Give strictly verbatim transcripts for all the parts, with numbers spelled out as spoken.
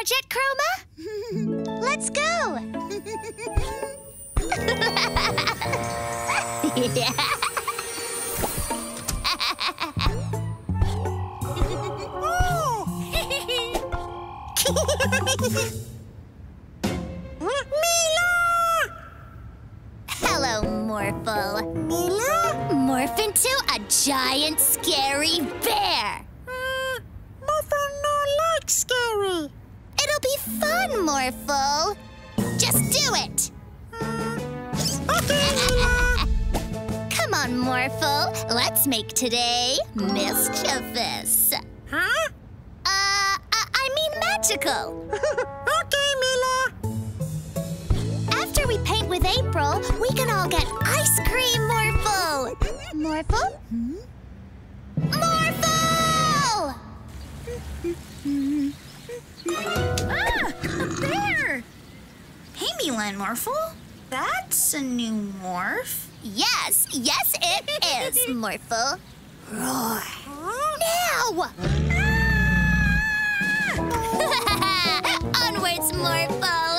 Project Chroma? Let's go! Mila! Hello, Morphle. Mila? Morph into a giant scary bear. Uh, Morphle no like scary. It'll be fun, Morphle. Just do it. Uh, okay, Mila. Come on, Morphle. Let's make today mischievous. Huh? Uh, uh I mean magical. Okay, Mila. After we paint with April, we can all get ice cream, Morphle. Morphle? Hmm? Morphle! Ah, a bear! Hey, Mila and Morphle. That's a new morph. Yes, yes it is, Morphle. Roar. Now! Ah! Onwards, Morphle.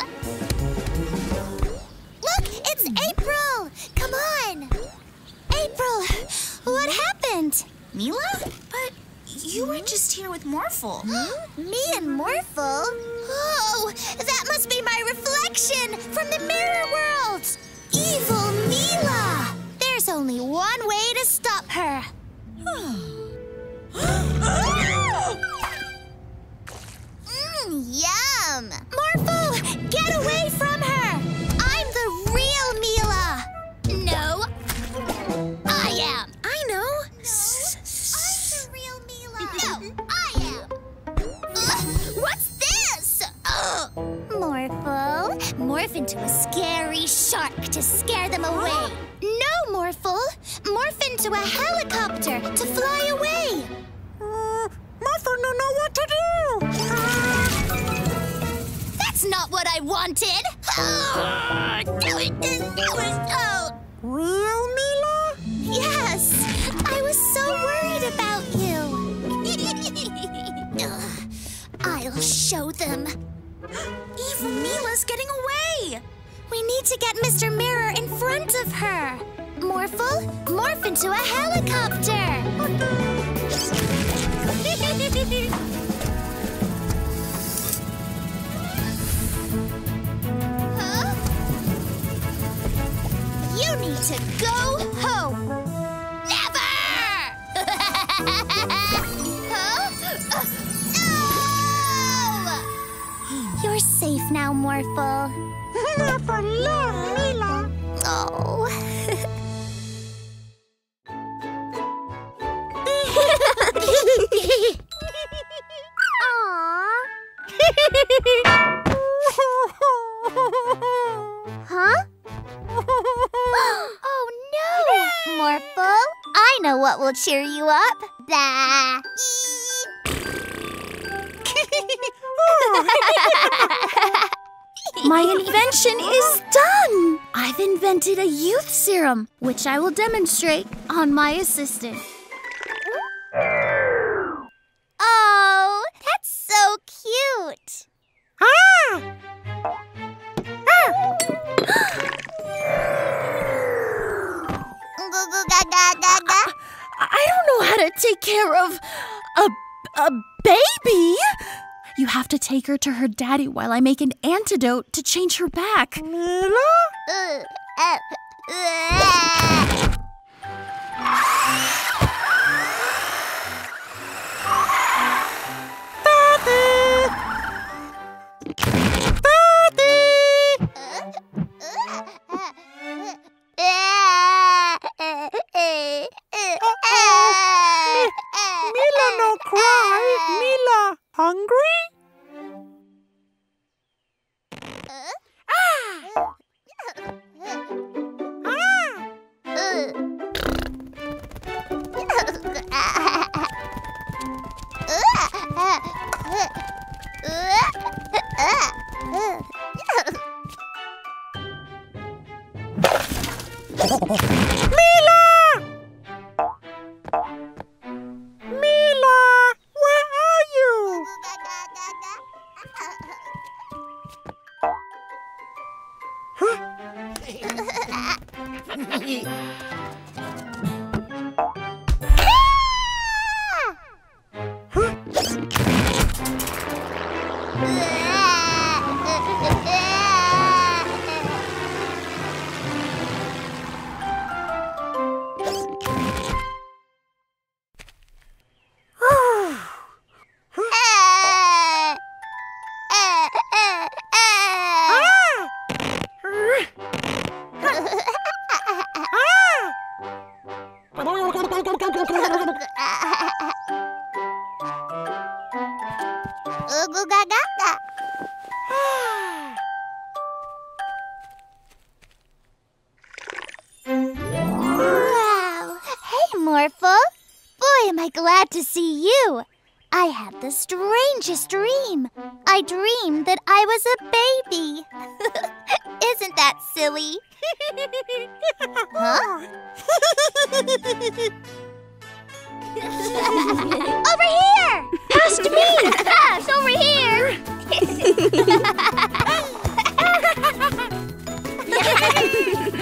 Look, it's April. Come on. April, what happened? Mila? But you were just here with Morphle. Me and Morphle? Oh, that must be my reflection from the Mirrorworld! Evil Mila! There's only one way to stop her. Mmm, yum! Morphle, get away from her! I'm the real Mila! No, I am. I know. No, I am. Ugh, what's this? Ugh. Morphle, morph into a scary shark to scare them away. No, Morphle, morph into a helicopter to fly away. Uh, Morphle don't know what to do. That's not what I wanted. Oh, do it, do it, oh. Real Mila? Yes, I was so worried about you. Ugh, I'll show them. Evil Mila's getting away. We need to get Mister Mirror in front of her. Morphle, morph into a helicopter. Huh? You need to go home. Never! Uh, no! You're safe now, Morphle. Not for long, Mila. Oh. Aww. Huh? Oh no, Morphle. I know what will cheer you up. Bah. My invention is done! I've invented a youth serum, which I will demonstrate on my assistant. Oh, that's so cute! Ah! Ah! I don't know how to take care of a a baby! You have to take her to her daddy while I make an antidote to change her back. Mila? Daddy! Daddy! Uh-oh. Mi Mila no cry. Mila, hungry? Uh? Ah! Ah! Mila! Mila, where are you? Huh? To see you. I had the strangest dream. I dreamed that I was a baby. Isn't that silly? Huh? Over here! Past me! Yes, over here!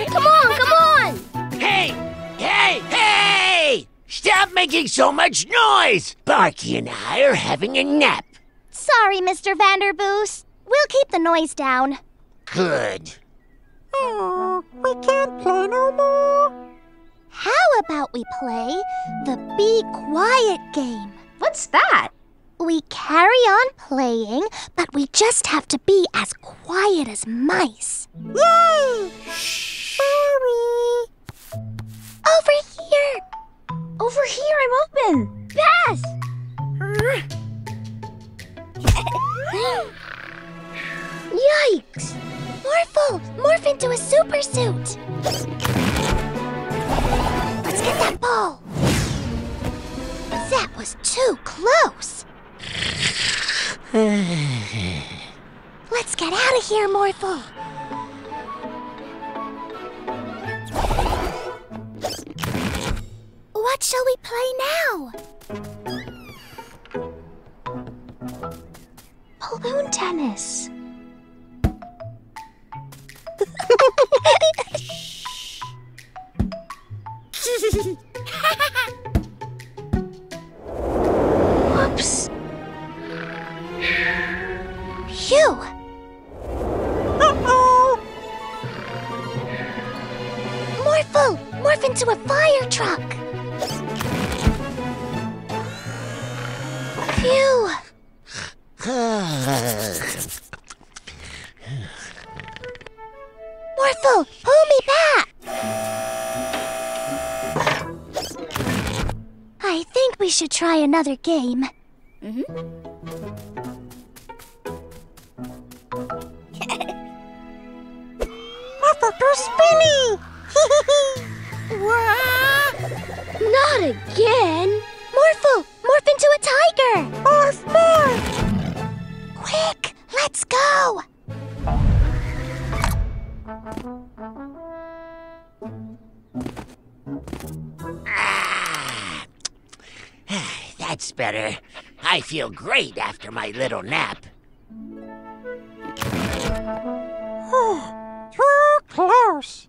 Come on, come on! Hey! Hey! Hey! Stop making so much noise! Barky and I are having a nap. Sorry, Mister Vanderboost. We'll keep the noise down. Good. Oh, we can't play no more. How about we play the Be Quiet game? What's that? We carry on playing, but we just have to be as quiet as mice. Yay! Shh. Sorry. Over here. Over here, I'm open! Yes! Yikes! Morphle! Morph into a super suit! Let's get that ball! That was too close! Let's get out of here, Morphle! What shall we play now? Balloon tennis. Whoops. Phew. Uh-oh. Morphle, morph into a fire truck. Phew! Morphle, pull me back! I think we should try another game. Mm-hmm. Morphle, go spinny! Not again! Morphle! Morph into a tiger! Morph, morph! Quick! Let's go! Ah, that's better. I feel great after my little nap. Too close.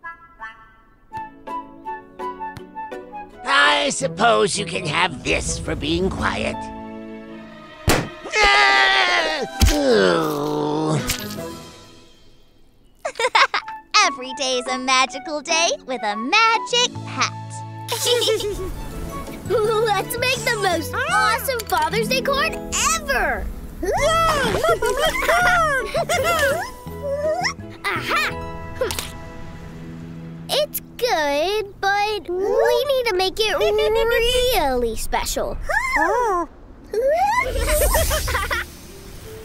I suppose you can have this for being quiet. Every day's a magical day with a magic pet. Let's make the most awesome Father's Day card ever! Aha! It's good, but we need to make it really special. Oh.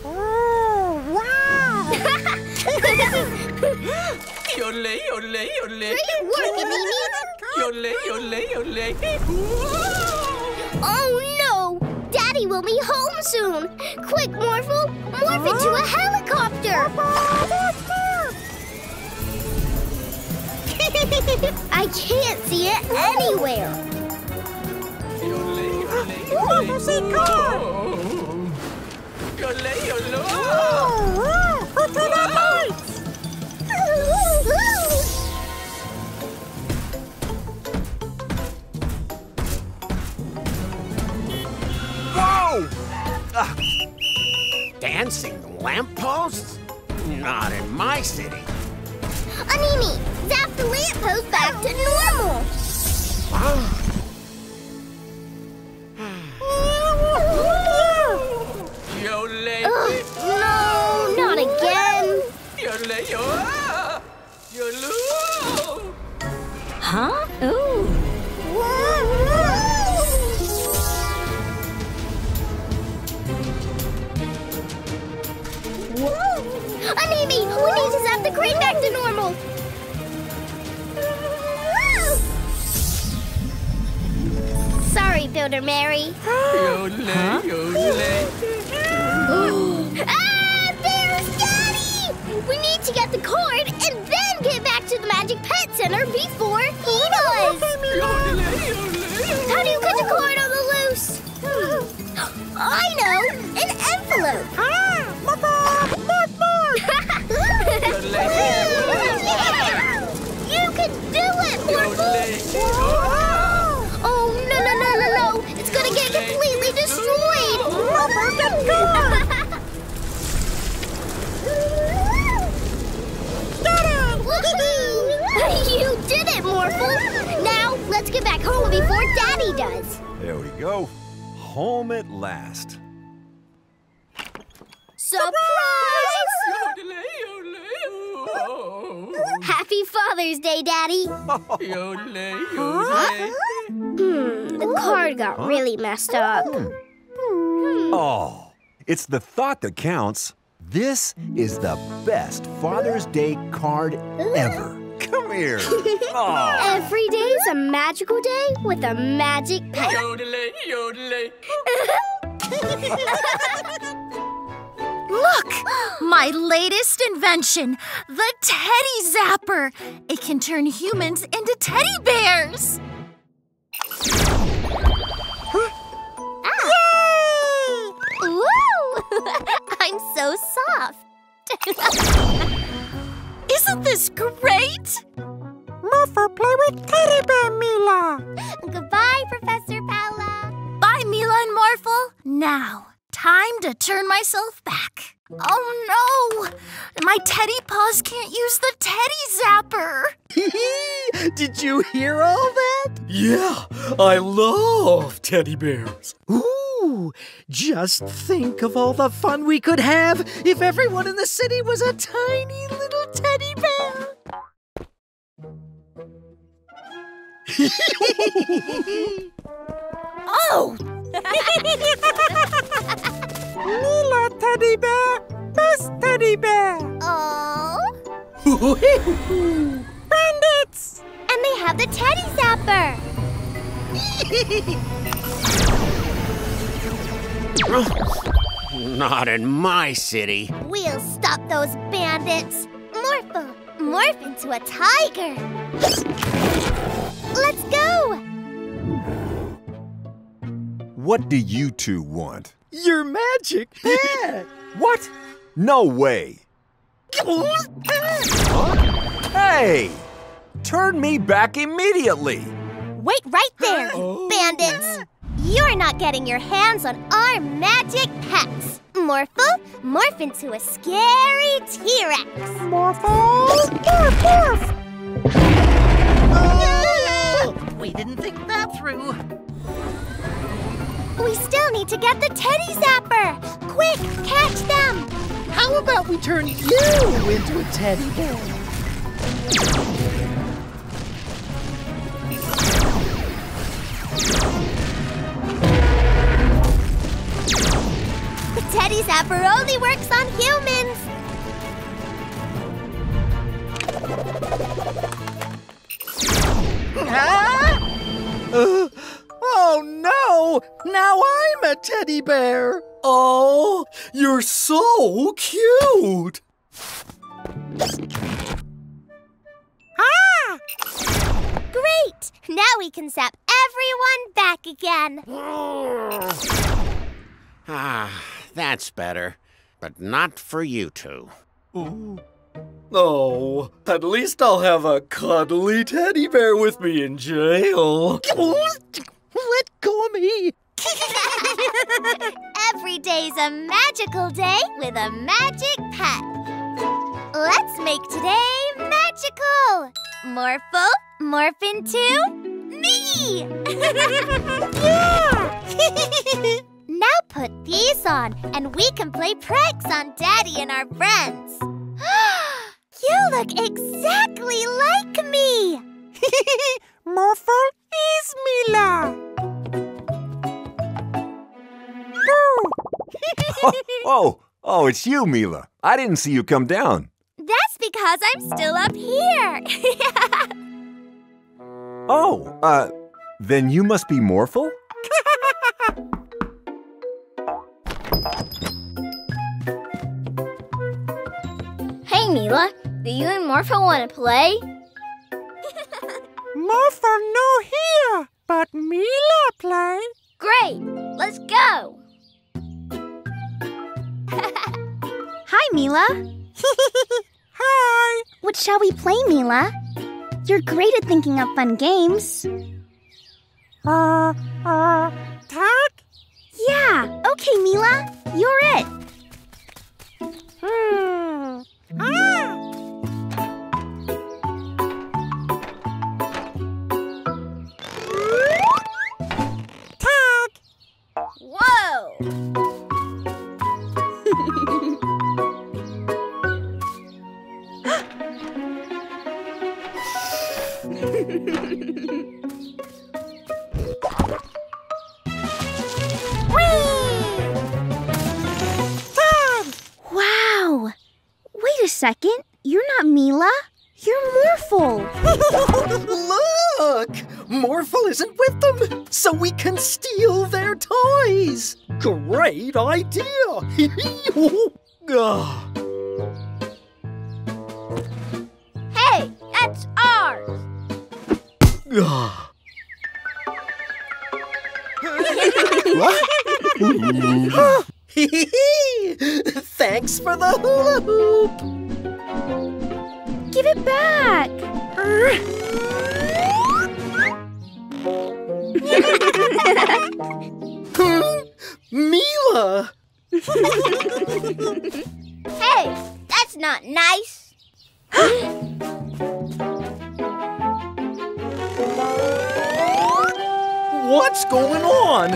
Oh, wow! Yole, yole, yole. Great work, Anemi. Yole, yole, yole. Oh, no! Daddy will be home soon. Quick, Morphle, morph into a helicopter. I can't see it anywhere. Yole, yole, yole. What's on our lights? lampposts? Not in my city. Anemi, zap the lamppost back to normal. Yole. No, not again. Yole, yola. Yolo. Huh? Ooh. Anemi, we need to zap the crane back to normal. Sorry, Builder Mary. Yole, huh? Yole. Ah, there's Daddy! We need to get the cord and then get back to the Magic Pet Center before he does. How do you cut the cord on the loose? I know, an envelope. Ah, Papa, Papa. Yeah! You can do it, Morphle! Oh, no, no, no, no, no! It's gonna get completely destroyed! You did it, Morphle! Now, let's get back home before Daddy does. There we go. Home at last. Surprise! Happy Father's Day, Daddy. Huh? Hmm, the card got huh? really messed up. Hmm. Oh, it's the thought that counts. This is the best Father's Day card ever. Come here. Oh. Every day's a magical day with a magic pet. Yodelay, yodelay. Look! My latest invention, the Teddy Zapper! It can turn humans into teddy bears! Huh? Ah. Yay! Woo! I'm so soft! Isn't this great? Morphle, play with Teddy Bear Mila! Goodbye, Professor Paola! Bye, Mila and Morphle! Now! Time to turn myself back. Oh no! My teddy paws can't use the teddy zapper! Did you hear all that? Yeah, I love teddy bears. Ooh, just think of all the fun we could have if everyone in the city was a tiny little teddy bear. Oh! Mila teddy bear, best teddy bear. Oh. Bandits! And they have the teddy zapper. Not in my city. We'll stop those bandits. Morphle, morph into a tiger. Let's go. What do you two want? Your magic pet! What? No way! Huh? Hey! Turn me back immediately! Wait right there, oh. bandits! You're not getting your hands on our magic pets! Morphle, morph into a scary T-Rex! Morphle, morph, morph! Oh. We didn't think that through. We still need to get the teddy zapper! Quick, catch them! How about we turn you into a teddy bear? The teddy zapper only works on humans! Ah! Uh. Oh, no! Now I'm a teddy bear! Oh, you're so cute! Ah! Great! Now we can zap everyone back again. Ah, that's better. But not for you two. Ooh. Oh, at least I'll have a cuddly teddy bear with me in jail. Let go of me! Every day's a magical day with a magic pet. Let's make today magical. Morphle, morph into me! Yeah! Now put these on, and we can play pranks on Daddy and our friends. You look exactly like me! Morphle is Mila! oh, oh, oh, it's you, Mila. I didn't see you come down. That's because I'm still up here. oh, uh, then you must be Morphle? Hey, Mila. Do you and Morphle want to play? Morphle no here, but Mila play. Great, let's go. Hi, Mila. Hi. What shall we play, Mila? You're great at thinking up fun games. Uh, uh, tag? Yeah, okay, Mila, you're it. Hmm. Ah! Tag! Whoa! Wow! Wait a second. You're not Mila. You're Morphle. Look! Morphle isn't with them, so we can steal their toys. Great idea! Hey, that's ours! What? Thanks for the hula hoop! Give it back! Mila! Hey, that's not nice! What's going on?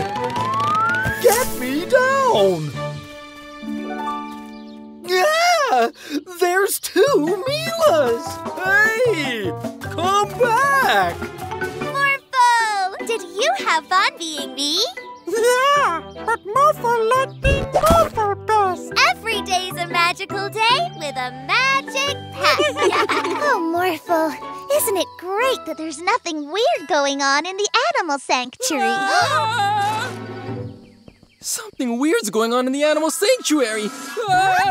Get me down! Yeah! There's two Milas! Hey! Come back! Morphle! Did you have fun being me? Yeah! But Morphle liked being Morphle best! Every day's a magical day with a magic pet! Oh, Morphle! Isn't it great that there's nothing weird going on in the animal sanctuary? Ah! Something weird's going on in the animal sanctuary! Ah!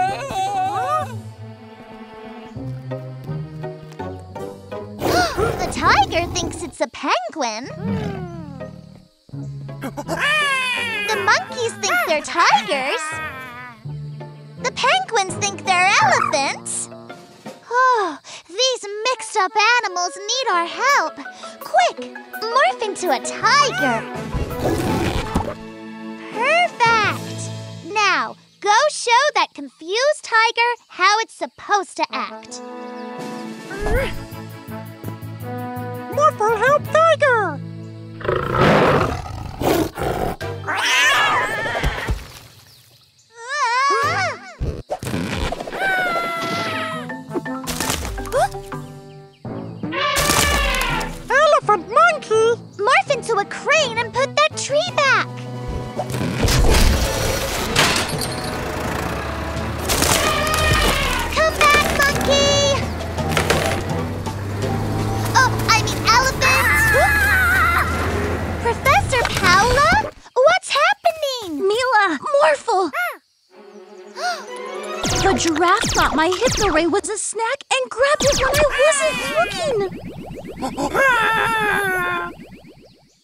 The tiger thinks it's a penguin. The monkeys think they're tigers. The penguins think they're elephants. Oh, these mixed-up animals need our help. Quick, morph into a tiger. Perfect! Now, go show that confused tiger how it's supposed to act. Morphle, help tiger! Monkey! Morph into a crane and put that tree back! Come back, monkey! Oh, I mean elephant! Professor Paola? What's happening? Mila! Morphle! The giraffe thought my hippo ray was a snack and grabbed it when I wasn't looking!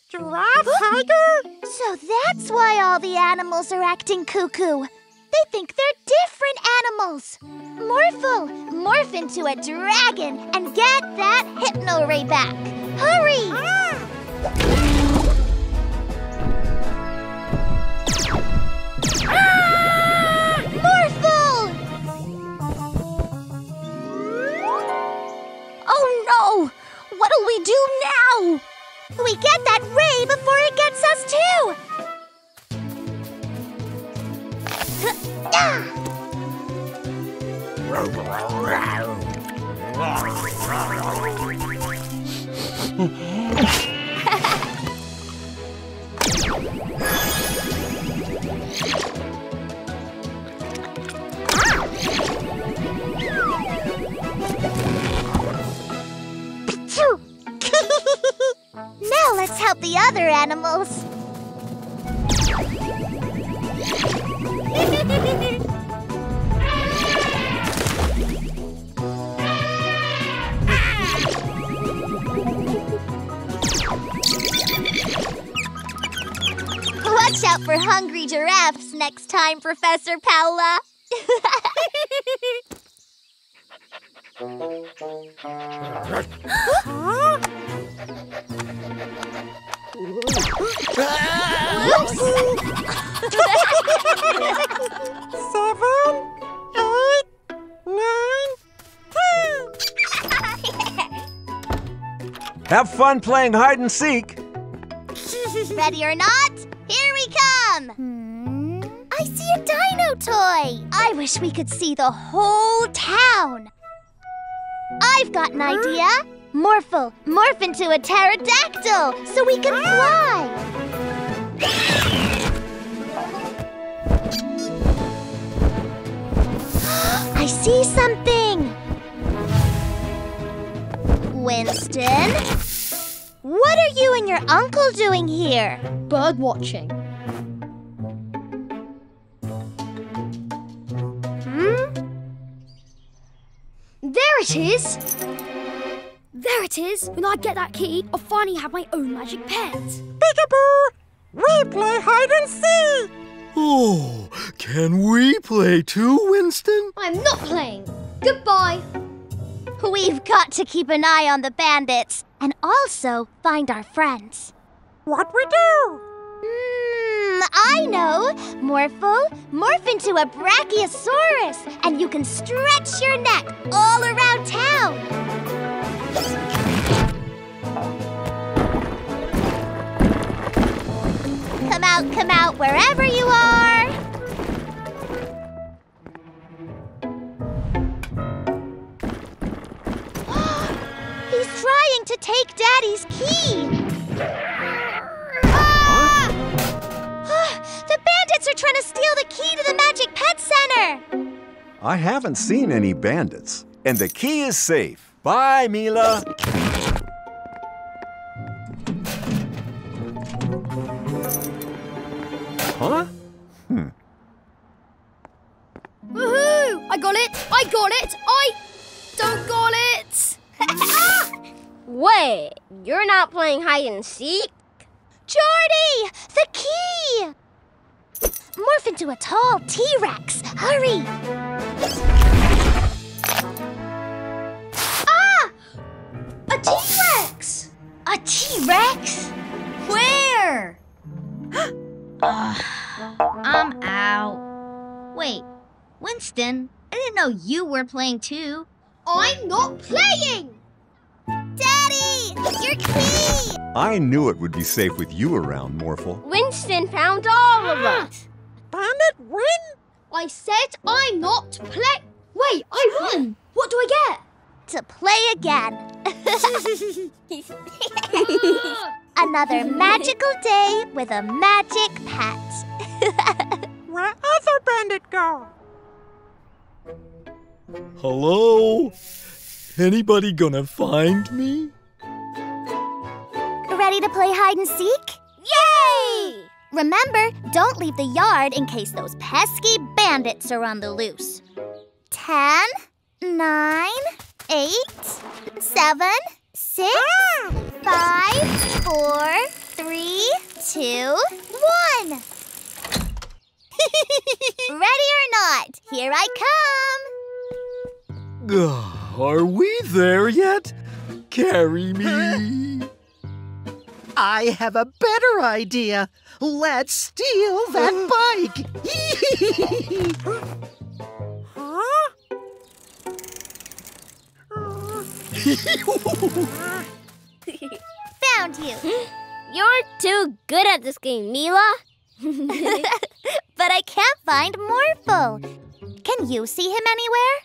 Giraffe tiger? So that's why all the animals are acting cuckoo. They think they're different animals. Morphle, morph into a dragon and get that hypno ray back. Hurry! Ah. What'll we do now? We get that ray before it gets us too! Now let's help the other animals. Watch out for hungry giraffes next time, Professor Paola. Huh? Whoops! Seven, eight, nine, ten. Have fun playing hide and seek. Ready or not, here we come. Hmm? I see a dino toy. I wish we could see the whole town. I've got an idea. Morphle, morph into a pterodactyl so we can fly. I see something. Winston, what are you and your uncle doing here? Bird watching. Hmm? There it is. There it is. When I get that key, I'll finally have my own magic pet. Peekaboo! We play hide and seek! Oh, can we play too, Winston? I'm not playing. Goodbye. We've got to keep an eye on the bandits and also find our friends. What we do? Hmm, I know. Morphle, morph into a brachiosaurus and you can stretch your neck all around town. Come out, come out, wherever you are! He's trying to take Daddy's key! Ah! The bandits are trying to steal the key to the Magic Pet Center! I haven't seen any bandits, and the key is safe. Bye, Mila. Huh? Hmm. Woohoo! I got it! I got it! I don't got it! Wait, you're not playing hide and seek? Jordy! The key! Morph into a tall T-Rex! Hurry! A T-Rex! A T-Rex? Where? uh, I'm out. Wait, Winston, I didn't know you were playing too. I'm not playing! Daddy, your key! I knew it would be safe with you around, Morphle. Winston found all of us. Damn it, win! I said I'm not play... Wait, I won! What do I get? To play again. Another magical day with a magic pet. Where other bandit go? Hello? Anybody gonna find me? Ready to play hide and seek? Yay! Remember, don't leave the yard in case those pesky bandits are on the loose. Ten, nine... Eight, seven, six, ah! five, four, three, two, one. Ready or not, here I come. Uh, are we there yet? Carry me. I have a better idea. Let's steal that bike. Huh? around you. You're too good at this game, Mila. But I can't find Morphle. Can you see him anywhere?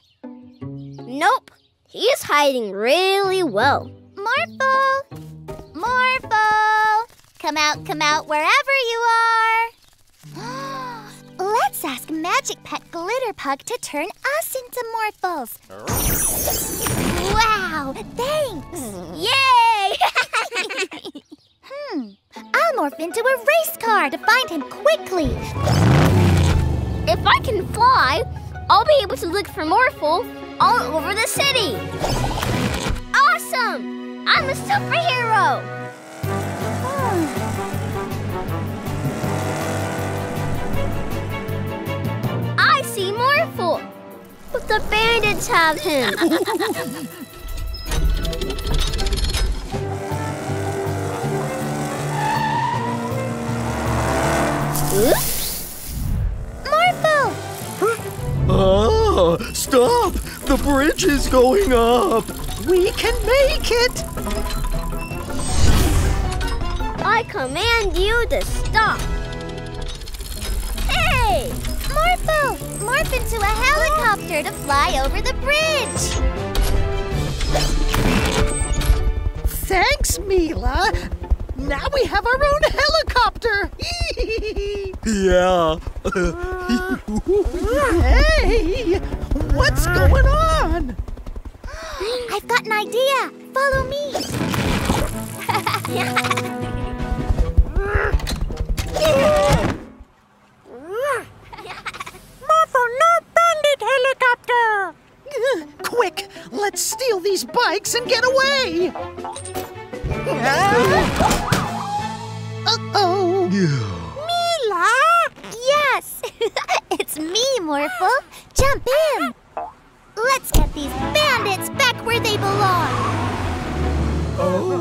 Nope. He's hiding really well. Morphle! Morphle! Come out, come out, wherever you are. Let's ask Magic Pet Glitterpug to turn us into Morphles. Wow, thanks! Yay! Hmm, I'll morph into a race car to find him quickly. If I can fly, I'll be able to look for Morphle all over the city. Awesome! I'm a superhero! Morphle, but the bandits have him. Oops! Morphle! Oh, stop! The bridge is going up. We can make it. I command you to stop. Hey! Morphle! Morph into a helicopter to fly over the bridge! Thanks, Mila! Now we have our own helicopter! Yeah! Hey! What's going on? I've got an idea! Follow me! Not bandit helicopter! Uh, quick, let's steal these bikes and get away! Uh-oh! Mila! Yes! It's me, Morphle! Jump in! Let's get these bandits back where they belong! Oh.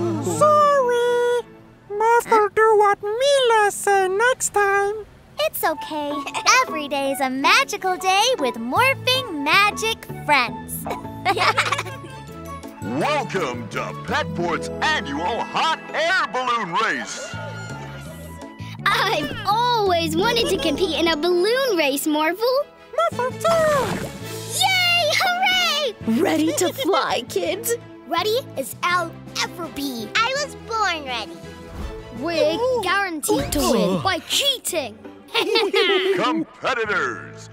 Sorry! Morphle, do what Mila say next time! It's okay. Every day is a magical day with morphing magic friends. Welcome to Petport's annual hot air balloon race. I've always wanted to compete in a balloon race, Morphle. Morphle too! Yay! Hooray! Ready to fly, kids? Ready as I'll ever be. I was born ready. We're Ooh. guaranteed to win by cheating. Competitors,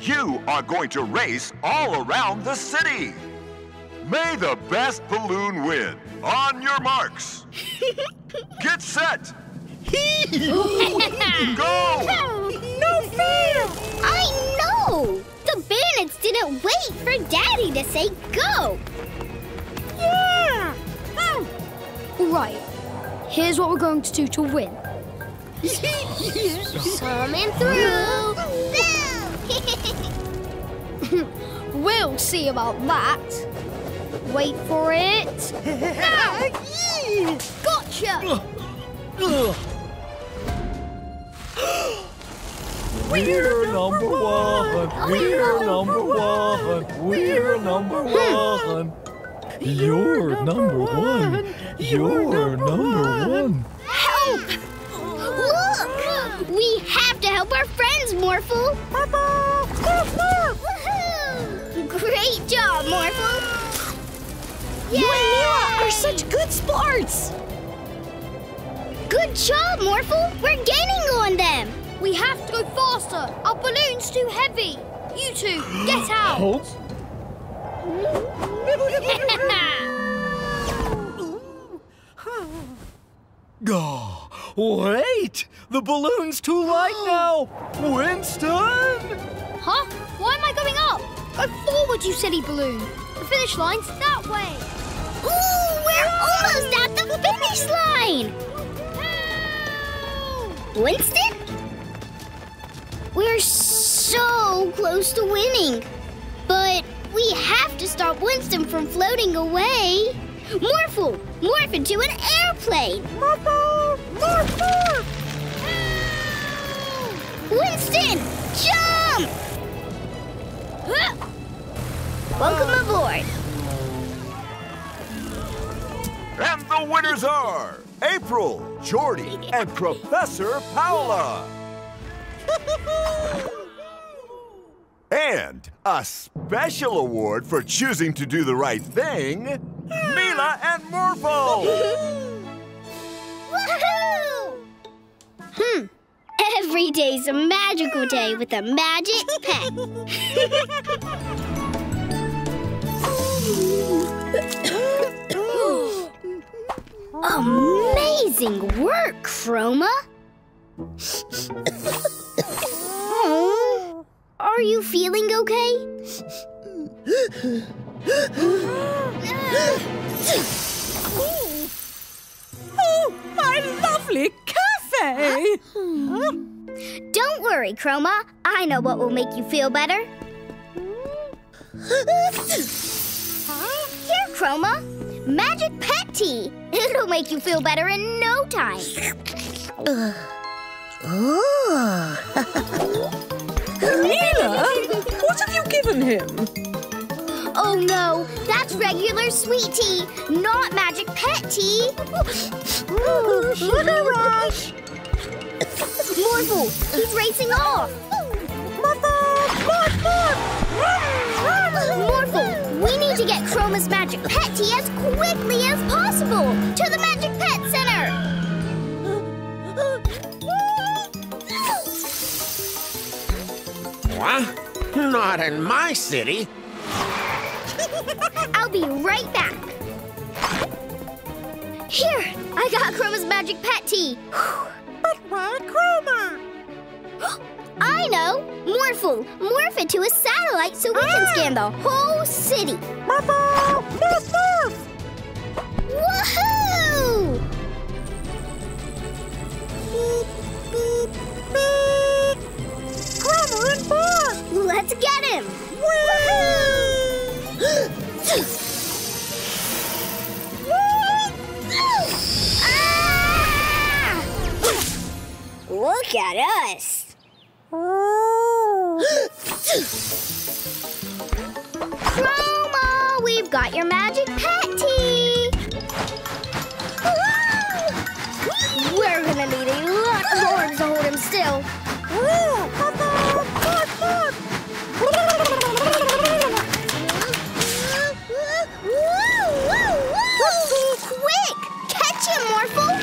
you are going to race all around the city. May the best balloon win. On your marks. Get set. Go! No fear! I know! The bandits didn't wait for Daddy to say go. Yeah! Mm. Right. Here's what we're going to do to win. Coming through! We'll see about that. Wait for it. Now! Gotcha! We're number one! We're number one! We're number one! You're number one! You're number one! Help! Look! We have to help our friends, Morphle! Morphle! Woohoo! Great job, Morphle! Yay! You and Mila are such good sports! Good job, Morphle! We're gaining on them! We have to go faster! Our balloon's too heavy! You two, get out! Oh. Wait! The balloon's too light now! Winston! Huh? Why am I going up? Go forward, you silly balloon! The finish line's that way! Ooh! We're almost at the finish line! Help! Winston? We're so close to winning! But we have to stop Winston from floating away! Morphle! Morph into an airplane! Morphle! Morphle! Winston! Jump! Huh. Welcome aboard! And the winners are April, Jordy, and Professor Paola. And a special award for choosing to do the right thing, Mila and Morphle. Woohoo! Hmm. Every day's a magical day with a magic pet. Amazing work, Chroma. Oh, are you feeling okay? Oh, my lovely cafe! Huh? Don't worry, Chroma. I know what will make you feel better. Here, Chroma. Magic pet tea. It'll make you feel better in no time. Uh, oh. Mila, what have you given him? Oh, no. That's regular sweet tea, not magic pet tea. Sugar rush. Morphle, he's racing off! Mother! Morphle! Morphle, we need to get Chroma's magic pet tea as quickly as possible! To the Magic Pet Center! What? Not in my city! I'll be right back! Here, I got Chroma's magic pet tea! But why Chroma? I know! Morphle! Morph it to a satellite so we ah. can scan the whole city! Morphle! Morph! Morph! Woohoo! Beep, beep, beep! Chroma and Morph! Let's get him! Woohoo! Look at us! Chroma, we've got your magic pet tea! We're gonna need a lot of horns to hold him still. Quick! Catch him, Morphle!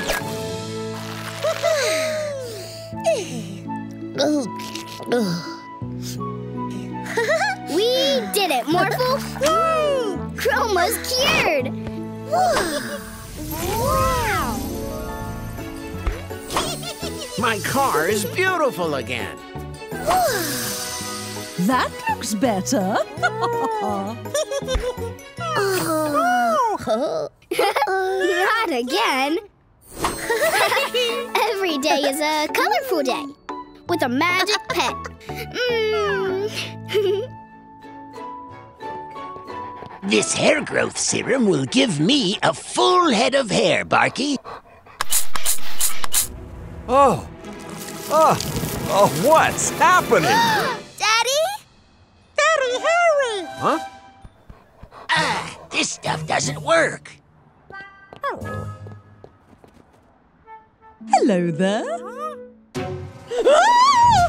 We did it, Morphle! Chroma's cured! Wow! My car is beautiful again. That looks better. Oh. Not again. Every day is a colorful day with a magic pet. Mm. This hair growth serum will give me a full head of hair, Barky. Oh, oh, oh! What's happening? Daddy? Daddy, hurry! Huh? Ah, this stuff doesn't work. Oh. Hello there. Ah!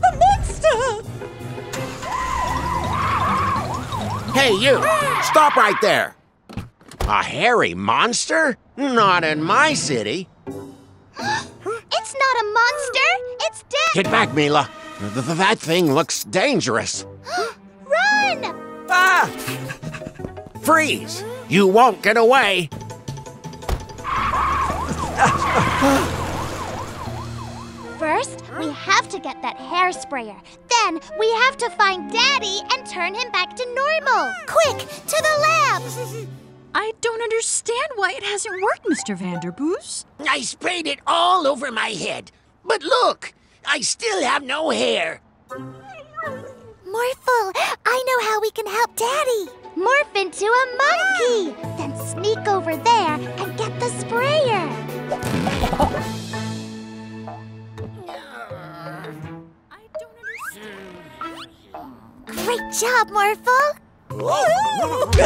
The monster! Hey, you! Stop right there! A hairy monster? Not in my city. It's not a monster. It's dead. Get back, Mila. Th th that thing looks dangerous. Run! Ah! Freeze! You won't get away. First, we have to get that hair sprayer. Then, we have to find Daddy and turn him back to normal. Quick, to the lab! I don't understand why it hasn't worked, Mister Vanderboost. I sprayed it all over my head. But look, I still have no hair. Morphle, I know how we can help Daddy. Morph into a monkey. Then sneak over there and get the sprayer. I don't understand. Great job, Morphle. Not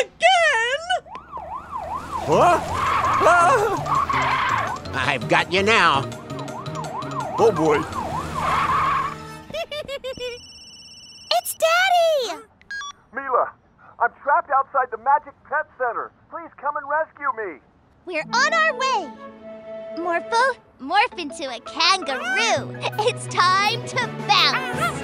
again! Huh? Ah! I've got you now. Oh, boy. It's Daddy! Mila, I'm trapped outside the Magic Pet Center. Please come and rescue me. We're on our way. Morphle, morph into a kangaroo. It's time to bounce.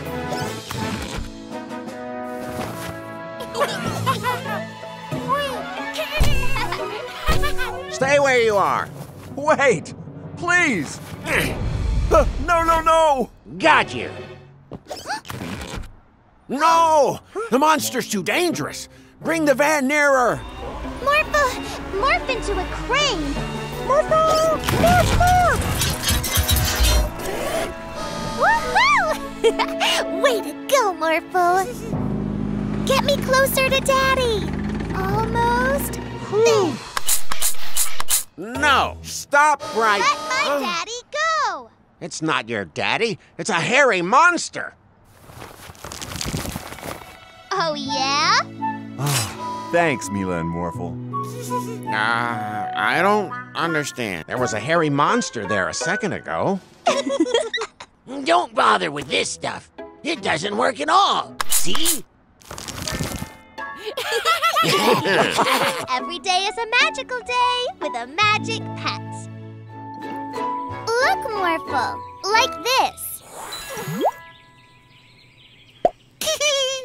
Stay where you are. Wait, please. uh, no, no, no. Got you. No! The monster's too dangerous. Bring the van nearer. Morphle, morph into a crane. Morphle, morph, morph! Woohoo! Way to go, Morphle. Get me closer to Daddy. Almost there. No, stop right. Let my daddy go. It's not your daddy. It's a hairy monster. Oh, yeah? Oh, thanks, Mila and Morphle. Uh, I don't understand. There was a hairy monster there a second ago. Don't bother with this stuff. It doesn't work at all. See? Every day is a magical day with a magic pet. Look, Morphle. Like this.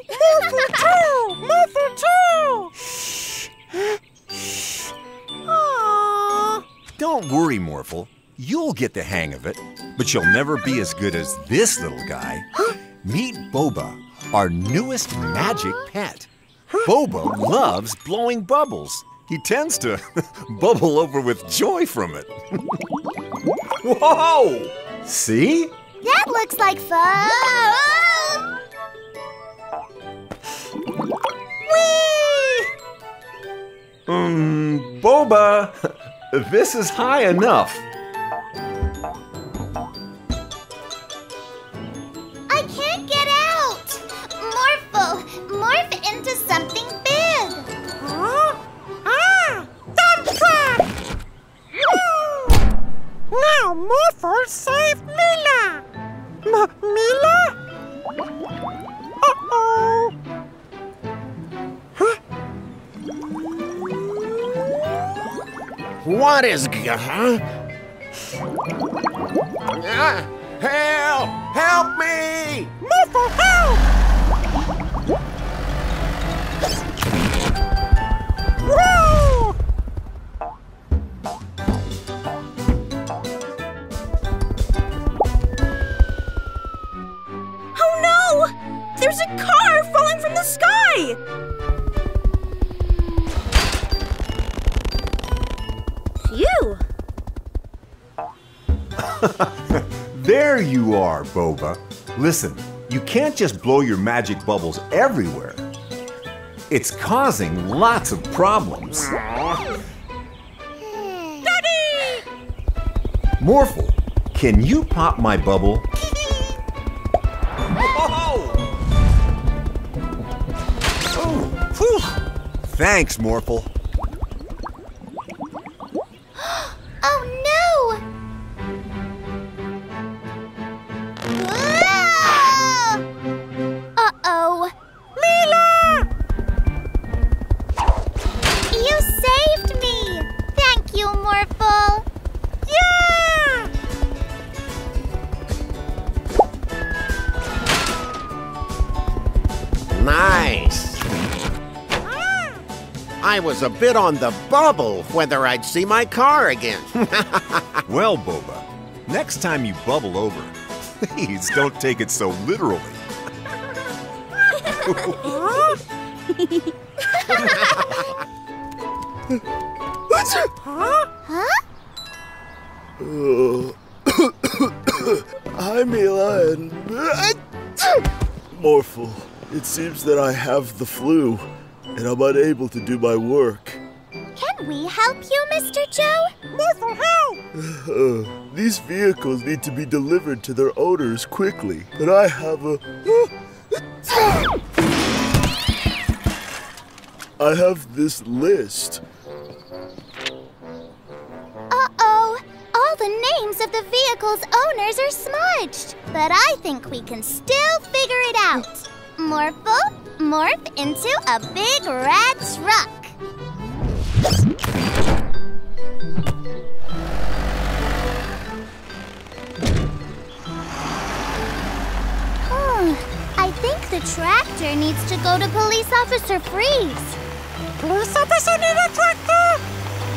Morphle too! Morphle too! Shh. Shh. Aww. Don't worry, Morphle. You'll get the hang of it, but you'll never be as good as this little guy. Meet Boba, our newest Aww. magic pet. Boba loves blowing bubbles. He tends to bubble over with joy from it. Whoa! See? That looks like fun! Whoa! Whee! Um, Boba, this is high enough. I can't get out. Morphle, morph into something big. Huh? Ah, dump truck! Now Morphle save Mila. M Mila? Uh-oh. Huh? What is g- huh? Ah, help! Help me! Morphle, help! Whoa! Oh no! There's a car falling from the sky! You. There you are, Boba. Listen, you can't just blow your magic bubbles everywhere. It's causing lots of problems. Daddy! Morphle, can you pop my bubble? Whoa! Oh, whew. Thanks, Morphle. Oh, no! Whoa! Uh-oh. Mila! You saved me! Thank you, Morphle. Yeah! Nice. I was a bit on the bubble whether I'd see my car again. Well, Boba, next time you bubble over, please don't take it so literally. Huh? Huh? Uh, Hi, Mila and Morphle. It seems that I have the flu. And I'm unable to do my work. Can we help you, Mister Joe? Morphle, help! Uh, these vehicles need to be delivered to their owners quickly. And I have a... I have this list. names of the vehicle's owners are smudged, but I think we can still figure it out. Morphle, morph into a big red truck. Hmm, I think the tractor needs to go to Police Officer Freeze. Police Officer need a tractor?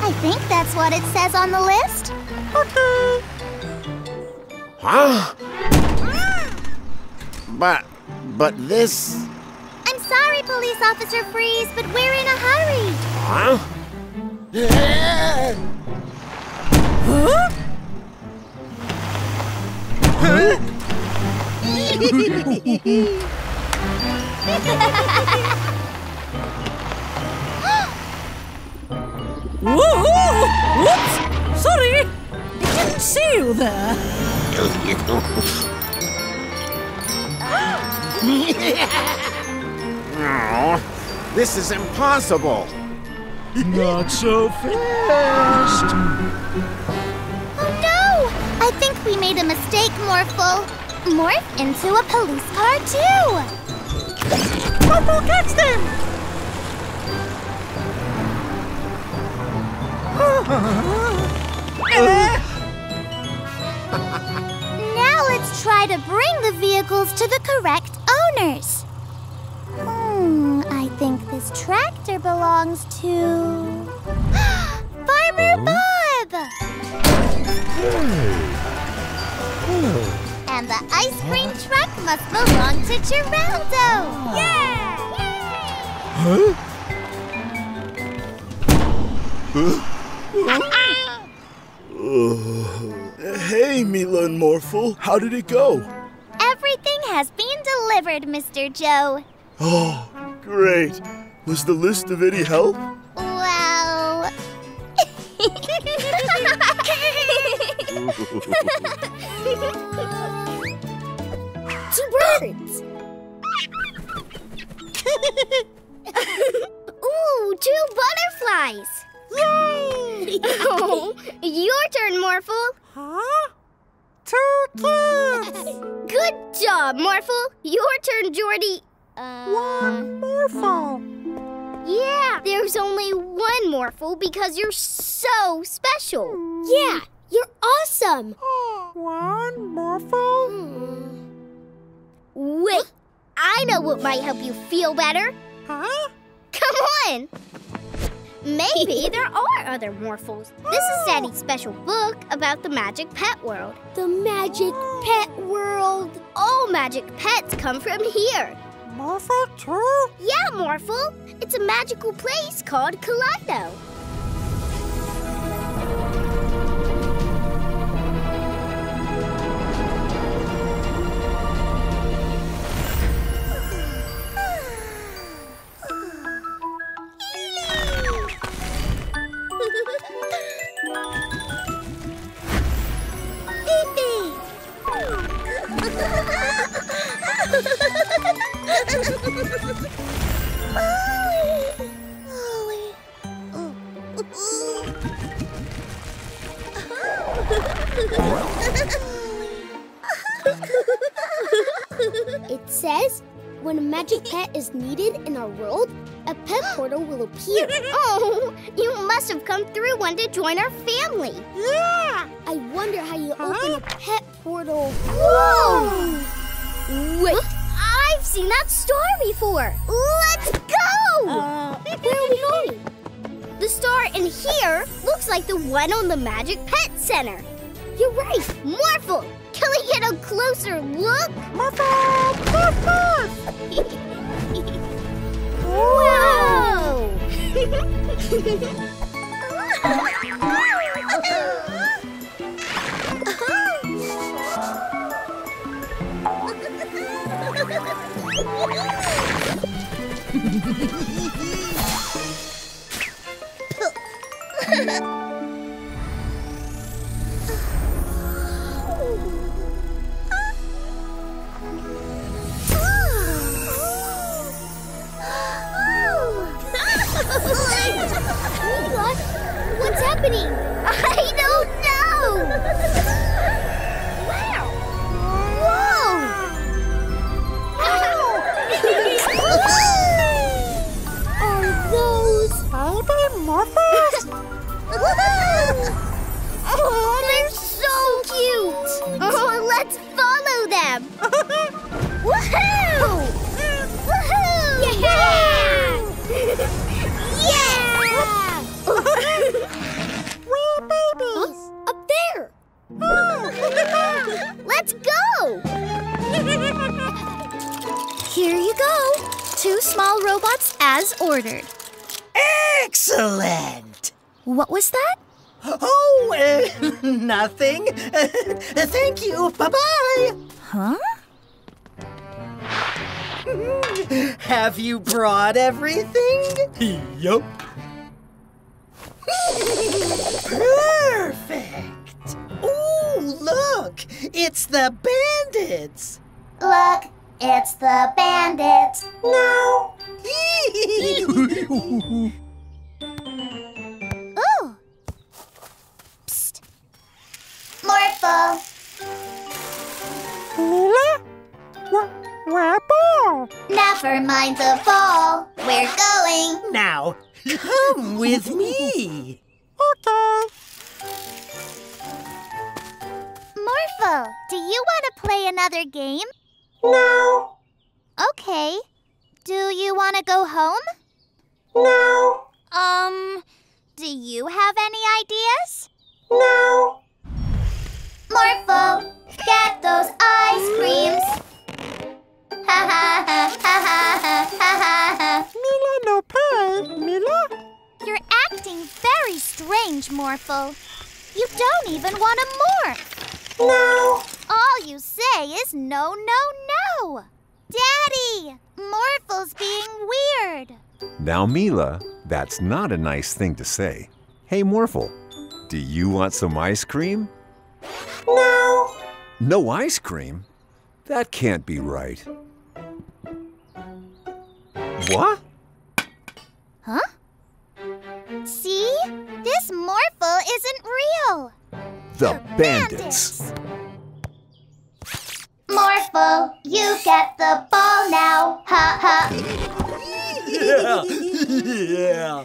I think that's what it says on the list. Okay. Huh? But, but this... I'm sorry, Police Officer Freeze, but we're in a hurry. Huh? Huh? Huh? Whoa, whoa! Whoops! Sorry! I didn't see you there! Oh, this is impossible! Not so fast! Oh no! I think we made a mistake, Morphle! Morph into a police car too! Morphle, catch them! Now let's try to bring the vehicles to the correct owners. Hmm, I think this tractor belongs to... Farmer Bob! And the ice cream truck must belong to Geraldo! Yeah! Yay! Huh? Huh? Uh, hey, Mila and Morphle, how did it go? Everything has been delivered, Mister Joe. Oh, great. Was the list of any help? Well... Two birds! Ooh, two butterflies! Yay! Oh, your turn, Morphle. Huh? Turtles! Good job, Morphle. Your turn, Jordy. Uh, one Morphle. Yeah, there's only one Morphle because you're so special. Yeah, you're awesome. Oh, one Morphle? Mm. Wait, I know what might help you feel better. Huh? Come on. Maybe there are other Morphles. This is Daddy's special book about the Magic Pet World. The Magic Pet World. All magic pets come from here. Morphle too? Yeah, Morphle. It's a magical place called Kalato. It says, when a magic pet is needed in our world, a pet portal will appear. Oh, you must have come through one to join our family. Yeah! I wonder how you huh? open a pet portal. Whoa! Wait, I've seen that star before. Let's go! Uh, where are we going? The star in here looks like the one on the Magic Pet Center. You're right, Morphle! Can we get a closer look? Morphle! Morphle! Whoa! What's happening? I don't know! Oh, they're so cute! Oh, let's follow them! Woohoo! Woohoo! Yeah! Yeah! Where are babies? Huh? Up there! Oh. Let's go! Here you go! Two small robots as ordered. Excellent! What was that? Oh, uh, nothing. Uh, thank you. Bye-bye. Huh? Have you brought everything? Yup. Perfect. Ooh, look. It's the bandits. Look, it's the bandits. No. Oh. Psst. Morphle. Mila? Where, where ball? Never mind the ball. We're going. Now, come with me. Okay. Morphle, do you want to play another game? No. Okay. Do you want to go home? No. Um, do you have any ideas? No. Morphle, get those ice creams. Ha ha ha ha ha ha. Mila no pay, Mila. You're acting very strange, Morphle. You don't even want to morph. No. All you say is no, no, no. Daddy, Morphle's being weird. Now, Mila, that's not a nice thing to say. Hey, Morphle, do you want some ice cream? No. No ice cream? That can't be right. What? Huh? See? This Morphle isn't real. The, the bandits. bandits. Morphle, you get the ball now, ha ha. Yeah, yeah.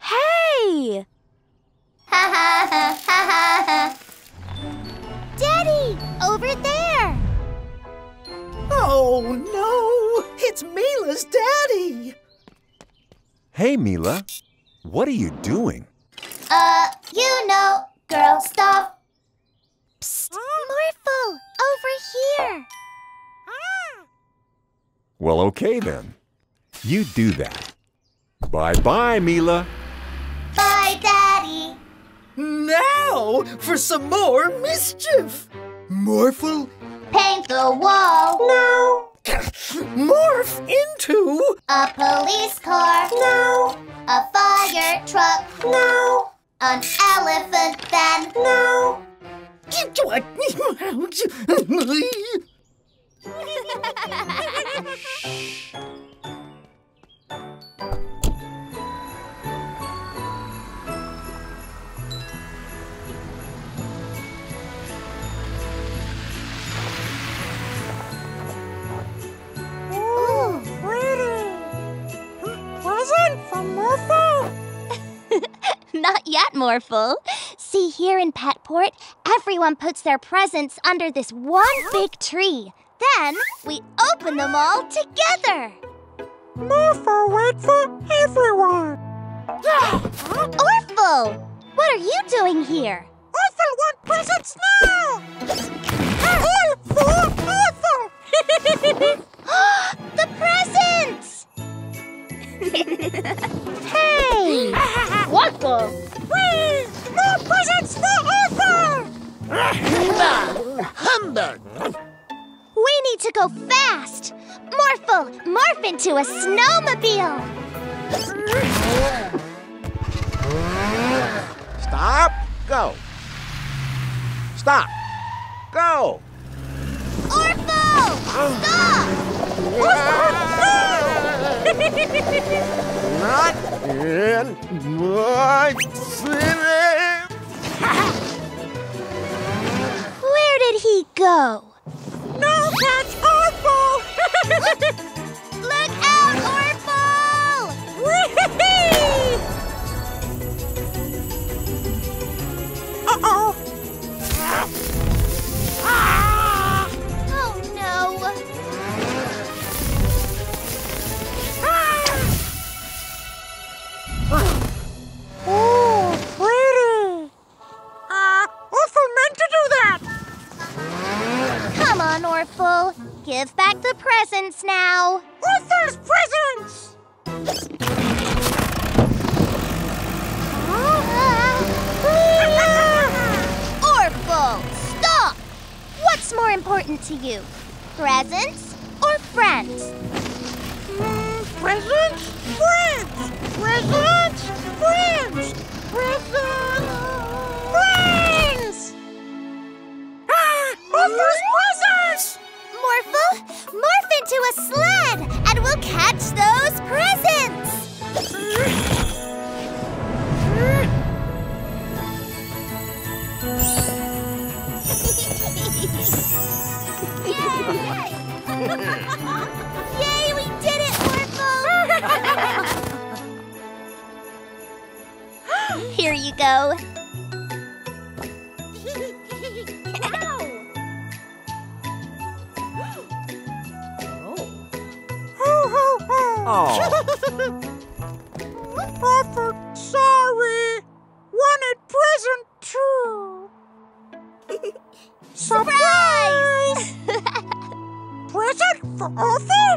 Hey! Ha ha ha ha ha. Daddy, over there. Oh no, it's Mila's daddy. Hey Mila, what are you doing? Uh, you know. Girl, stop! Psst! Morphle! Over here! Well, okay then. You do that. Bye-bye, Mila! Bye, Daddy! Now for some more mischief! Morphle? Paint the wall! No! Morph into... a police car! No! A fire truck! No! An elephant, then? No! Ooh, pretty! Present from Morphle? Not yet, Morphle. See, here in Petport, everyone puts their presents under this one big tree. Then, we open them all together. Morphle, wait for everyone. Morphle, what are you doing here? Morphle want presents now! All for Morphle! The presents! Hey! Morphle! Please! More presents for Morphle! Humbug! We need to go fast! Morphle, morph into a snowmobile! Stop! Go! Stop! Go! Morphle! Stop! Morphle, go! Not in my city! Where did he go? No, that's Orphle! Look out, Orphle! Whee-hee-hee! the presents now. Arthur's presents! Huh? Orville, stop! What's more important to you? Presents or friends? Mm, presents? Friends! Presents? Friends! Presents! Friends! Ah! Orville's presents! Morphle, morph into a sled, and we'll catch those presents! Yay! Yay, we did it, Morphle! Here you go. Orford, sorry. Wanted present too. Surprise! Present for Arthur?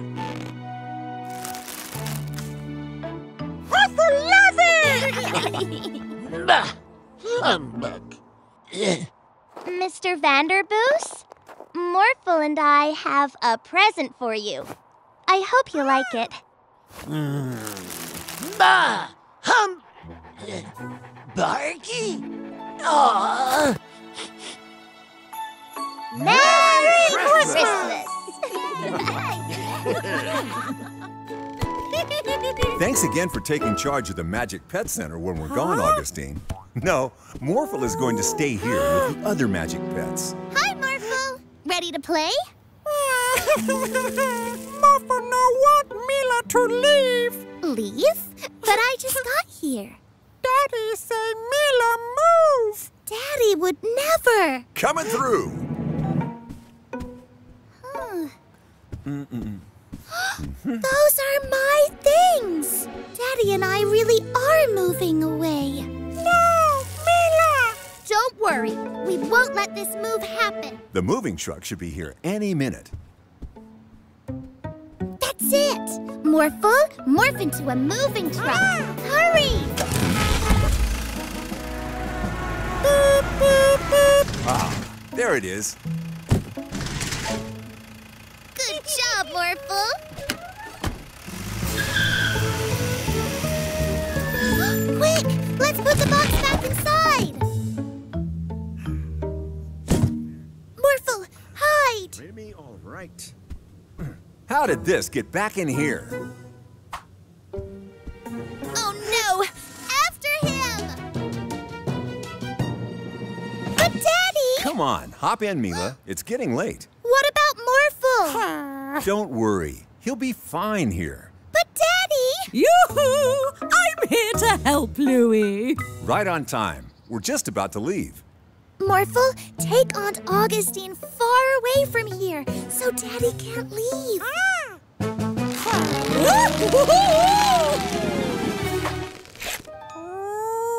Arthur, love it! Bah! Humbug. Mister Vanderboost, Morphle and I have a present for you. I hope you like it. Mm. Bah! Hum! Barky? Aww! Merry, Merry Christmas! Christmas. Thanks again for taking charge of the Magic Pet Center when we're huh? gone, Augustine. No, Morphle is going to stay here with the other Magic Pets. Hi, Morphle! Ready to play? Morphle no want Mila to leave. Leave? But I just got here. Daddy say Mila move. Daddy would never. Coming through. Huh. Mm-mm. Those are my things. Daddy and I really are moving away. No, Mila. Don't worry. We won't let this move happen. The moving truck should be here any minute. That's it! Morphle, morph into a moving truck! Ah! Hurry! Boop, boop, boop. Ah, there it is. Good job, Morphle! Quick! Let's put the box back inside! Morphle, hide! Maybe all right. How did this get back in here? Oh no! After him! But Daddy! Come on, hop in, Mila. It's getting late. What about Morphle? Don't worry, he'll be fine here. But Daddy! Yoo-hoo! I'm here to help Louie. Right on time. We're just about to leave. Morphle, take Aunt Augustine far away from here so Daddy can't leave. Ah.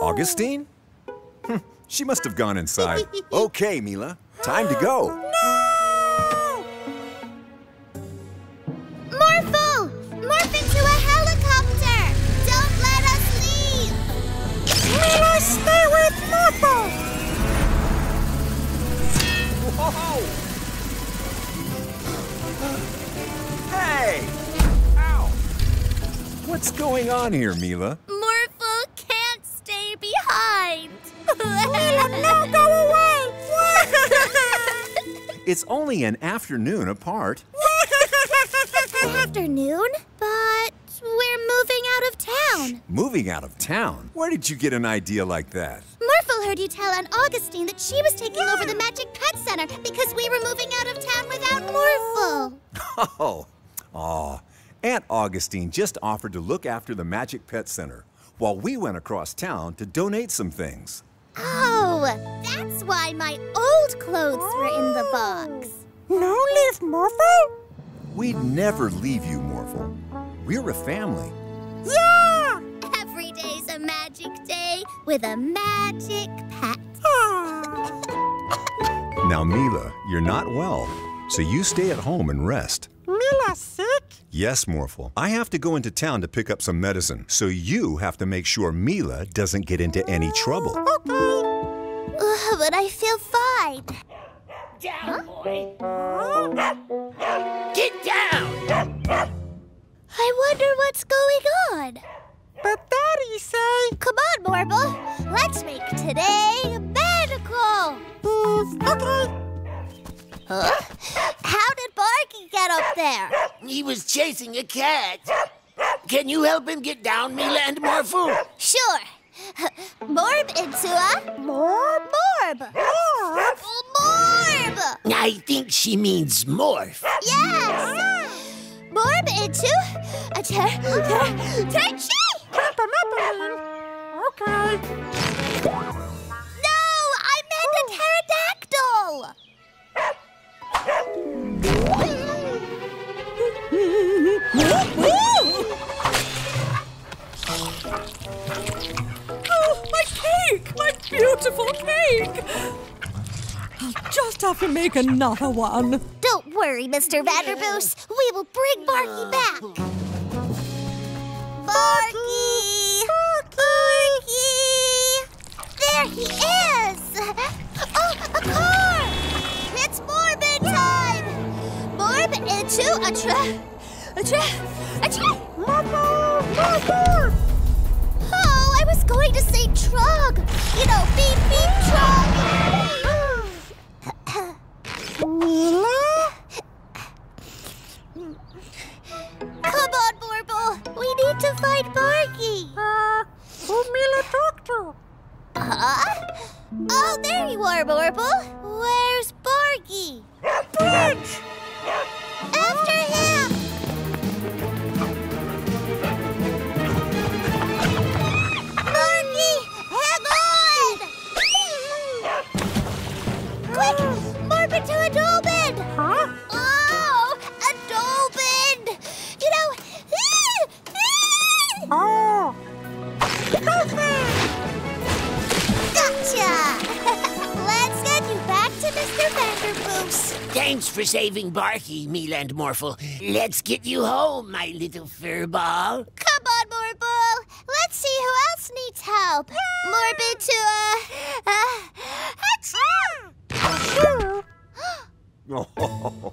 Augustine? She must have gone inside. Okay, Mila, time to go. No! Morphle, morph into a helicopter. Don't let us leave. Mila, stay with Morphle. Whoa! Hey! Ow! What's going on here, Mila? Morphle can't stay behind. Mila, no, go away! It's only an afternoon apart. An afternoon? But we're moving out of town. Moving out of town? Where did you get an idea like that? Morphle heard you tell Aunt Augustine that she was taking yeah. over the Magic Pet Center because we were moving out of town without Morphle. Oh. Oh. Aunt Augustine just offered to look after the Magic Pet Center while we went across town to donate some things. Oh, that's why my old clothes oh. were in the box. No leave, Morphle? We'd never leave you, Morphle. We're a family. Yeah! Every day's a magic day with a magic pet. Now, Mila, you're not well, so you stay at home and rest. Mila, Mila sick? Yes, Morphle. I have to go into town to pick up some medicine, so you have to make sure Mila doesn't get into any trouble. Okay. Ugh, but I feel fine. Down, huh? Boy. Get down! I wonder what's going on. But Daddy say... Come on, Morphle. Let's make today medical. Mm, okay. Huh? How did Barky get up there? He was chasing a cat. Can you help him get down, Mila and Morphle? Sure. Morb into a... Morb? Morb. Morb. Morb. I think she means morph. Yes. Morb into a ter... ter... Terchi! Okay. No! I meant a pterodactyl! Oh, my cake! My beautiful cake! I'll just have to make another one. Don't worry, Mister Vanderboost. We will bring Barky back. Barky! Barky! There he is! Oh, a car! It's Morbid time! Morb into a trap. A trap. A trap. Mama! Mama! Oh, I was going to say trug. You know, beep, beep, trug. Mila? Come on, Morble. We need to find Barky. Uh, who Mila talked to? Huh? Oh, there you are, Morble. Where's Barky? Bridge! After him! Barky, hang on! Quick, Morph to a dolphin! Huh? Oh, a dolphin! You know... Oh! Dolphin! Gotcha! Let's get you back to Mister Vanderboost. Thanks for saving Barky, Mila and Morphle. Let's get you home, my little furball. Come on, Morphle. Let's see who else needs help. Yeah. Morbid to a... Uh, uh, oh.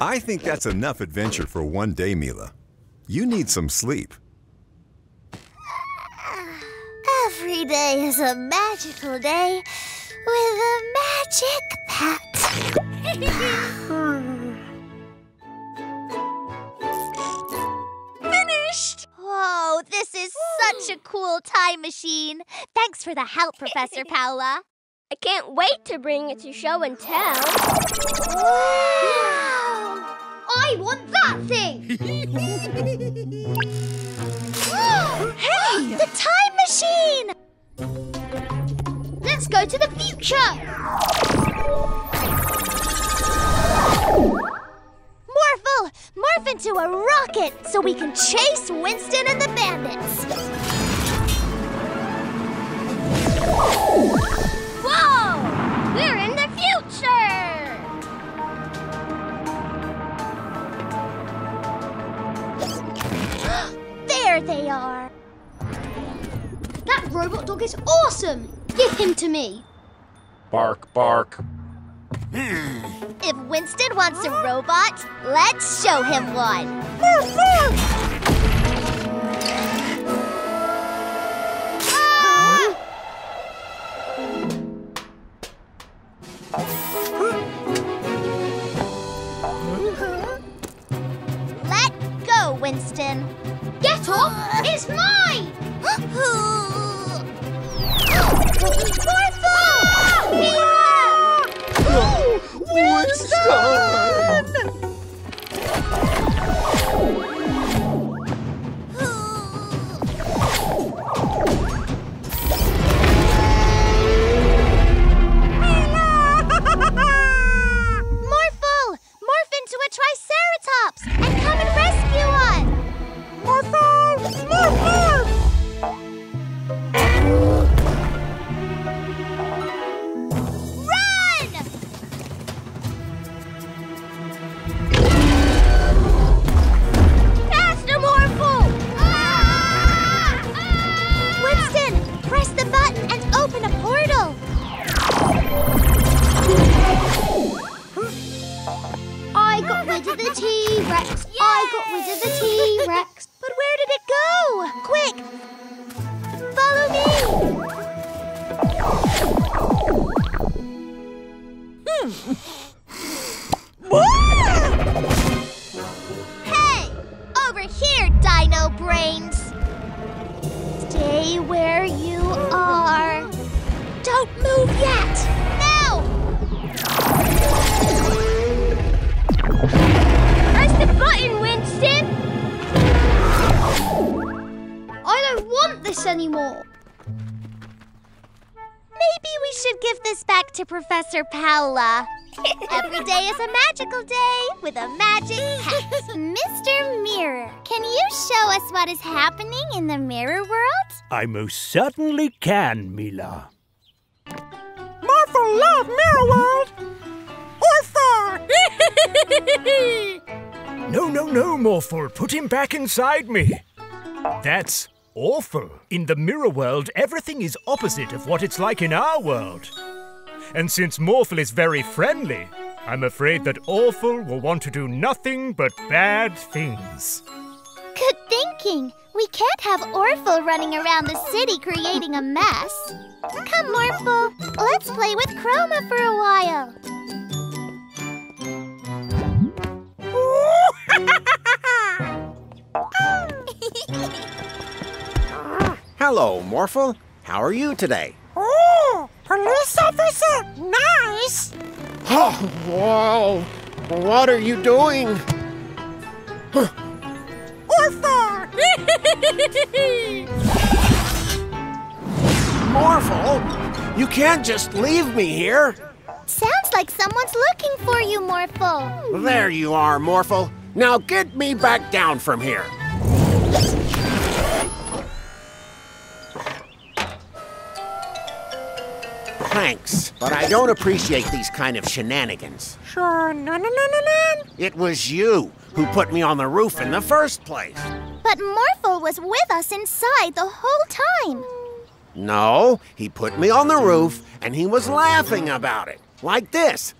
I think that's enough adventure for one day, Mila. You need some sleep. Every day is a magical day with a magic pet. Finished! Whoa, this is such a cool time machine. Thanks for the help, Professor Paola. I can't wait to bring it to show and tell. Wow! I want that thing! Hey! The time machine! Let's go to the future! Morphle! Morph into a rocket so we can chase Winston and the bandits! Whoa! We're in the future! There they are! That robot dog is awesome! Give him to me! Bark, bark. If Winston wants a robot, let's show him one! Ah! Let go, Winston! Get off! It's mine! Morphle! Winston! want this anymore. Maybe we should give this back to Professor Paola. Every day is a magical day with a magic hat. Mister Mirror, can you show us what is happening in the mirror world? I most certainly can, Mila. Morphle love Mirror World! Or far! No, no, no, Morphle. Put him back inside me. That's awful. In the Mirror World, everything is opposite of what it's like in our world. And since Morphle is very friendly, I'm afraid that Awful will want to do nothing but bad things. Good thinking. We can't have Orful running around the city creating a mess. Come, Morphle. Let's play with Chroma for a while. Hello, Morphle. How are you today? Oh, police officer, nice. Oh, whoa. What are you doing? Orful! Morphle, you can't just leave me here. Sounds like someone's looking for you, Morphle. There you are, Morphle. Now get me back down from here. Thanks, but I don't appreciate these kind of shenanigans. Sure, no, no, no, no, no. It was you who put me on the roof in the first place. But Morphle was with us inside the whole time. No, he put me on the roof and he was laughing about it, like this.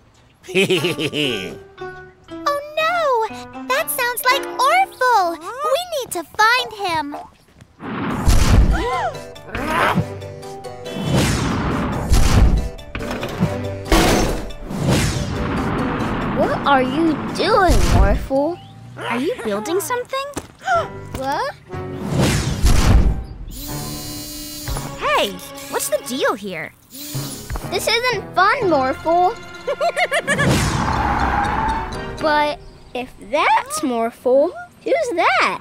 Oh no, that sounds like Orful. We need to find him. What are you doing, Morphle? Are you building something? What? Hey, what's the deal here? This isn't fun, Morphle. But if that's Morphle, who's that?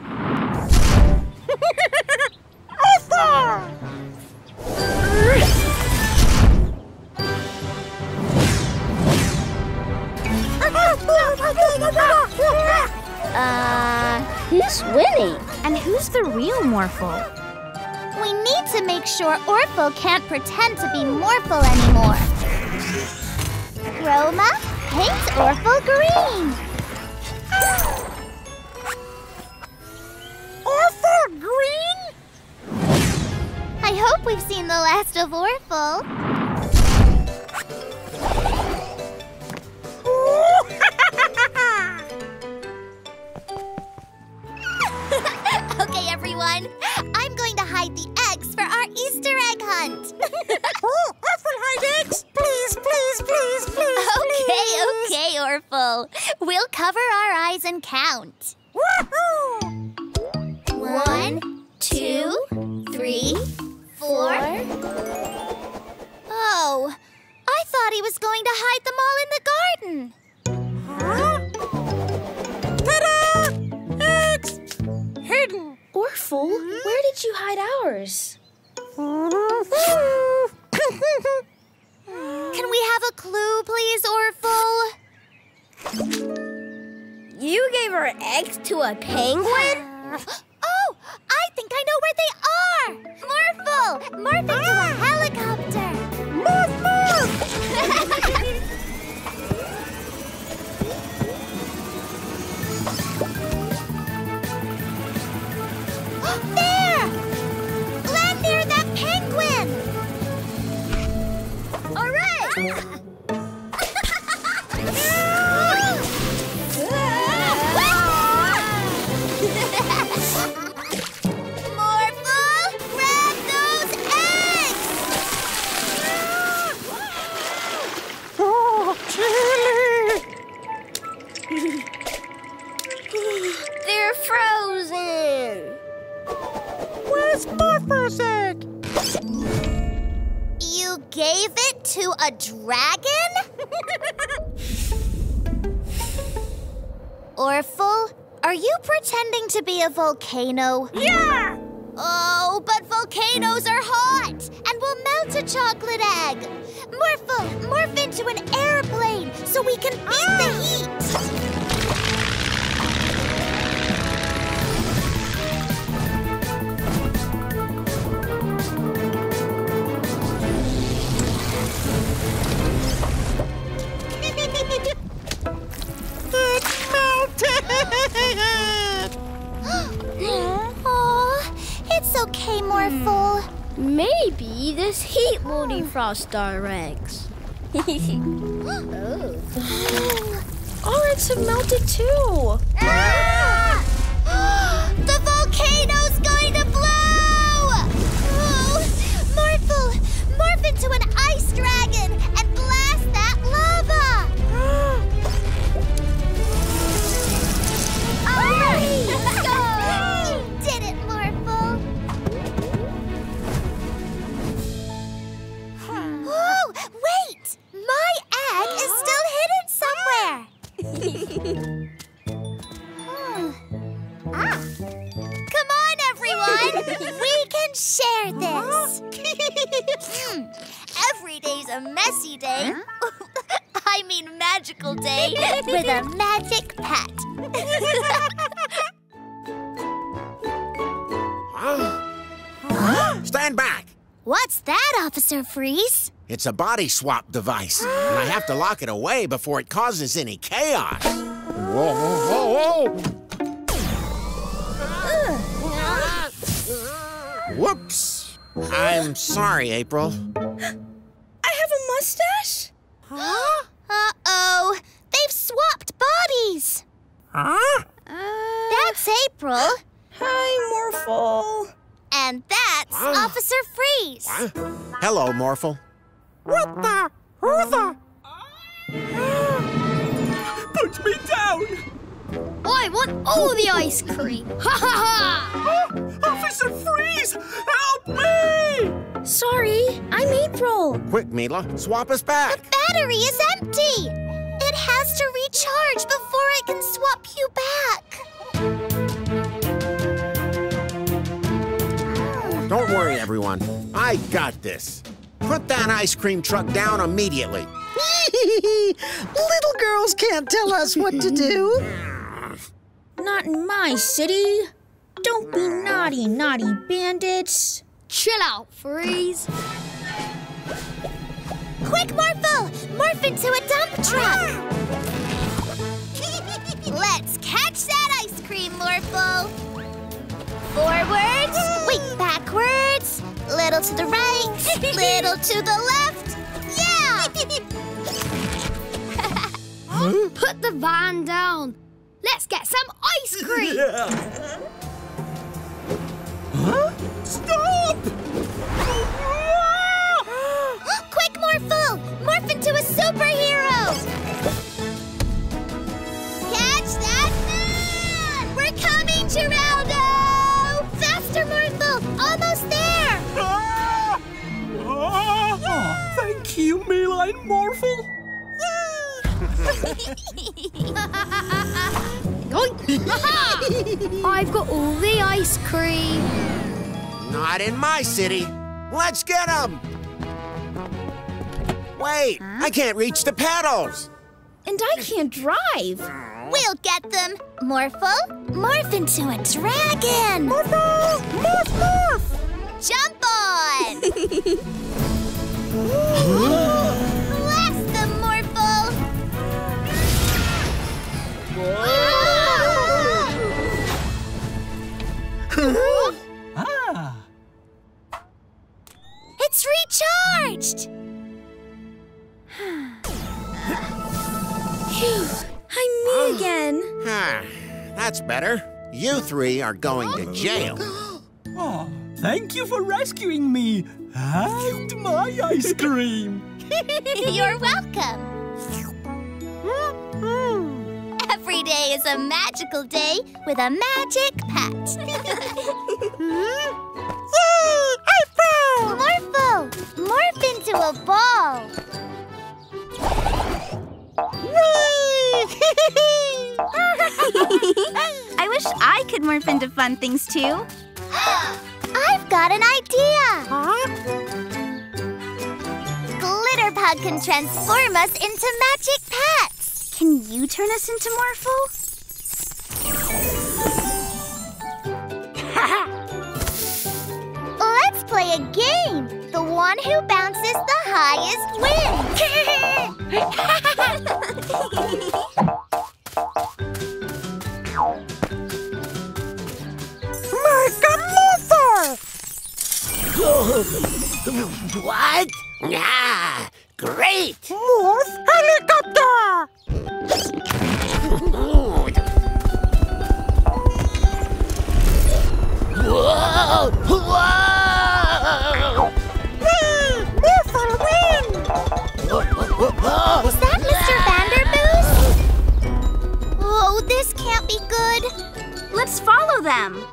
Awesome! Uh, who's winning? And who's the real Morphle? We need to make sure Orful can't pretend to be Morphle anymore. Chroma, paint Orful green. Orful green? I hope we've seen the last of Orful. Okay, everyone. I'm going to hide the eggs for our Easter egg hunt. Oh, Orful, hide eggs. Please, please, please, please. Okay, please. Okay, Orful. We'll cover our eyes and count. Woohoo! One, two, three, four. Oh, I thought he was going to hide them all in the garden. Huh? Ta-da! Eggs! Hidden! Orful, mm-hmm. Where did you hide ours? Can we have a clue, please, Orful? You gave our eggs to a penguin? Oh, I think I know where they are! Morphle! Morph into ah. a helicopter! Morph, morph! There! Land near that penguin! All right! Morphle, grab those eggs! Oh, chilly! They're frozen! Where's Morphle's egg? You gave it to a dragon? Orful, are you pretending to be a volcano? Yeah! Oh, but volcanoes Potatoes are hot and will melt a chocolate egg. Morphle, morph into an airplane so we can beat ah. the heat. It's melted! It's okay, Morphle. Hmm. Maybe this heat will defrost our eggs. oh. oh, it's melted too. Ah! The volcano's going to blow! Oh, Morphle, morph into an ice dragon and blast that lava! All right, let's go! You did it, Morphle. Whoa! Wait! My egg is still hidden somewhere! hmm. ah. Come on, everyone! We can share this! Every day's a messy day. Huh? I mean magical day with a magic pet. huh? Stand back! What's that, Officer Freeze? It's a body swap device, and I have to lock it away before it causes any chaos. Whoa, whoa, whoa, whoa! Whoops! I'm sorry, April. I have a mustache? Huh? Uh-oh! They've swapped bodies! Huh? Uh... That's April. Hi, Morphle. And that's uh... Officer Freeze. What? Hello, Morphle. What the? Who the? Put me down! I want all the ice cream! Ha ha ha! Oh, Officer Freeze! Help me! Sorry, I'm April. Quick, Mila, swap us back. The battery is empty. It has to recharge before it can swap you back. Don't worry, everyone. I got this. Put that ice cream truck down immediately. Little girls can't tell us what to do. Not in my city. Don't be naughty, naughty bandits. Chill out, Freeze. Quick, Morphle! Morph into a dump truck! Let's catch that ice cream, Morphle! Forwards, wait, backwards, little to the right, little to the left, yeah! huh? Put the van down. Let's get some ice cream! Yeah. Huh? Stop! Quick, Morphle! Morph into a superhero! Catch that man! We're coming, Geraldo! Faster, Morphle! Almost there! Ah! Ah! Yeah! Thank you, Mila and Morphle! I've got all the ice cream. Not in my city. Let's get them. Wait, huh? I can't reach the pedals. And I can't drive. We'll get them. Morphle, morph into a dragon. Morphle, morph, morph. Jump on. Blast them, Morphle. ah. It's recharged. Phew, I'm me again. Ah, that's better. You three are going to jail. Oh, thank you for rescuing me and my ice cream. You're welcome. Every day is a magical day with a magic pet. Yay! April! Morphle! Morph into a ball! I wish I could morph into fun things, too. I've got an idea! Glitterbug can transform us into magic pets. Can you turn us into Morphle? Let's play a game. The one who bounces the highest wins. Morphle! What? Ah, great! Morph helicopter! Whoa! Whoa! Hey, Morphle win! Is that Mister Vanderboost? Oh, this can't be good. Let's follow them.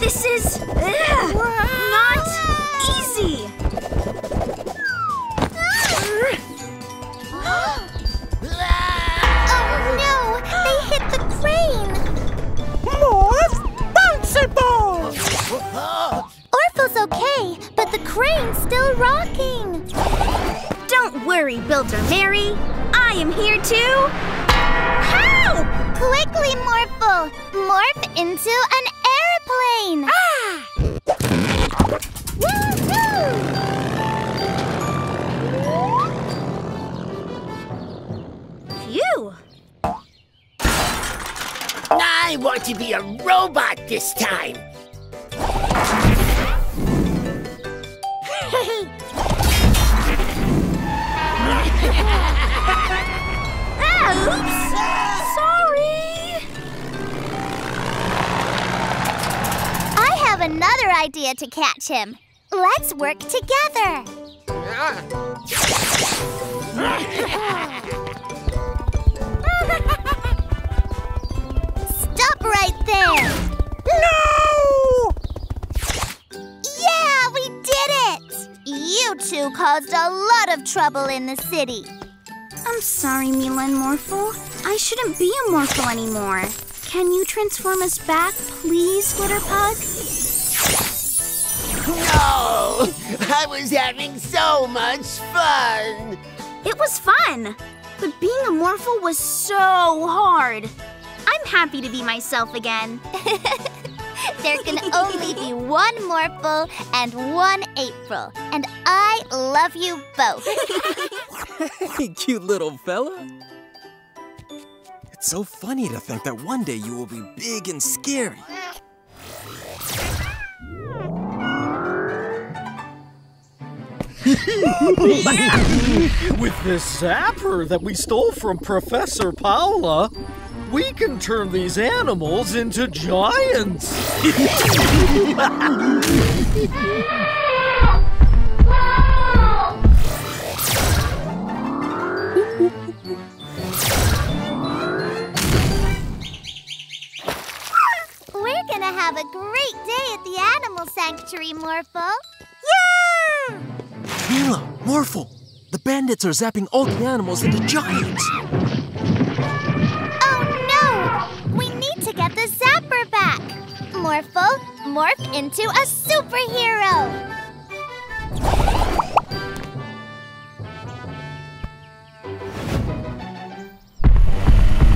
This is ugh, not easy. Oh no, they hit the crane. Morph bounceable. Orphel's okay, but the crane's still rocking. Don't worry, Builder Mary. I am here too. How? Quickly, Morphle. Morph into an plane. Ah! Woo-hoo! Phew! I want to be a robot this time. Ah, oops! Another idea to catch him. Let's work together. Stop right there. No! Yeah, we did it! You two caused a lot of trouble in the city. I'm sorry, Mila and Morphle. I shouldn't be a Morphle anymore. Can you transform us back, please, Glitterbug? No! I was having so much fun! It was fun, but being a Morphle was so hard. I'm happy to be myself again. There can only be one Morphle and one April, and I love you both. Hey, cute little fella. It's so funny to think that one day you will be big and scary. With this zapper that we stole from Professor Paola, we can turn these animals into giants. We're gonna have a great day at the animal sanctuary, Morphle. Yeah! Mila, Morphle, the bandits are zapping all the animals into giants. Oh no! We need to get the zapper back. Morphle, morph into a superhero.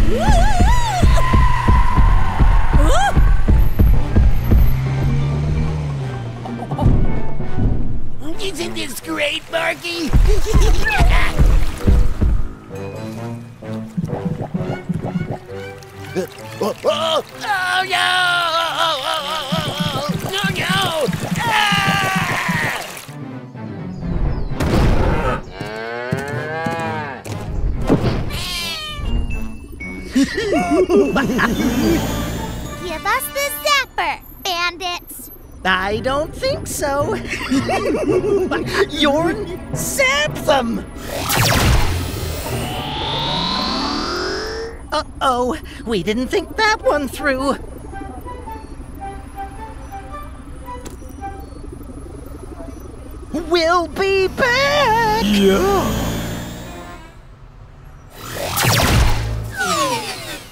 Woo-hoo! Isn't this great, Barky? Oh, oh no! No, no! Give us the zapper, bandits! I don't think so. Jordan, zap them! Uh-oh, we didn't think that one through. We'll be back! Yeah!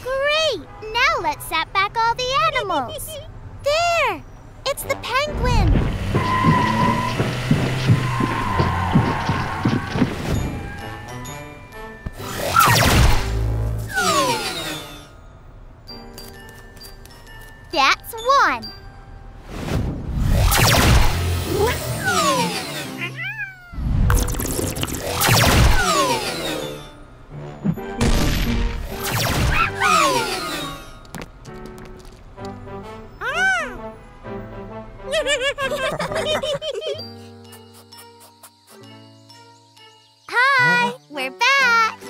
Great! Now let's zap back all the animals. There! That's one. Hi, we're back.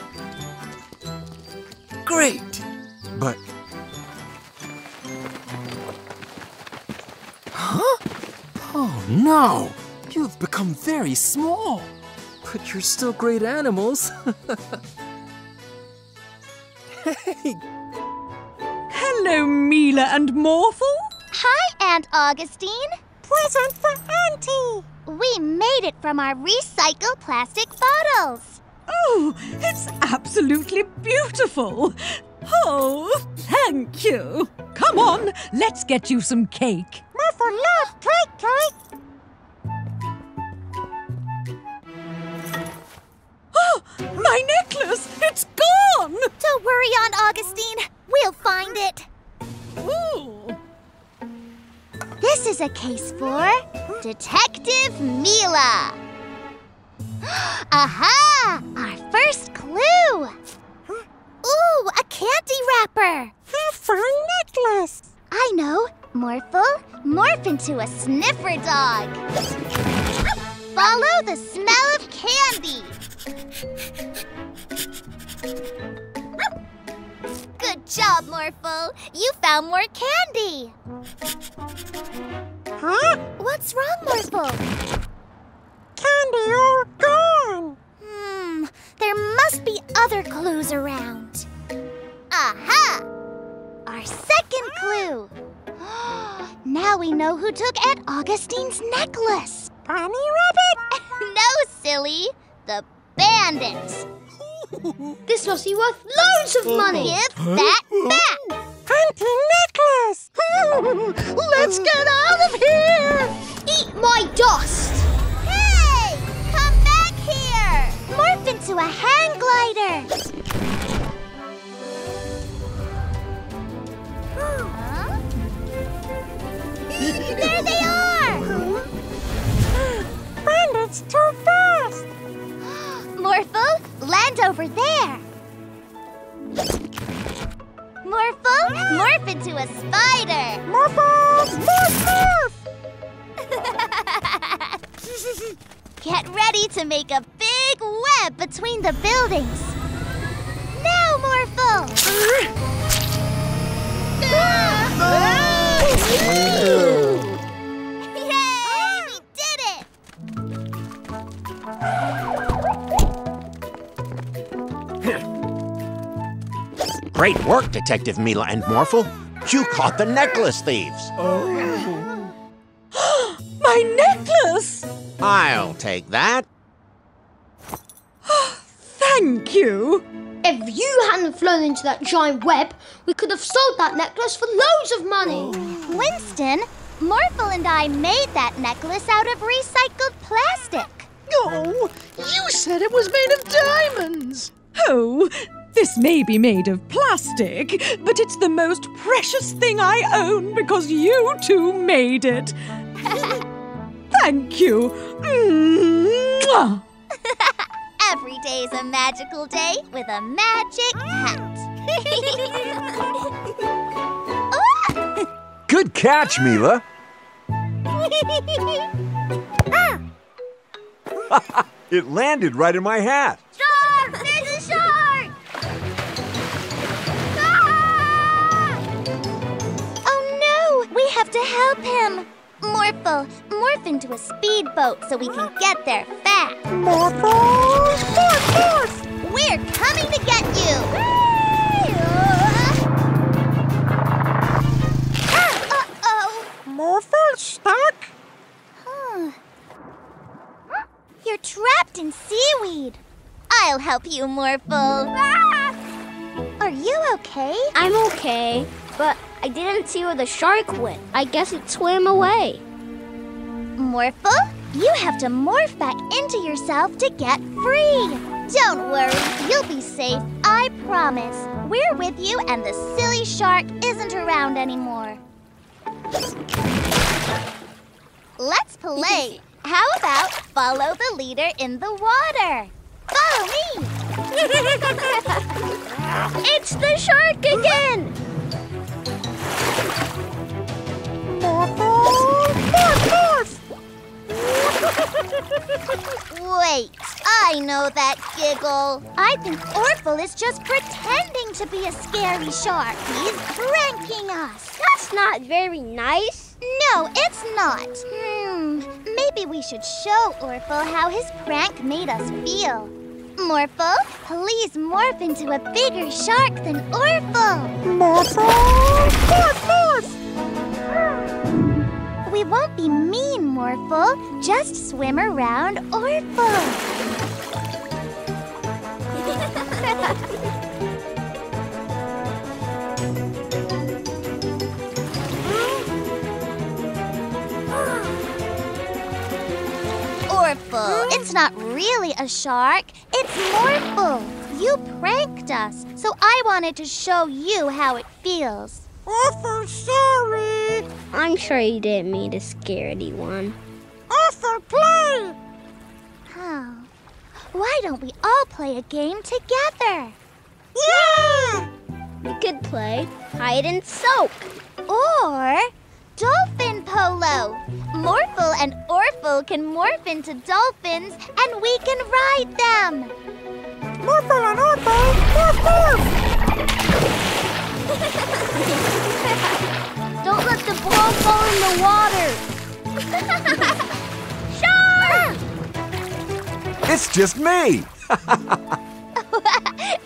Great, but huh? Oh no, you've become very small, but you're still great animals. Hey, hello, Mila and Morphle. Hi, Aunt Augustine. Present for Auntie. We made it from our recycled plastic bottles. Oh, it's absolutely beautiful. Oh, thank you. Come on, let's get you some cake. Murphy loves cake, cake. Oh, my necklace, it's gone. Don't worry, Aunt Augustine. We'll find it. Ooh. This is a case for Detective Mila. Aha! Our first clue! Ooh, a candy wrapper! Half our necklace! I know. Morphle, morph into a sniffer dog. Follow the smell of candy. Good job, Morphle. You found more candy. Huh? What's wrong, Morphle? Candy all gone. Hmm. There must be other clues around. Aha! Our second clue. Now we know who took Aunt Augustine's necklace. Bunny Rabbit? No, silly. The bandits. This must be worth loads of money. Give that back. Auntie necklace! Let's get out of here! Eat my dust! Hey! Come back here! Morph into a hang glider! Huh? There they are! Bandits too fast! Morphle, land over there! Morphle, morph into a spider! Morphle! Morph, morph! Get ready to make a big web between the buildings! Now, Morphle! Yay! We did it! Great work, Detective Mila and Morphle. You caught the necklace thieves. Oh. My necklace! I'll take that. Oh, thank you. If you hadn't flown into that giant web, we could have sold that necklace for loads of money. Winston, Morphle and I made that necklace out of recycled plastic. Oh, you said it was made of diamonds. Oh, this may be made of plastic, but it's the most precious thing I own because you two made it. Thank you. Mm-hmm. Every day's a magical day with a magic hat. Good catch, Mila. It landed right in my hat. Shark! There's a shark! We have to help him. Morphle, morph into a speedboat so we can get there fast. Morphle, morph, morph! We're coming to get you. Ah, uh-oh. Morphle stuck? Huh. You're trapped in seaweed. I'll help you, Morphle. Are you okay? I'm okay, but I didn't see where the shark went. I guess it swam away. Morphle, you have to morph back into yourself to get free. Don't worry, you'll be safe, I promise. We're with you and the silly shark isn't around anymore. Let's play. How about follow the leader in the water? Follow me. It's the shark again. Wait, I know that giggle. I think Morphle is just pretending to be a scary shark. He's pranking us. That's not very nice. No, it's not. Hmm, maybe we should show Morphle how his prank made us feel. Morphle, please morph into a bigger shark than Morphle. Morphle, Morphle! We won't be mean, Morphle. Just swim around Morphle. Morphle, it's not really a shark. It's Morphle. You pranked us, so I wanted to show you how it feels. Awful sorry! I'm sure you didn't mean to scare anyone. Awful play! Oh. Why don't we all play a game together? Yeah! We could play hide and soak. Or dolphin polo. Morphle and Orphle can morph into dolphins and we can ride them. Morphle and Orphle, morph, morph! Don't let the ball fall in the water! Shark! It's just me!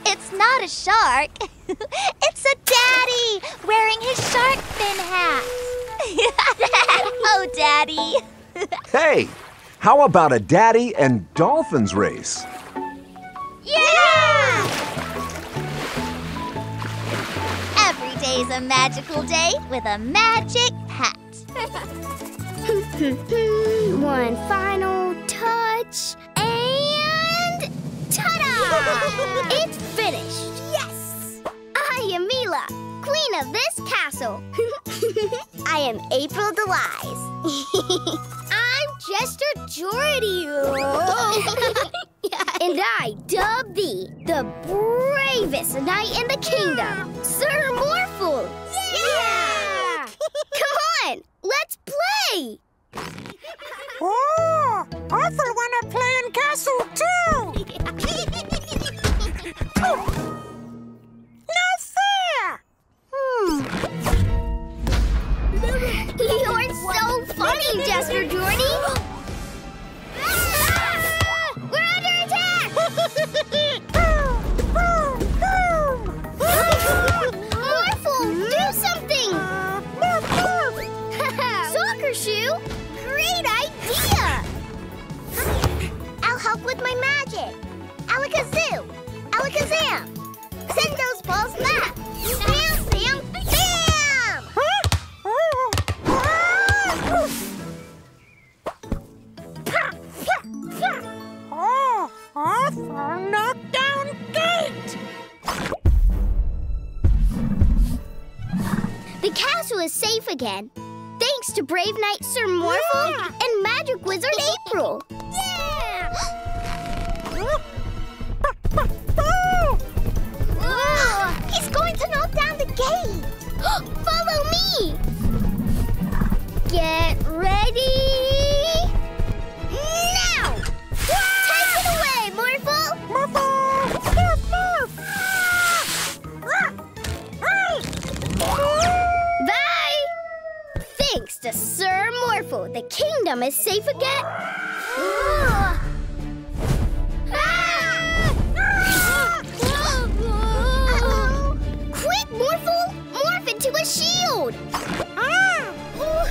It's not a shark. It's a daddy wearing his shark fin hat. Oh, Daddy. Hey, how about a daddy and dolphins race? Yeah! Yeah! Today's a magical day with a magic pet. One final touch and ta-da! It's finished. Yes! I am Mila, queen of this castle. I am April Delize. I'm Jester Jordy. And I dub thee the bravest knight in the kingdom, Sir Morphle! Yeah! Come on, let's play! Oh, Morphle wanna play in castle too! No fair! Hmm. You're so funny, Jester Jordy! With my magic! Alakazoo! Alakazam! Send those balls back! Sam, Sam, Sam! Oh, awful knockdown gate! The castle is safe again, thanks to brave knight Sir Morphle yeah. and magic wizard April! Yeah! He's going to knock down the gate! Follow me! Get ready... now! Take it away, Morphle! Morphle! Morph, morph! Bye! Thanks to Sir Morphle, the kingdom is safe again. Ooh. Morphle, morph into a shield! Ah! Ooh.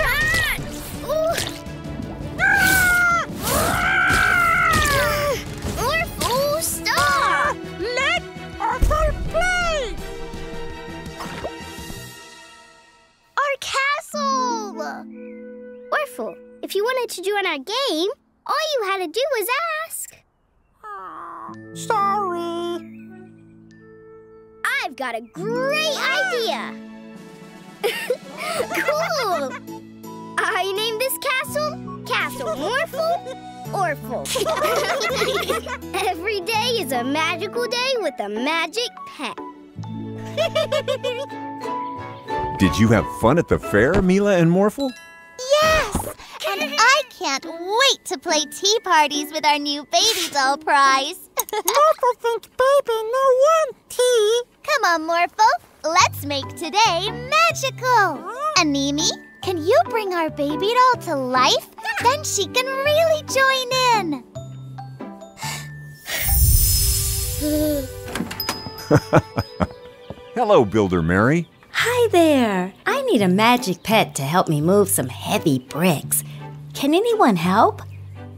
Ah! Ooh. Ah! Ah! Morphle, stop! Let Morphle play! Our castle! Morphle, if you wanted to join our game, all you had to do was ask. Sorry. I've I've got a great idea! Cool! I name this castle, Castle Morphle, Orphle. Every day is a magical day with a magic pet. Did you have fun at the fair, Mila and Morphle? Yes! And I can't wait to play tea parties with our new baby doll prize. Morphle thinks baby no one tea. Come on, Morphle. Let's make today magical. Anemi, can you bring our baby doll to life? Then she can really join in. Hello, Builder Mary. Hi there. I need a magic pet to help me move some heavy bricks. Can anyone help?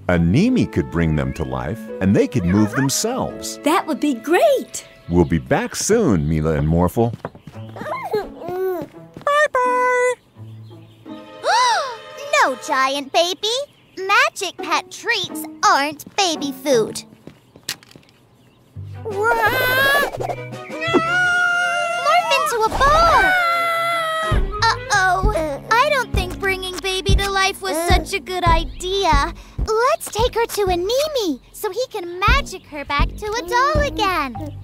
Anemi could bring them to life, and they could move themselves. That would be great. We'll be back soon, Mila and Morphle. Bye-bye. No, giant baby. Magic pet treats aren't baby food. To a ball! Uh-oh, I don't think bringing baby to life was such a good idea. Let's take her to Anemi so he can magic her back to a doll again.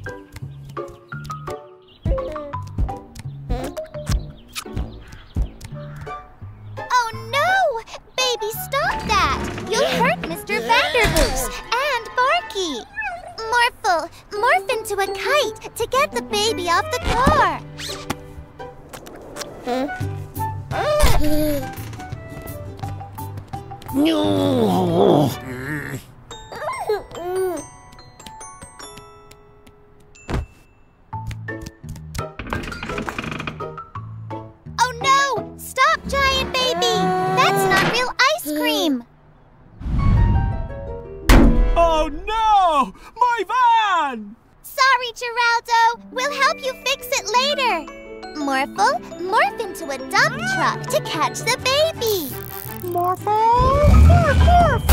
Oh no! Baby, stop that! You'll hurt Mister Vanderboost and Barky. Morphle, morph into a kite to get the baby off the car. No. Oh no! Stop, giant baby! That's not real ice cream! Oh no! My van! Sorry, Geraldo. We'll help you fix it later. Morphle, morph into a dump truck to catch the baby. Morphle, morph, morph.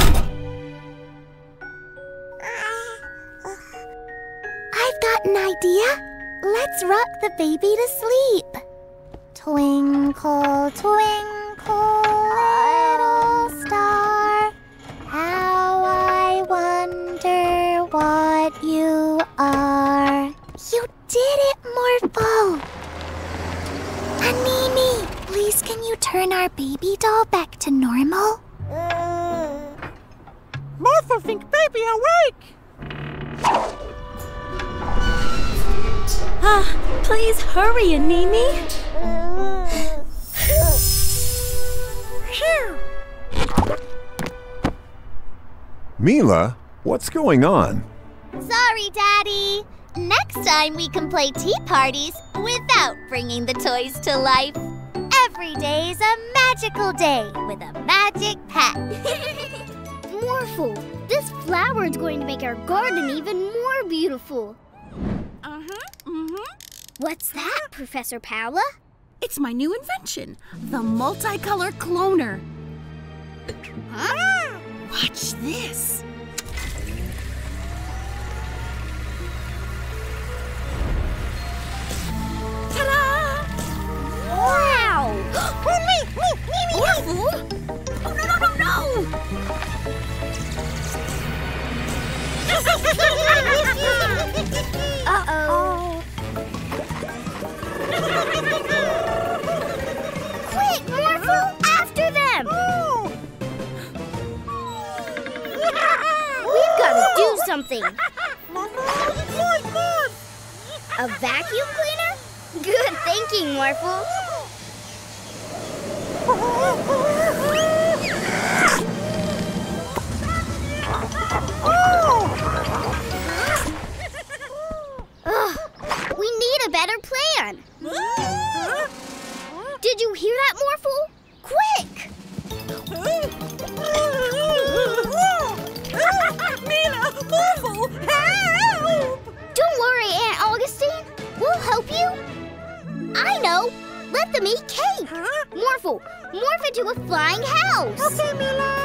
I've got an idea. Let's rock the baby to sleep. Twinkle, twinkle, little star. How I wonder what you are. You did it, Morphle. Anemi, please can you turn our baby doll back to normal? Uh. Morphle think baby awake! Ah, uh, please hurry, Anemi! Uh. Mila, what's going on? Sorry, Daddy! Next time we can play tea parties without bringing the toys to life. Every day's a magical day with a magic pet. Morphle, this flower is going to make our garden even more beautiful. Uh-huh, uh-huh. What's that, Professor Paola? It's my new invention, the multicolor cloner. Huh? Watch this. Wow! Oh, me, me, me, me! Morphle? Oh, no, no, no, no! Uh-oh. Quick, Morphle! After them! We've got to do something! A vacuum cleaner? Good thinking, Morphle. Ugh, we need a better plan. Did you hear that, Morphle? Quick! Mila, Morphle, help! Don't worry, Aunt Augustine. We'll help you. I know! Let them eat cake! Huh? Morphle, morph into a flying house! Okay, Mila!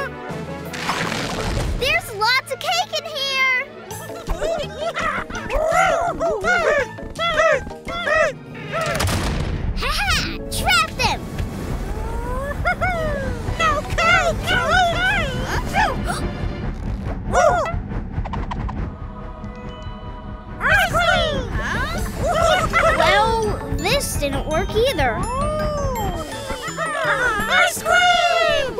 There's lots of cake in here! This didn't work either. Ice cream!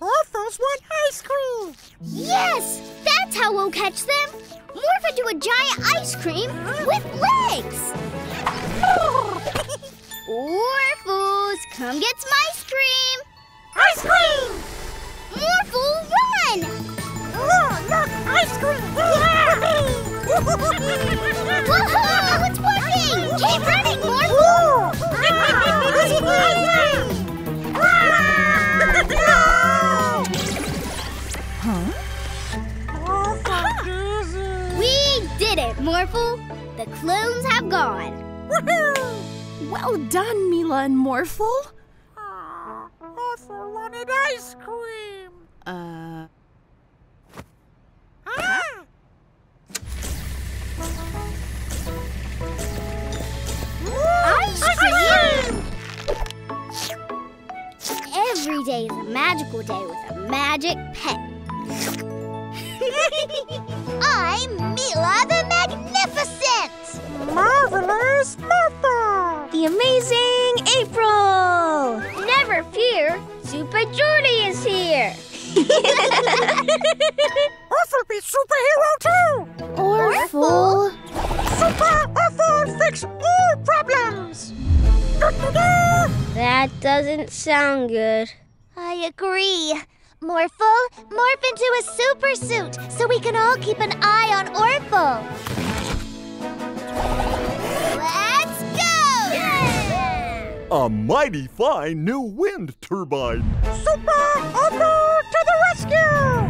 Morphles want ice cream. Yes, that's how we'll catch them. Morph into a giant ice cream with legs. Morphles, come get some ice cream. Ice cream! Morphle, run! Oh, look, ice cream! Yeah! Woohoo! It's working! Keep running, Morphle! Huh? Oh, so easy! We did it, Morphle! The clones have gone! Woohoo! Well done, Mila and Morphle! Uh, Morphle wanted ice cream! Uh... Ah! Ice cream! Every day is a magical day with a magic pet. I'm Mila the Magnificent! Marvelous Martha! The amazing April! Never fear, Super Jordy is here! Orphle be superhero too! Orphle? Super Orphle fix all problems! That doesn't sound good. I agree. Morphle, morph into a super suit so we can all keep an eye on Orphle. Let's go! Yeah! A mighty fine new wind turbine. Super Orphle to the rescue!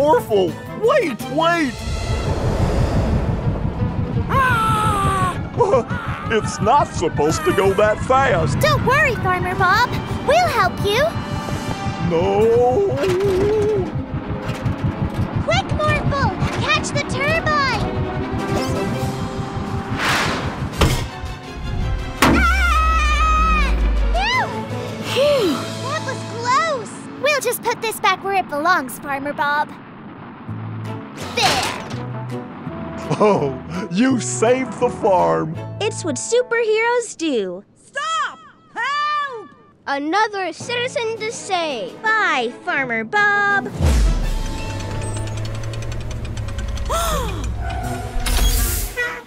Orphle, wait, wait! Ah! It's not supposed to go that fast. Don't worry, Farmer Bob. We'll help you. No. Quick, Morphle! Catch the turbine! Ah! Phew! That was close. We'll just put this back where it belongs, Farmer Bob. There. Oh, you saved the farm. It's what superheroes do. Stop! Help! Another citizen to save. Bye, Farmer Bob.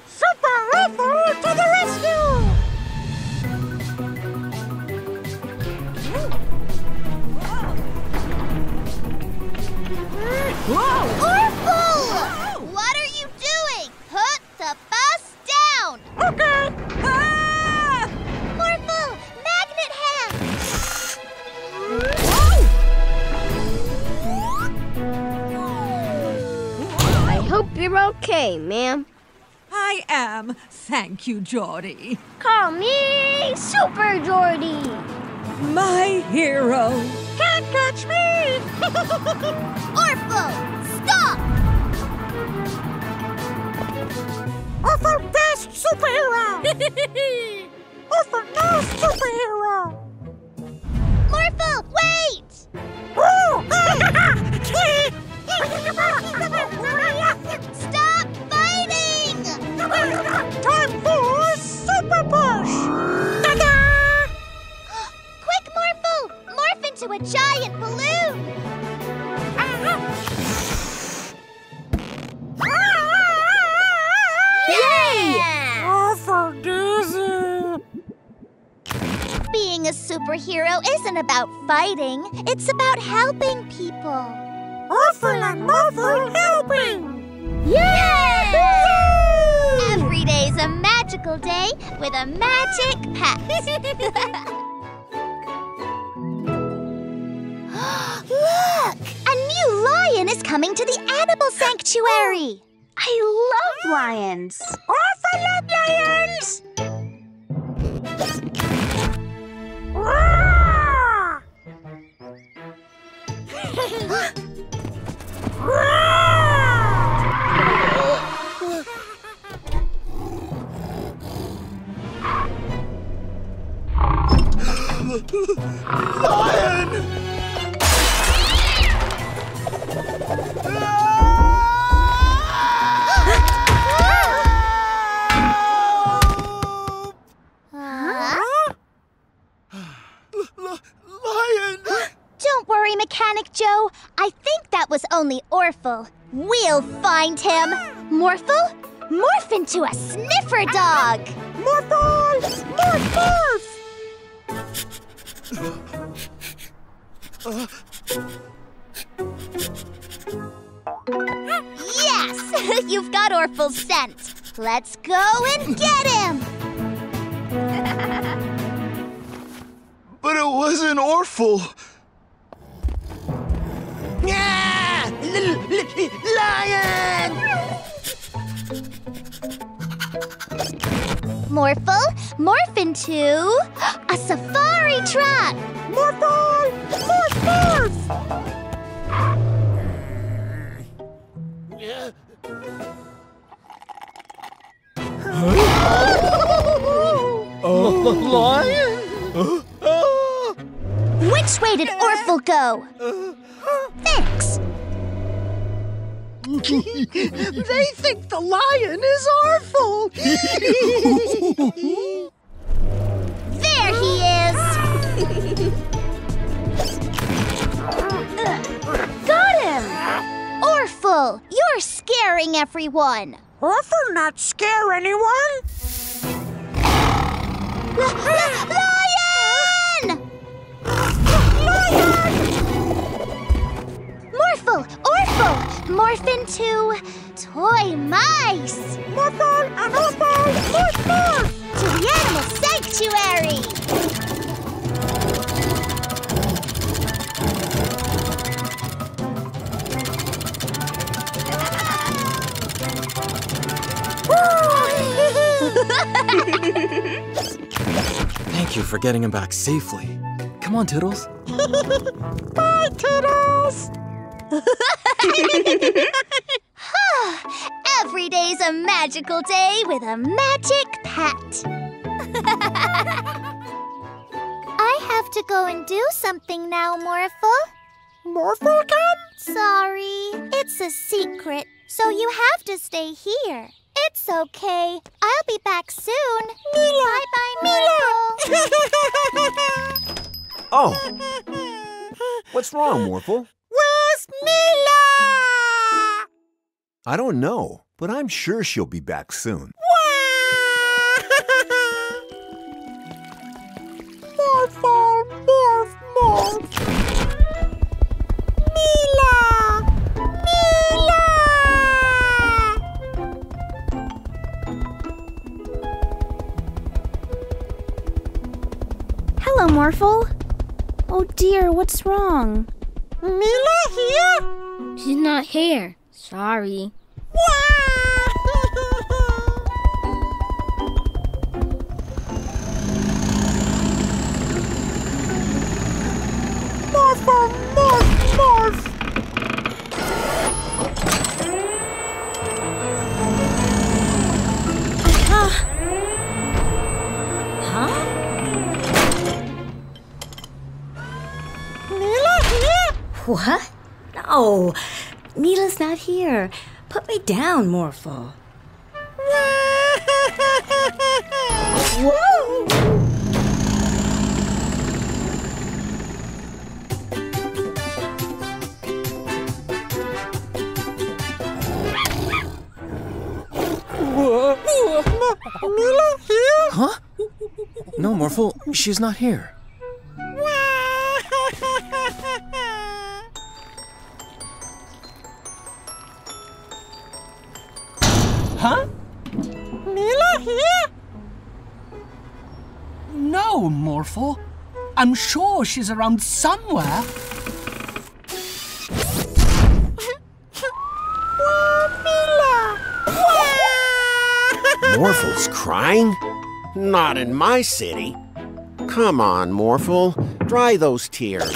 Super Orphle to the rescue! Orphle! The bus down! Okay! Ah! Morphle! Magnet hand! Whoa! I hope you're okay, ma'am. I am. Thank you, Jordy. Call me Super Jordy! My hero! Can't catch me! Orphle! Stop! Orphle best superhero! Orphle no superhero! Morphle, wait! Stop fighting! Time for Super Push! Ta-da! Quick, Morphle! Morph into a giant balloon! Yeah! Oh, for dizzy! Being a superhero isn't about fighting. It's about helping people. Orphle and Morphle helping! Yeah! Yay! Every day's a magical day with a magic pet. Look! A new lion is coming to the animal sanctuary. I love lions. Orphle love lions! Lion! Ah! Morphle. We'll find him. Morphle, morph into a sniffer dog. Morphle! Morph, morph! Uh. Yes! You've got Orful's scent. Let's go and get him! But it wasn't Orful! Ah! Lion! Morphle, morph into a safari truck! Morphle! Morph, morph! Huh? Oh, lion! Oh. Which way did Orful go? Thanks! They think the lion is Orful! There he is! Got him! Orful, you're scaring everyone! Orful not scare anyone? Lion! Lion! Morphle, Orful, morph into toy mice. Morphle and Orful, morph, morph! To the animal sanctuary. Thank you for getting him back safely. Come on, Toodles. Bye, Toodles! Every day's a magical day with a magic pet. I have to go and do something now, Morphle. Morphle come? Sorry, it's a secret, so you have to stay here. It's okay. I'll be back soon. Mila! Bye-bye, Mila! Oh! What's wrong, Morphle? Where's Mila? I don't know, but I'm sure she'll be back soon. Morphle, morph, morph. Mila! Hello, Morphle. Oh dear, what's wrong? Mila here? She's not here. Sorry. Morphle, morph, morph! What? No, Mila's not here. Put me down, Morphle. Whoa! Mila here? Huh? No, Morphle, she's not here. Huh? Mila here? No, Morphle. I'm sure she's around somewhere. Whoa, Mila! Whoa! Morphle's crying? Not in my city. Come on, Morphle. Dry those tears.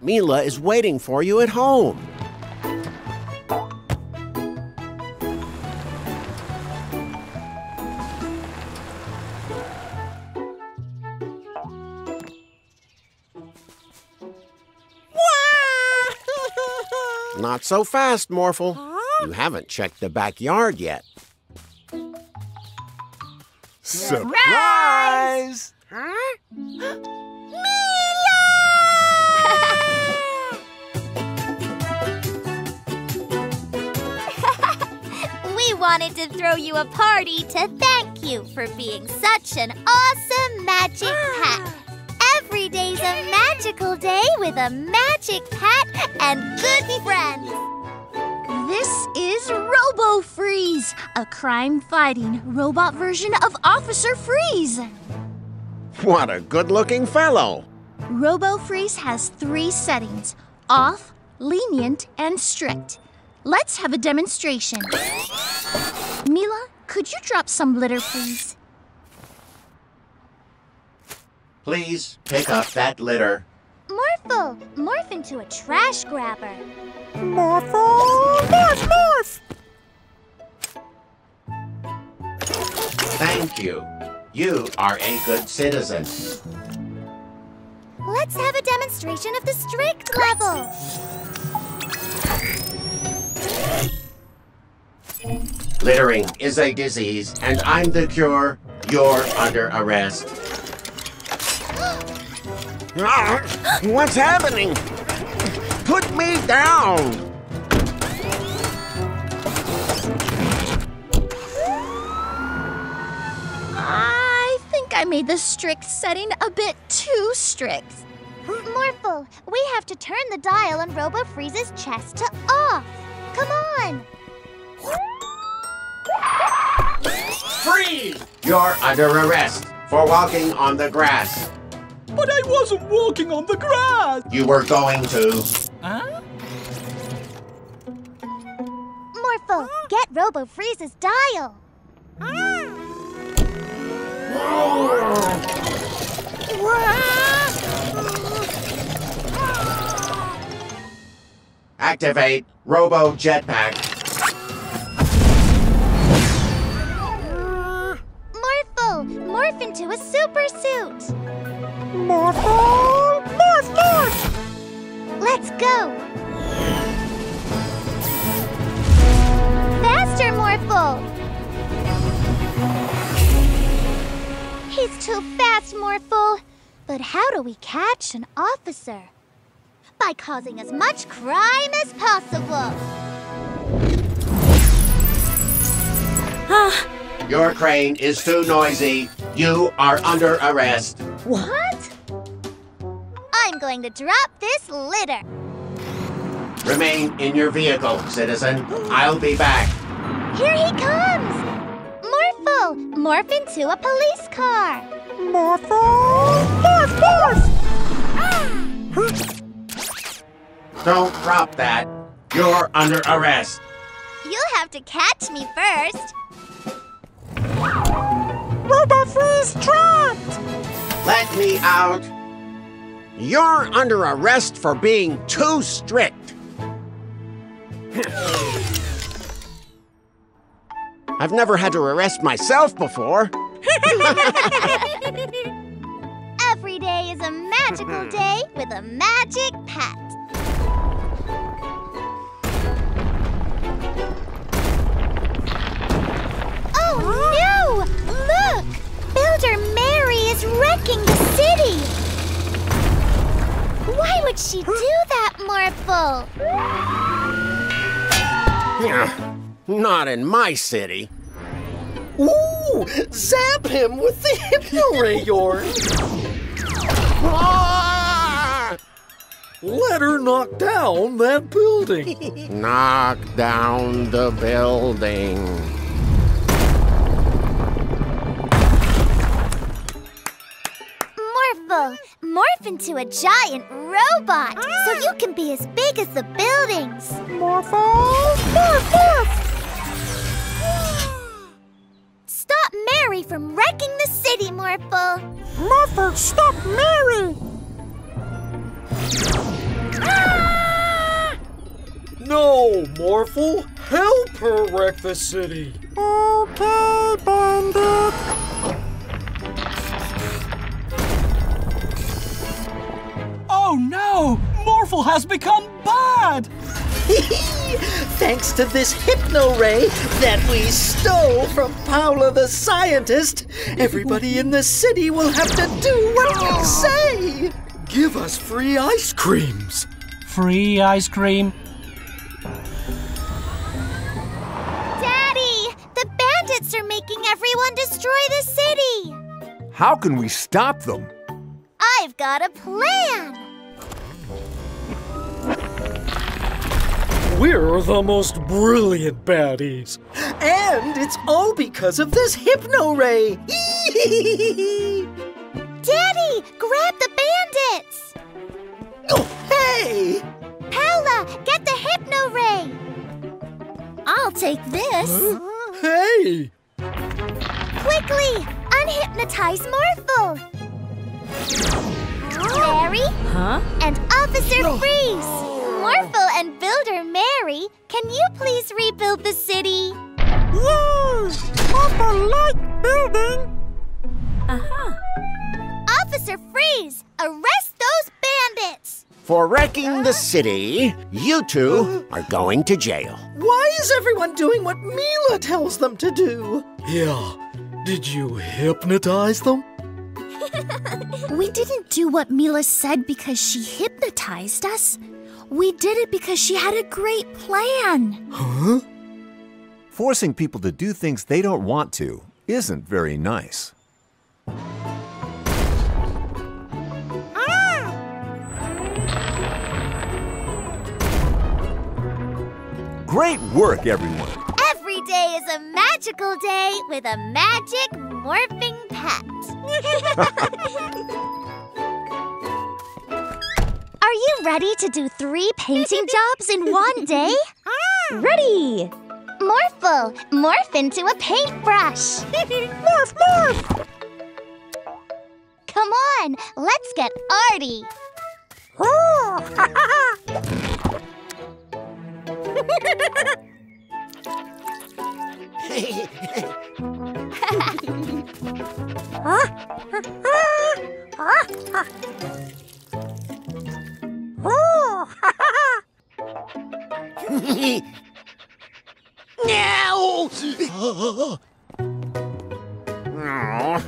Mila is waiting for you at home. Not so fast, Morphle. Huh? You haven't checked the backyard yet. Surprise! Surprise! Huh? Mila! wanted to throw you a party to thank you for being such an awesome magic pet. Every day's a magical day with a magic pet and good friends. This is Robo Freeze, a crime-fighting robot version of Officer Freeze. What a good-looking fellow! Robo Freeze has three settings: off, lenient, and strict. Let's have a demonstration. Mila, could you drop some litter, please? Please pick up that litter. Morphle, morph into a trash grabber. Morphle, morph, morph! Thank you. You are a good citizen. Let's have a demonstration of the strict level. Littering is a disease, and I'm the cure. You're under arrest. What's happening? Put me down! I think I made the strict setting a bit too strict. Morphle, we have to turn the dial on Robo Freeze's chest to off. Come on! Freeze! You're under arrest for walking on the grass. But I wasn't walking on the grass! You were going to. Huh? Morphle, get Robo Freeze's dial. Activate Robo Jetpack. Morphle, morph into a super suit. Morphle, morph, morph! Let's go. Faster, Morphle. He's too fast, Morphle. But how do we catch an officer? By causing as much crime as possible. Ah. Your crane is too noisy. You are under arrest. What? I'm going to drop this litter. Remain in your vehicle, citizen. I'll be back. Here he comes. Morphle, morph into a police car. Morphle, morph, morph! Ah. Don't drop that. You're under arrest. You'll have to catch me first. Robo Freeze trapped! Let me out. You're under arrest for being too strict. I've never had to arrest myself before. Every day is a magical day with a magic pet. Oh, no! Look! Builder Mary is wrecking the city! Why would she do that, Morphle? Not in my city. Ooh! Zap him with the hypno-rayor! Ah! Let her knock down that building. Knock down the building. Morph into a giant robot, ah. so you can be as big as the buildings. Morph, morph, morph! Stop Mary from wrecking the city, Morphle. Morphle, stop Mary! Ah. No, Morphle, help her wreck the city. Okay, Bandit. Oh no! Morphle has become bad! Thanks to this hypno-ray that we stole from Paola the scientist, everybody in the city will have to do what we say! Give us free ice creams! Free ice cream? Daddy! making everyone destroy the city! How can we stop them? I've got a plan! We're the most brilliant baddies. And it's all because of this hypno ray. Daddy, grab the bandits. Oh, hey! Paola, get the hypno ray. I'll take this. Huh? Hey! Quickly, unhypnotize Morphle. Mary? Huh? And Officer Freeze. Morphle and Builder Mary, can you please rebuild the city? Yay! Morphle like building! Uh-huh. Officer Freeze, arrest those bandits! For wrecking the city, you two are going to jail. Why is everyone doing what Mila tells them to do? Yeah, did you hypnotize them? We didn't do what Mila said because she hypnotized us. We did it because she had a great plan. Huh? Forcing people to do things they don't want to isn't very nice. Ah! Great work, everyone. Every day is a magical day with a magic morphing pet. Are you ready to do three painting jobs in one day? Ah. Ready! Morphle, morph into a paintbrush! Morph, morph! Come on, let's get arty! Oh! Now! Oh. Ah!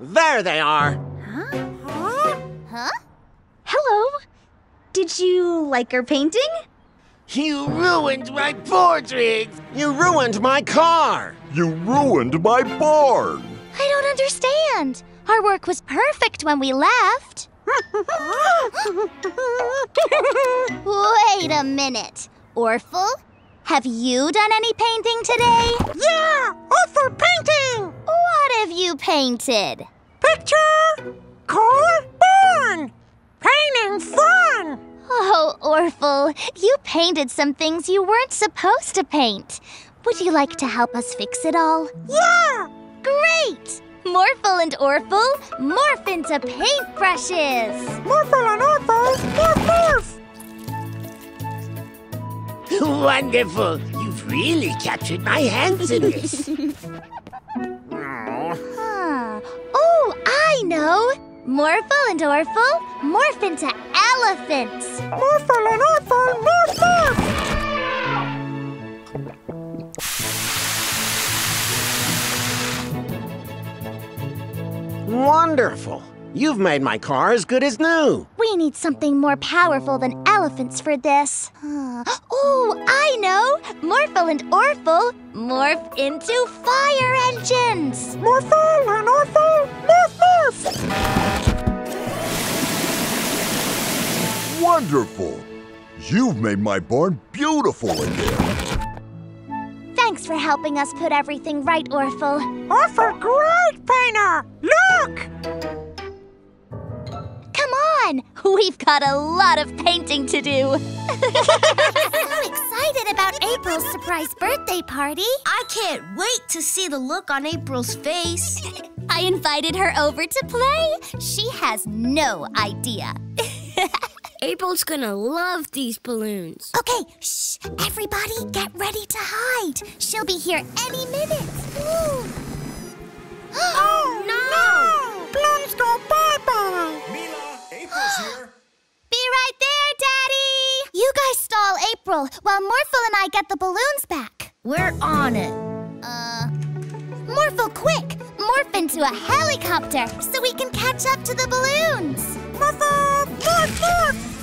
There they are. Huh? Huh? Huh? Hello. Did you like our painting? You ruined my portrait. You ruined my car. You ruined my barn. I don't understand. Our work was perfect when we left. Wait a minute. Orful, have you done any painting today? Yeah, Orful painting. What have you painted? Picture, car, barn. Painting fun. Oh, Orful, you painted some things you weren't supposed to paint. Would you like to help us fix it all? Yeah! Great! Morphle and Orful, morph into paintbrushes! Morphle and Orful, morph, morph! Wonderful! You've really captured my handsomeness. Huh. Oh, I know! Morphle and Orful, morph into elephants! Morphle and Orful, morph, morph! Wonderful! You've made my car as good as new! We need something more powerful than elephants for this. Oh, I know! Morphle and Orful morph into fire engines! Morphle and Orful, morph, morph! Wonderful! You've made my barn beautiful again! Thanks for helping us put everything right, Orful. Orful, great painter! Look! Come on! We've got a lot of painting to do! I'm so excited about April's surprise birthday party! I can't wait to see the look on April's face! I invited her over to play. She has no idea. April's gonna love these balloons. Okay, shh, everybody get ready to hide. She'll be here any minute. Ooh. Oh, no! no! Balloons go bye-bye. Mila, April's here. Be right there, Daddy. You guys stall April while Morphle and I get the balloons back. We're on it. Uh, Morphle, quick. Morph into a helicopter so we can catch up to the balloons. Morphle, morph, morph.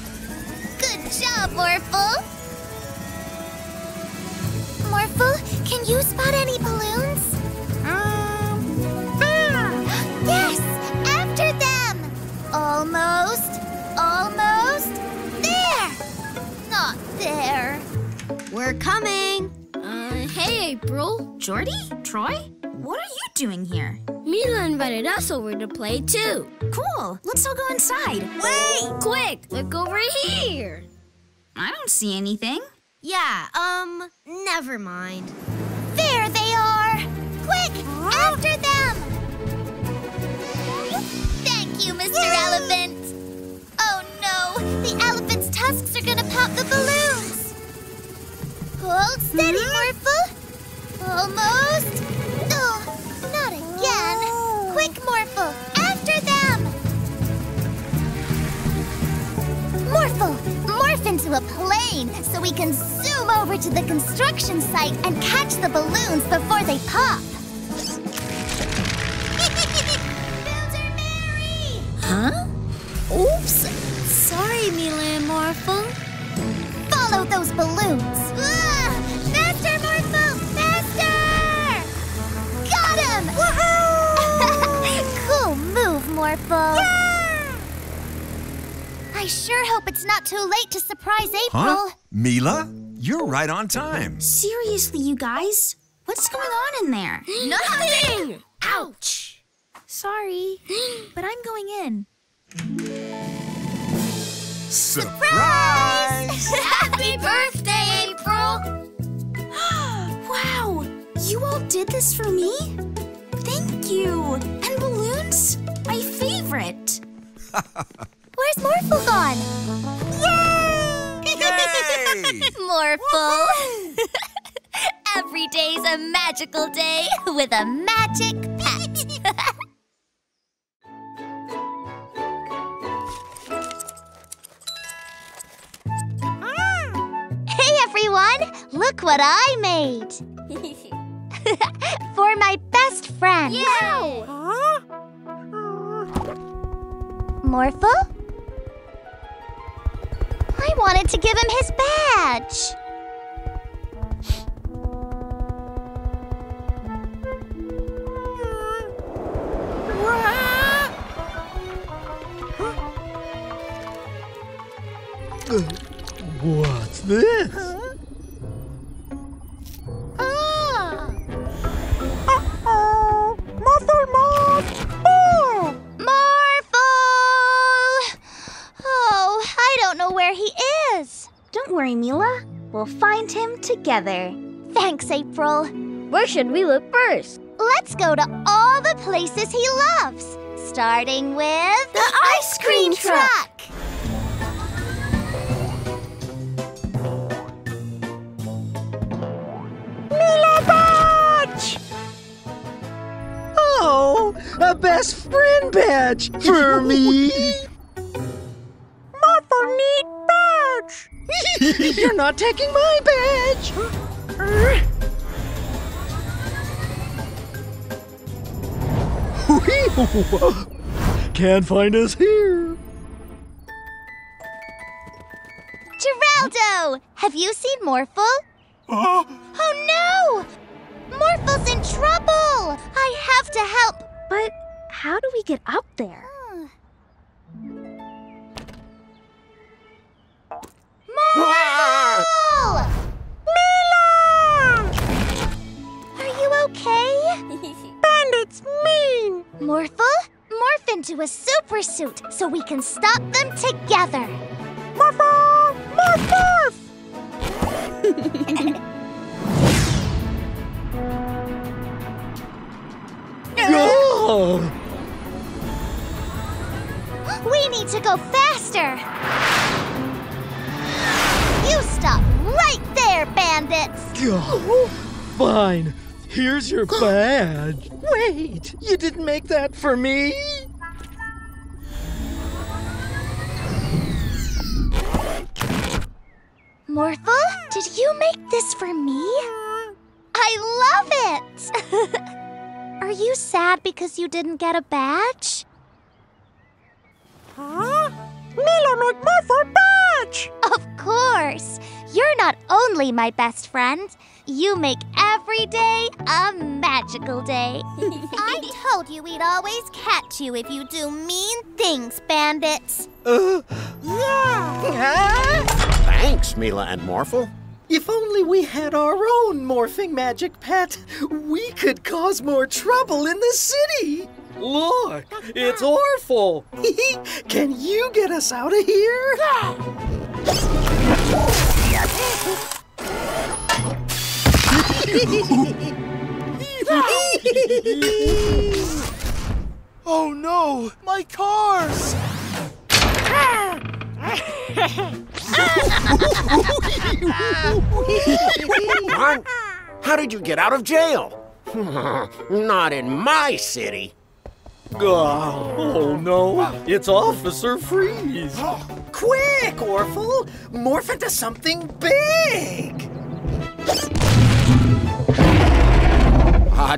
Good job, Morphle. Morphle, can you spot any balloons? Um, there. Yes, after them. Almost, almost, there. Not there. We're coming. Uh, hey, April. Jordy? Troy? What are you doing here? Mila invited us over to play, too. Cool. Let's all go inside. Wait! Quick, look over here. I don't see anything. Yeah, um, never mind. There they are! Quick, huh? after them! Thank you, Mister Yay! Elephant. Oh, no. The elephant's tusks are gonna pop the balloons. Hold steady, mm-hmm. Morphle. Almost. Not again! Oh. Quick, Morphle! After them! Morphle! Morph into a plane so we can zoom over to the construction site and catch the balloons before they pop! Builder Mary! Huh? Oops! Sorry, Mila and Morphle. Follow those balloons! Ah! Faster, Morphle! Cool move, Morphle. Yeah! I sure hope it's not too late to surprise April. Huh? Mila, you're right on time. Seriously, you guys? What's going on in there? Nothing! Ouch! Sorry, but I'm going in. Surprise! Happy birthday, April! Wow! You all did this for me? Thank you! And balloons? My favorite! Where's Morphle gone? Yay! Yay! Morphle! Every day's a magical day with a magic pet! Hey everyone! Look what I made! For my best friend. Yeah. Huh? Morphle? I wanted to give him his badge. Uh, what's this? Huh? Mila, we'll find him together. Thanks, April. Where should we look first? Let's go to all the places he loves, starting with... The ice cream, ice cream truck. truck! Mila badge! Oh, a best friend badge for me! Mother neat badge! You're not taking my badge! Can't find us here. Geraldo! Have you seen Morphle? Uh? Oh no! Morphle's in trouble! I have to help! But how do we get up there? Morphle! Mila! Are you okay? Bandits mean! Morphle, morph into a super suit so we can stop them together! Morphle! Morph, morph! Oh, Oh. We need to go faster! You stop right there, bandits! Oh, fine. Here's your badge. Wait, you didn't make that for me? Morphle, did you make this for me? I love it! Are you sad because you didn't get a badge? Huh? Mila made Morphle a badge! Of course! You're not only my best friend, you make every day a magical day. I told you we'd always catch you if you do mean things, bandits. Uh, yeah. Thanks, Mila and Morphle. If only we had our own morphing magic pet, we could cause more trouble in the city. Look, it's Orful. Can you get us out of here? Oh no, my cars! What? How did you get out of jail? Not in my city. Oh, oh no, it's Officer Freeze. Oh, quick, Orful, morph into something big. Uh,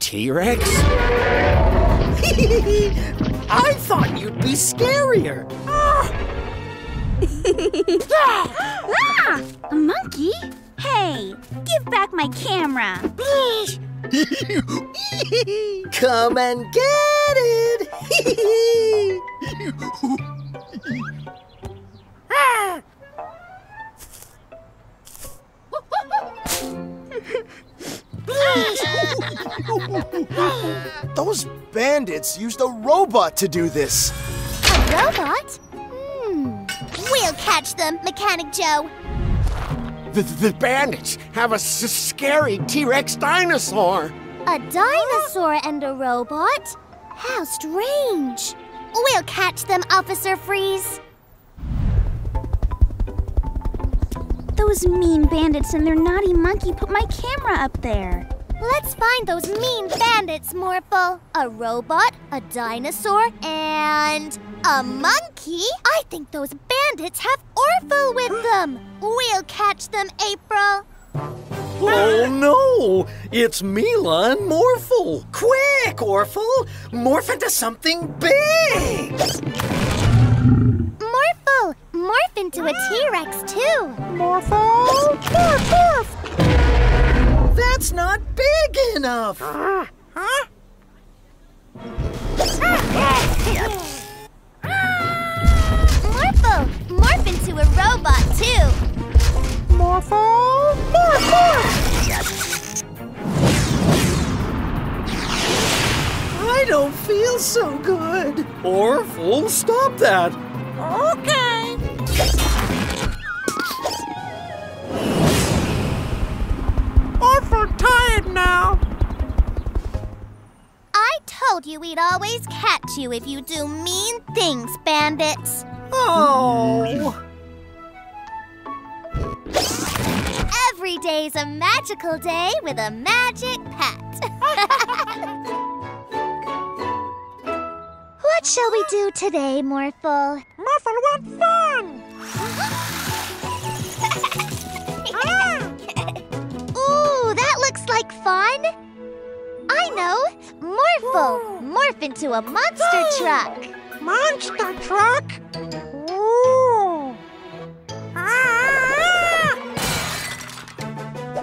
T-Rex? I thought you'd be scarier. Ah, a monkey? Hey, give back my camera. Come and get it. Ah. Those bandits used a robot to do this. A robot? Hmm. We'll catch them, Mechanic Joe. The, the bandits have a scary T-Rex dinosaur. A dinosaur and a robot? How strange. We'll catch them, Officer Freeze. Those mean bandits and their naughty monkey put my camera up there. Let's find those mean bandits, Morphle. A robot, a dinosaur, and a monkey? I think those bandits have Orful with them. We'll catch them, April. Oh no! It's Mila and Morphle. Quick, Orful! Morph into something big! Morphle! Morph into a T-Rex too! Morphle! Morph, morph! That's not big enough! Uh, huh? Morphle! Morph into a robot too! Morphle! Morph, morph! I don't feel so good! Orful, stop that! Okay. Awful tired now. I told you we'd always catch you if you do mean things, bandits. Oh. Every day's a magical day with a magic pet. What shall we do today, Morphle? Morphle wants fun! Ah. Ooh, that looks like fun! I know! Morphle! Ooh. Morph into a monster Yay. truck! Monster truck? Ooh! Ah!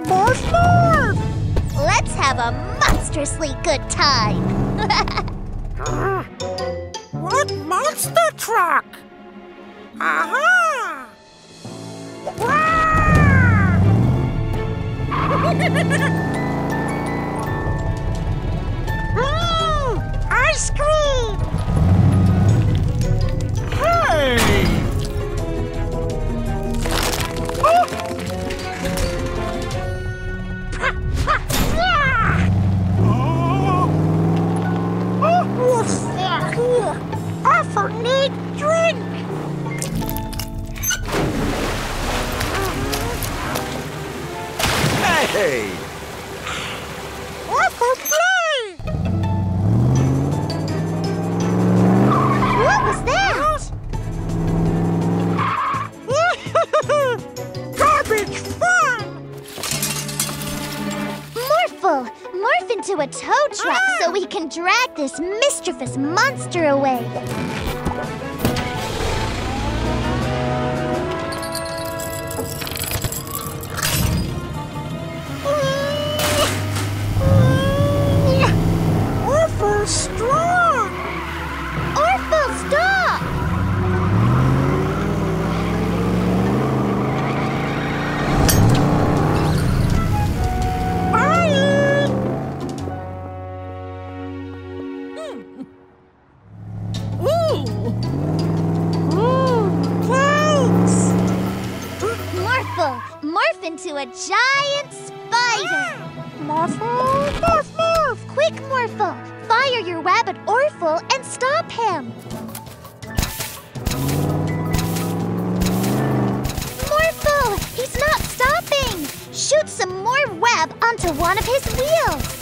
Morph, morph! Let's have a monstrously good time! Ah. What monster truck? Aha! Mmm! Ice cream! Hey! Oh! Ha, ha, yeah! Oh! Ugh, awful neat drink. Hey! Awful play! What was that? Garbage fun! Morphle! Morph into a tow truck ah. so we can drag this mischievous monster away. Strong! Orphan, stop! Bye! Mm. Ooh! Ooh! Clouds! Morphle! Morph into a giant spider! Morphle! Morph, morph! Quick, Morphle! Fire your rabbit Orphle and stop him! Morphle! He's not stopping! Shoot some more web onto one of his wheels!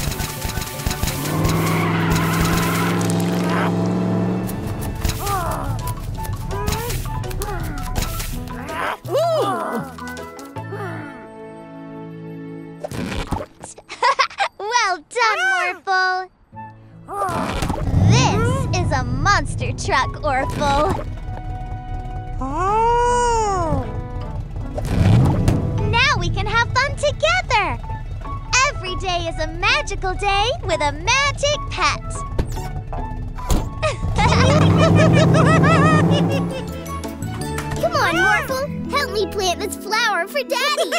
Well done, Morphle! This is a monster truck, Orphle. Oh! Now we can have fun together! Every day is a magical day with a magic pet. Come on, Morphle. Help me plant this flower for Daddy.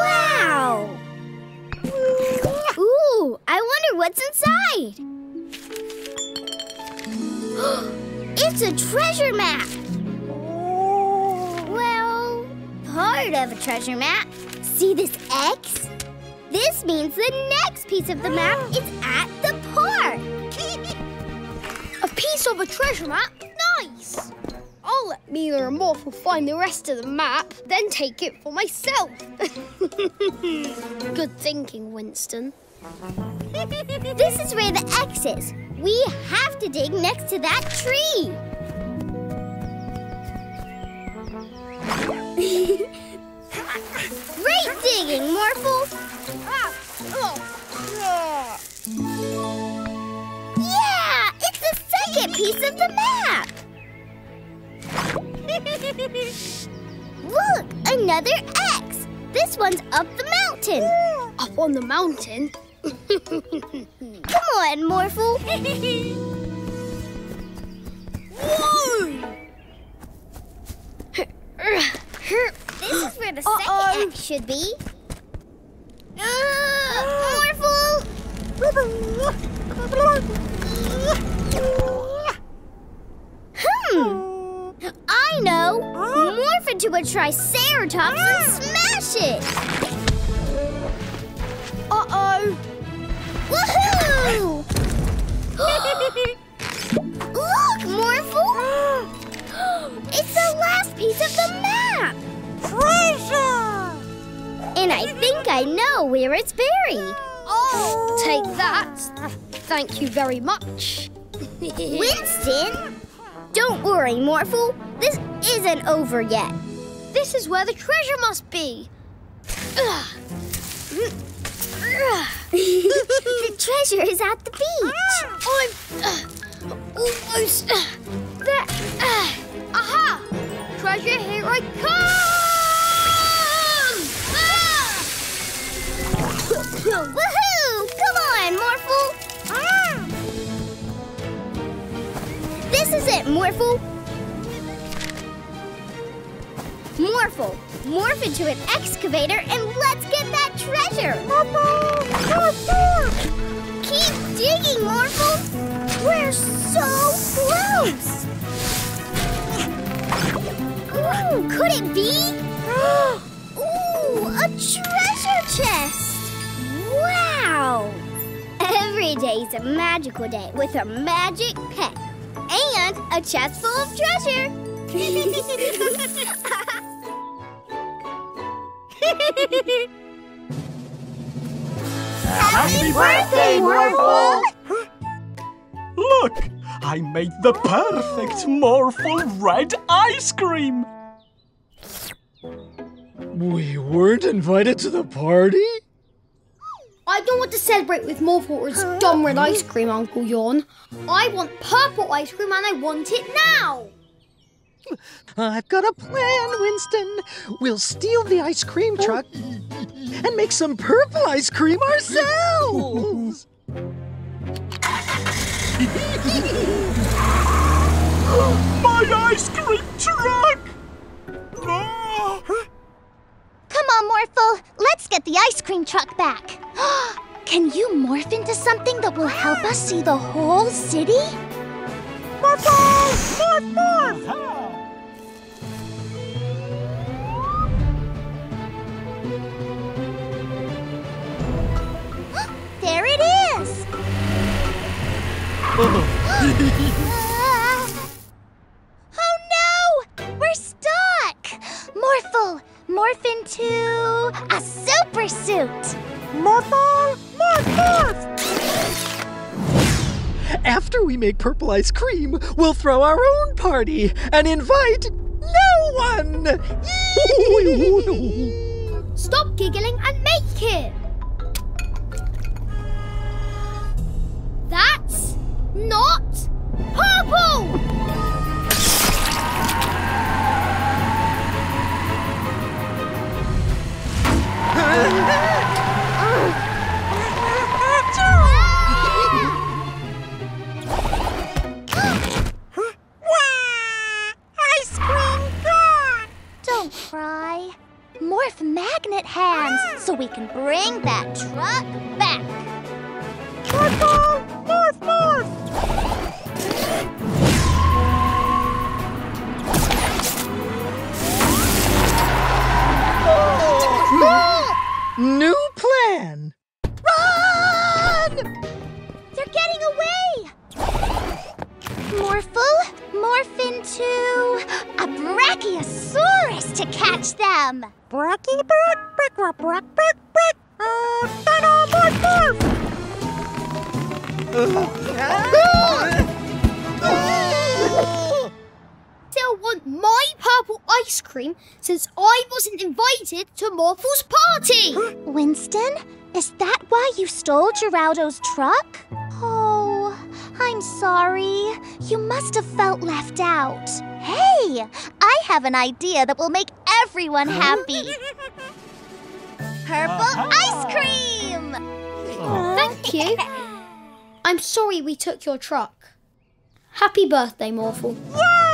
Wow! Ooh, I wonder what's inside. It's a treasure map. Well, part of a treasure map. See this X? This means the next piece of the map is at the park. A piece of a treasure map? Nice. I'll let Mila and Morphle find the rest of the map, then take it for myself. Good thinking, Winston. This is where the X is. We have to dig next to that tree. Great digging, Morphle. Ah, oh, yeah. yeah, it's the second piece of the map. Look, another X. This one's up the mountain. Yeah. Up on the mountain? Come on, Morphle. This is where the uh -oh. second X should be. Uh, Morphle! Hmm. I know! Morph into a triceratops yeah. and smash it! Uh-oh! Woohoo! Look, Morphle! It's the last piece of the map! Treasure! And I think I know where it's buried. Oh! Take that. Thank you very much. Winston? Don't worry, Morphle. This isn't over yet. This is where the treasure must be. The treasure is at the beach. I'm uh, almost uh, there. Uh, aha! Treasure, here I come! Ah! Woohoo! Come on, Morphle. Ah! This is it, Morphle. Morphle, morph into an excavator and let's get that treasure. Morphle, Morphle. Keep digging, Morphle. We're so close. Ooh, could it be? Ooh, a treasure chest. Wow. Every Today's a magical day with a magic pet and a chest full of treasure. Happy birthday, Morphle! Look, I made the perfect Morphle red ice cream. We weren't invited to the party? I don't want to celebrate with Morphle or his dumb red ice cream, Uncle Yawn. I want purple ice cream and I want it now! I've got a plan, Winston. We'll steal the ice cream truck and make some purple ice cream ourselves! My ice cream truck! Come on, Morphle. Let's get the ice cream truck back. Can you morph into something that will help us see the whole city? Morphle! Morph, morph! There it is! uh, oh no! We're stuck! Morphle, morph into a super suit! Morphle, morph, morph! After we make purple ice cream, we'll throw our own party and invite no one! Stop giggling and make it! That's not purple! Ice cream gone! Don't cry. Morph magnet hands so we can bring that truck back. Purple! Morph, morph! Oh. New plan! Run! They're getting away! Morphle, morph into a Brachiosaurus to catch them! Brachy, brack, brack, brack, brack, brack! Uh, morph, morph! Still want my purple ice cream since I wasn't invited to Morphle's party! Winston, is that why you stole Geraldo's truck? Oh, I'm sorry. You must have felt left out. Hey, I have an idea that will make everyone happy. Purple ice cream! Oh, thank you. I'm sorry we took your truck. Happy birthday, Morphle. Yay!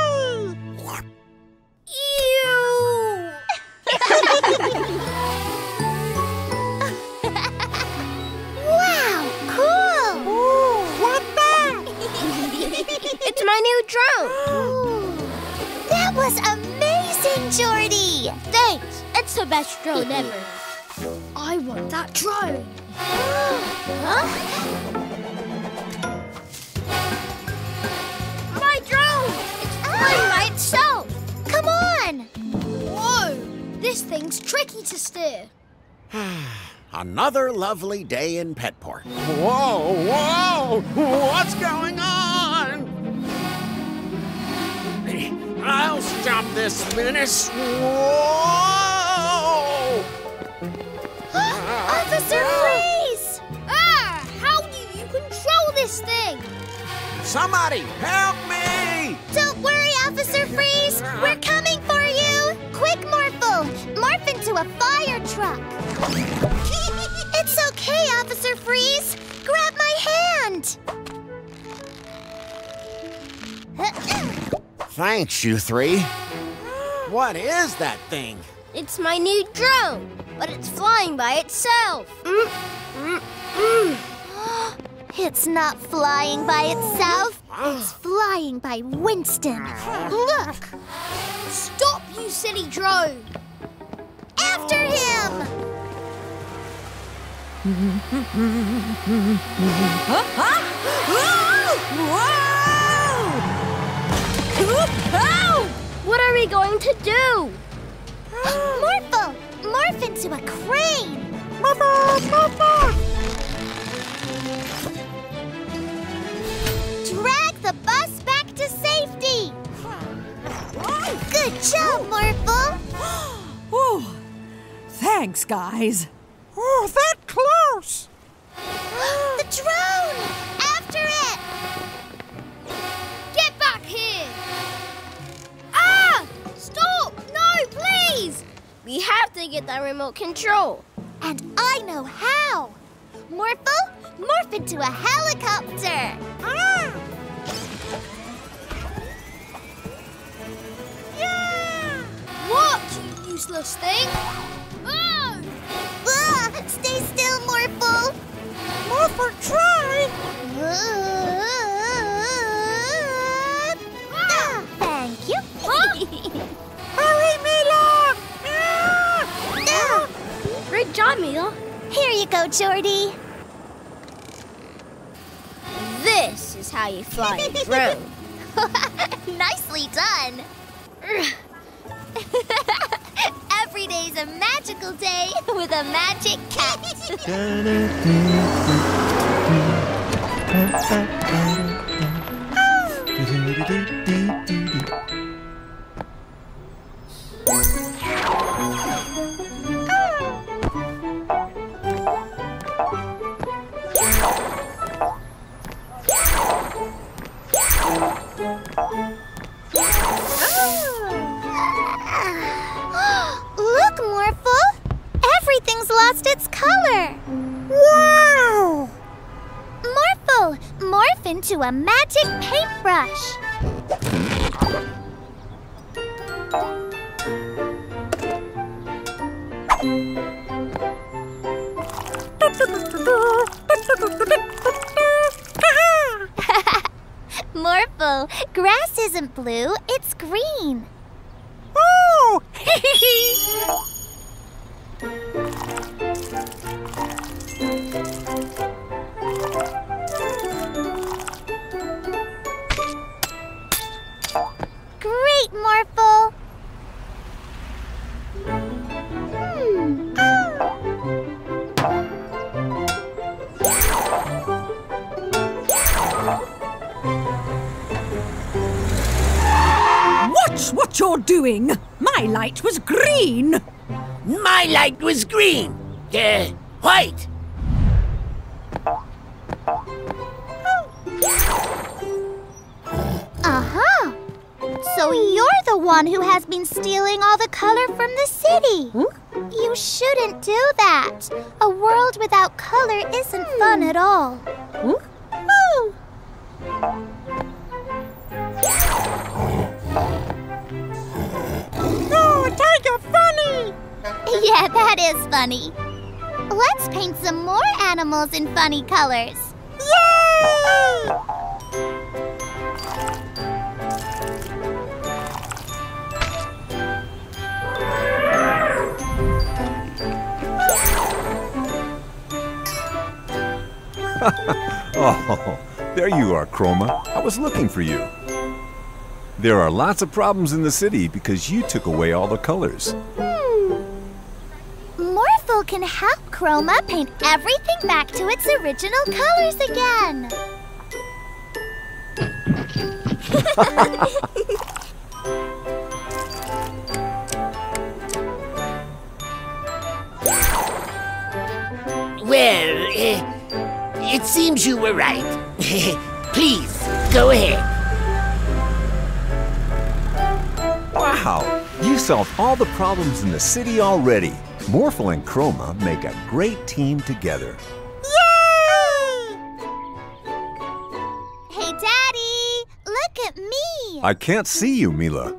Ew! Wow, cool! Ooh, what the? It's my new drone. Ooh. That was amazing, Jordy. Thanks. It's the best drone ever. I want that drone. Huh? My drone! It's flying by itself! Come on! Whoa! This thing's tricky to steer. Another lovely day in Petport. Whoa, whoa! What's going on? I'll stop this menace. Whoa! Officer Freeze! Ah! How do you control this thing? Somebody, help me! Don't worry, Officer Freeze! We're coming for you! Quick, Morphle! Morph into a fire truck! It's okay, Officer Freeze! Grab my hand! Thanks, you three. What is that thing? It's my new drone, but it's flying by itself. Mm, mm, mm. It's not flying by itself. It's flying by Winston. Look! Stop, you silly drone! After him! Huh? Huh? Whoa! Whoa! What are we going to do? Morphle! Morph into a crane! Morphle! Morphle! Drag the bus back to safety! Good job, Morphle! Ooh. Thanks, guys. Oh, that close! The drone! After it! Get back here! Ah! Stop! No, please! We have to get that remote control. And I know how! Morphle, morph into a helicopter! Ah! Yeah! What, you useless thing? Oh! Ah, stay still, Morphle! Morphle, try! Ah. Ah, thank you. Huh? Hurry, Mila! Ah. Ah. Great job, Mila. Here you go, Jordy. This is how you fly a drone. Nicely done. Every day's a magical day with a magic cat. Look, Morphle! Everything's lost its color! Wow! Morphle, morph into a magic paintbrush! Morphle, grass isn't blue, it's green. Oh! Great, Morphle! Hmm. Watch what you're doing! My light was green! My light was green! Uh, white! Uh-huh! So you're the one who has been stealing all the color from the city! Hmm? You shouldn't do that! A world without color isn't hmm. fun at all! Hmm? Oh. Oh, Tiger, funny! Yeah, that is funny. Let's paint some more animals in funny colors. Yay! Oh, there you are, Chroma. I was looking for you. There are lots of problems in the city because you took away all the colors. Hmm. Morphle can help Chroma paint everything back to its original colors again. Well, uh, it seems you were right. Please, go ahead. Wow! You solved all the problems in the city already. Morphle and Chroma make a great team together. Yay! Hey, Daddy! Look at me! I can't see you, Mila.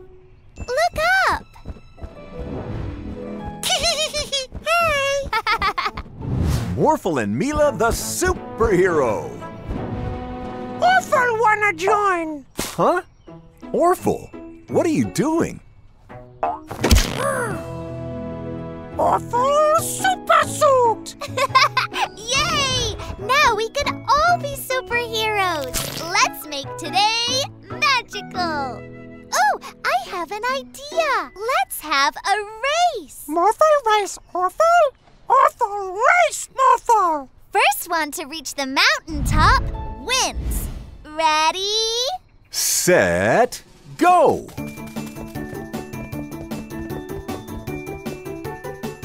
Look up! Hi! Morphle and Mila the superhero! Morphle wanna join! Huh? Morphle? What are you doing? awful super suit! Yay! Now we can all be superheroes! Let's make today magical! Oh, I have an idea! Let's have a race! Morphle race, Morphle? Awful race, Morphle! First one to reach the mountaintop wins. Ready? Set, go!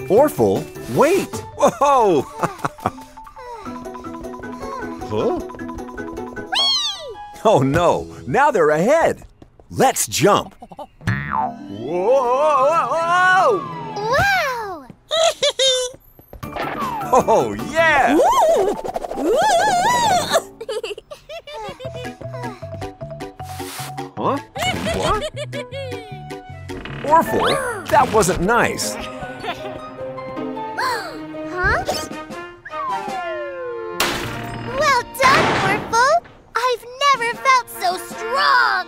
Morphle, wait! Whoa! Huh? Whee! Oh no, now they're ahead. Let's jump. Whoa! Whoa! Wow! Oh yeah! Huh? What? Morphle, that wasn't nice. Huh? Well done, Morphle! I've never felt so strong!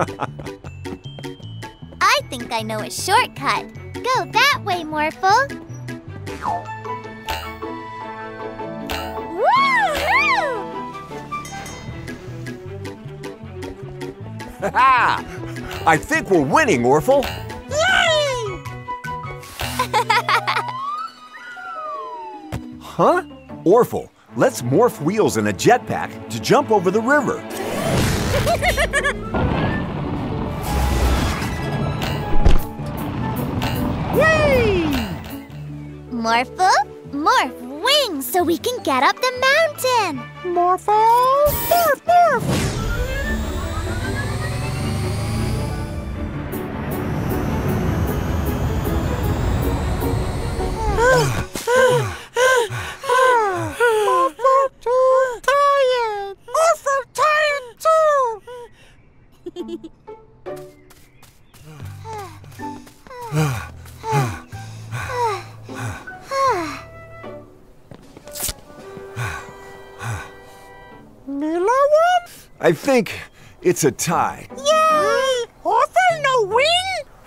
Woohoo! I think I know a shortcut. Go that way, Morphle. Woohoo! Ha! I think we're winning, Morphle. Huh? Morphle, let's morph wheels in a jetpack to jump over the river. Yay! Morphle, morph wings so we can get up the mountain. Morphle, morph, morph. Morphle too tired. Morphle tired too. Mila won? I think it's a tie. Yay! Morphle no win?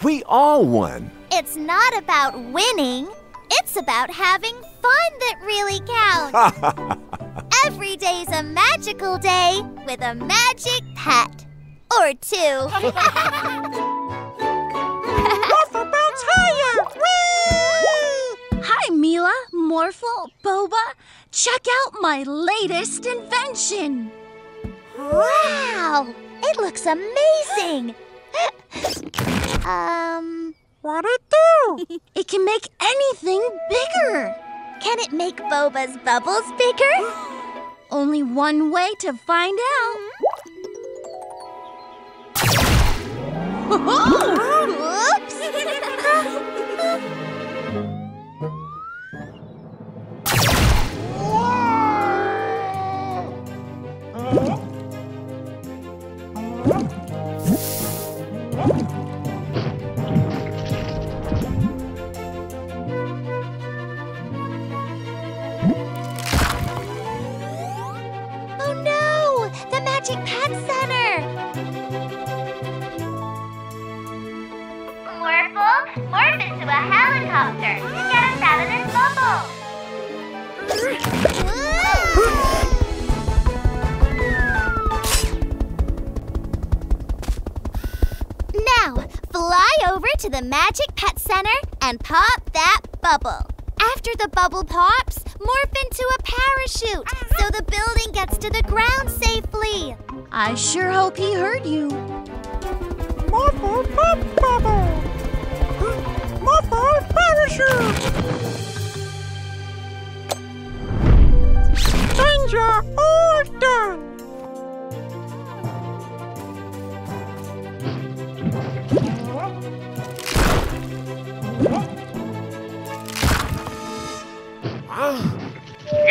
We all won. It's not about winning. It's about having fun that really counts. Every day's a magical day with a magic pet. Or two. Morphle bounce higher! Whee! Hi, Mila, Morphle, Boba. Check out my latest invention. Wow! It looks amazing. um... What'd it do? It can make anything bigger. Can it make Boba's bubbles bigger? Only one way to find out. Oops! Magic Pet Center! Morphle, morph into a helicopter to get us out of this bubble! Now, fly over to the Magic Pet Center and pop that bubble. After the bubble pops, morph into a parachute so the building gets to the ground safely. I sure hope he heard you. Morphle pop bubble! Morphle parachute! Danger! All done!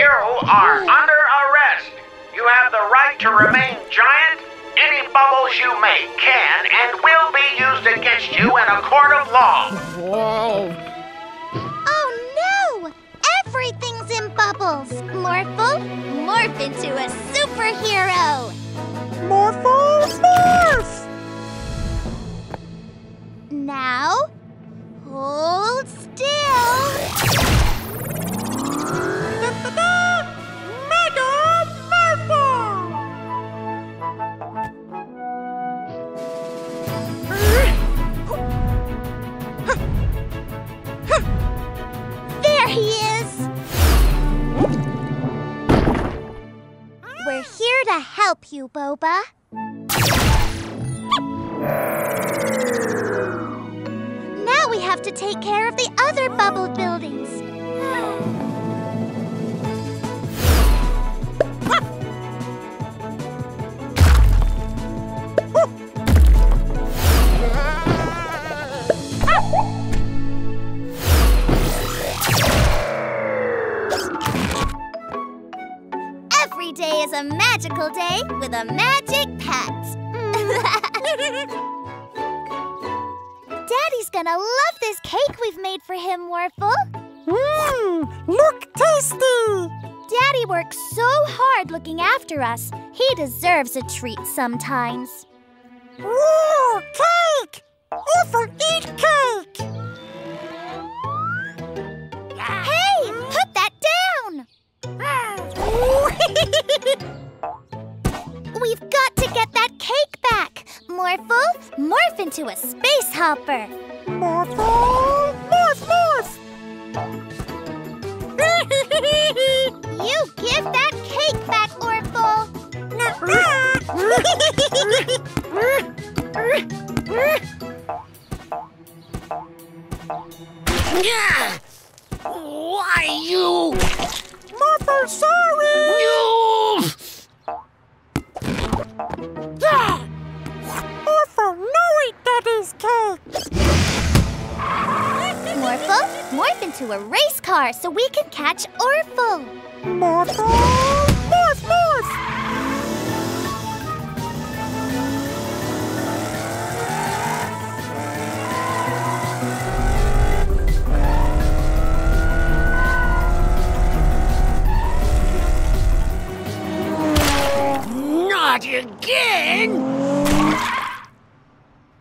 You are under arrest. You have the right to remain giant. Any bubbles you make can and will be used against you in a court of law. Whoa. Oh no! Everything's in bubbles. Morphle, morph into a superhero. Morphle, morph! Now, hold We're here to help you, Boba. Now we have to take care of the other bubble buildings. Today is a magical day with a magic pet. Daddy's gonna love this cake we've made for him, Morphle. Mmm, look tasty! Daddy works so hard looking after us. He deserves a treat sometimes. Ooh, cake! Overeat cake! Hey, put that down! We've got to get that cake back. Morphle, morph into a space hopper. Morphle, morph, morph. You give that cake back, Morphle. Why you? Morphle, sorry! No! Ah! Morphle, no eat Daddy's cake! Morphle, morph into a race car so we can catch Orphle! Morphle, morph, morph! Not again!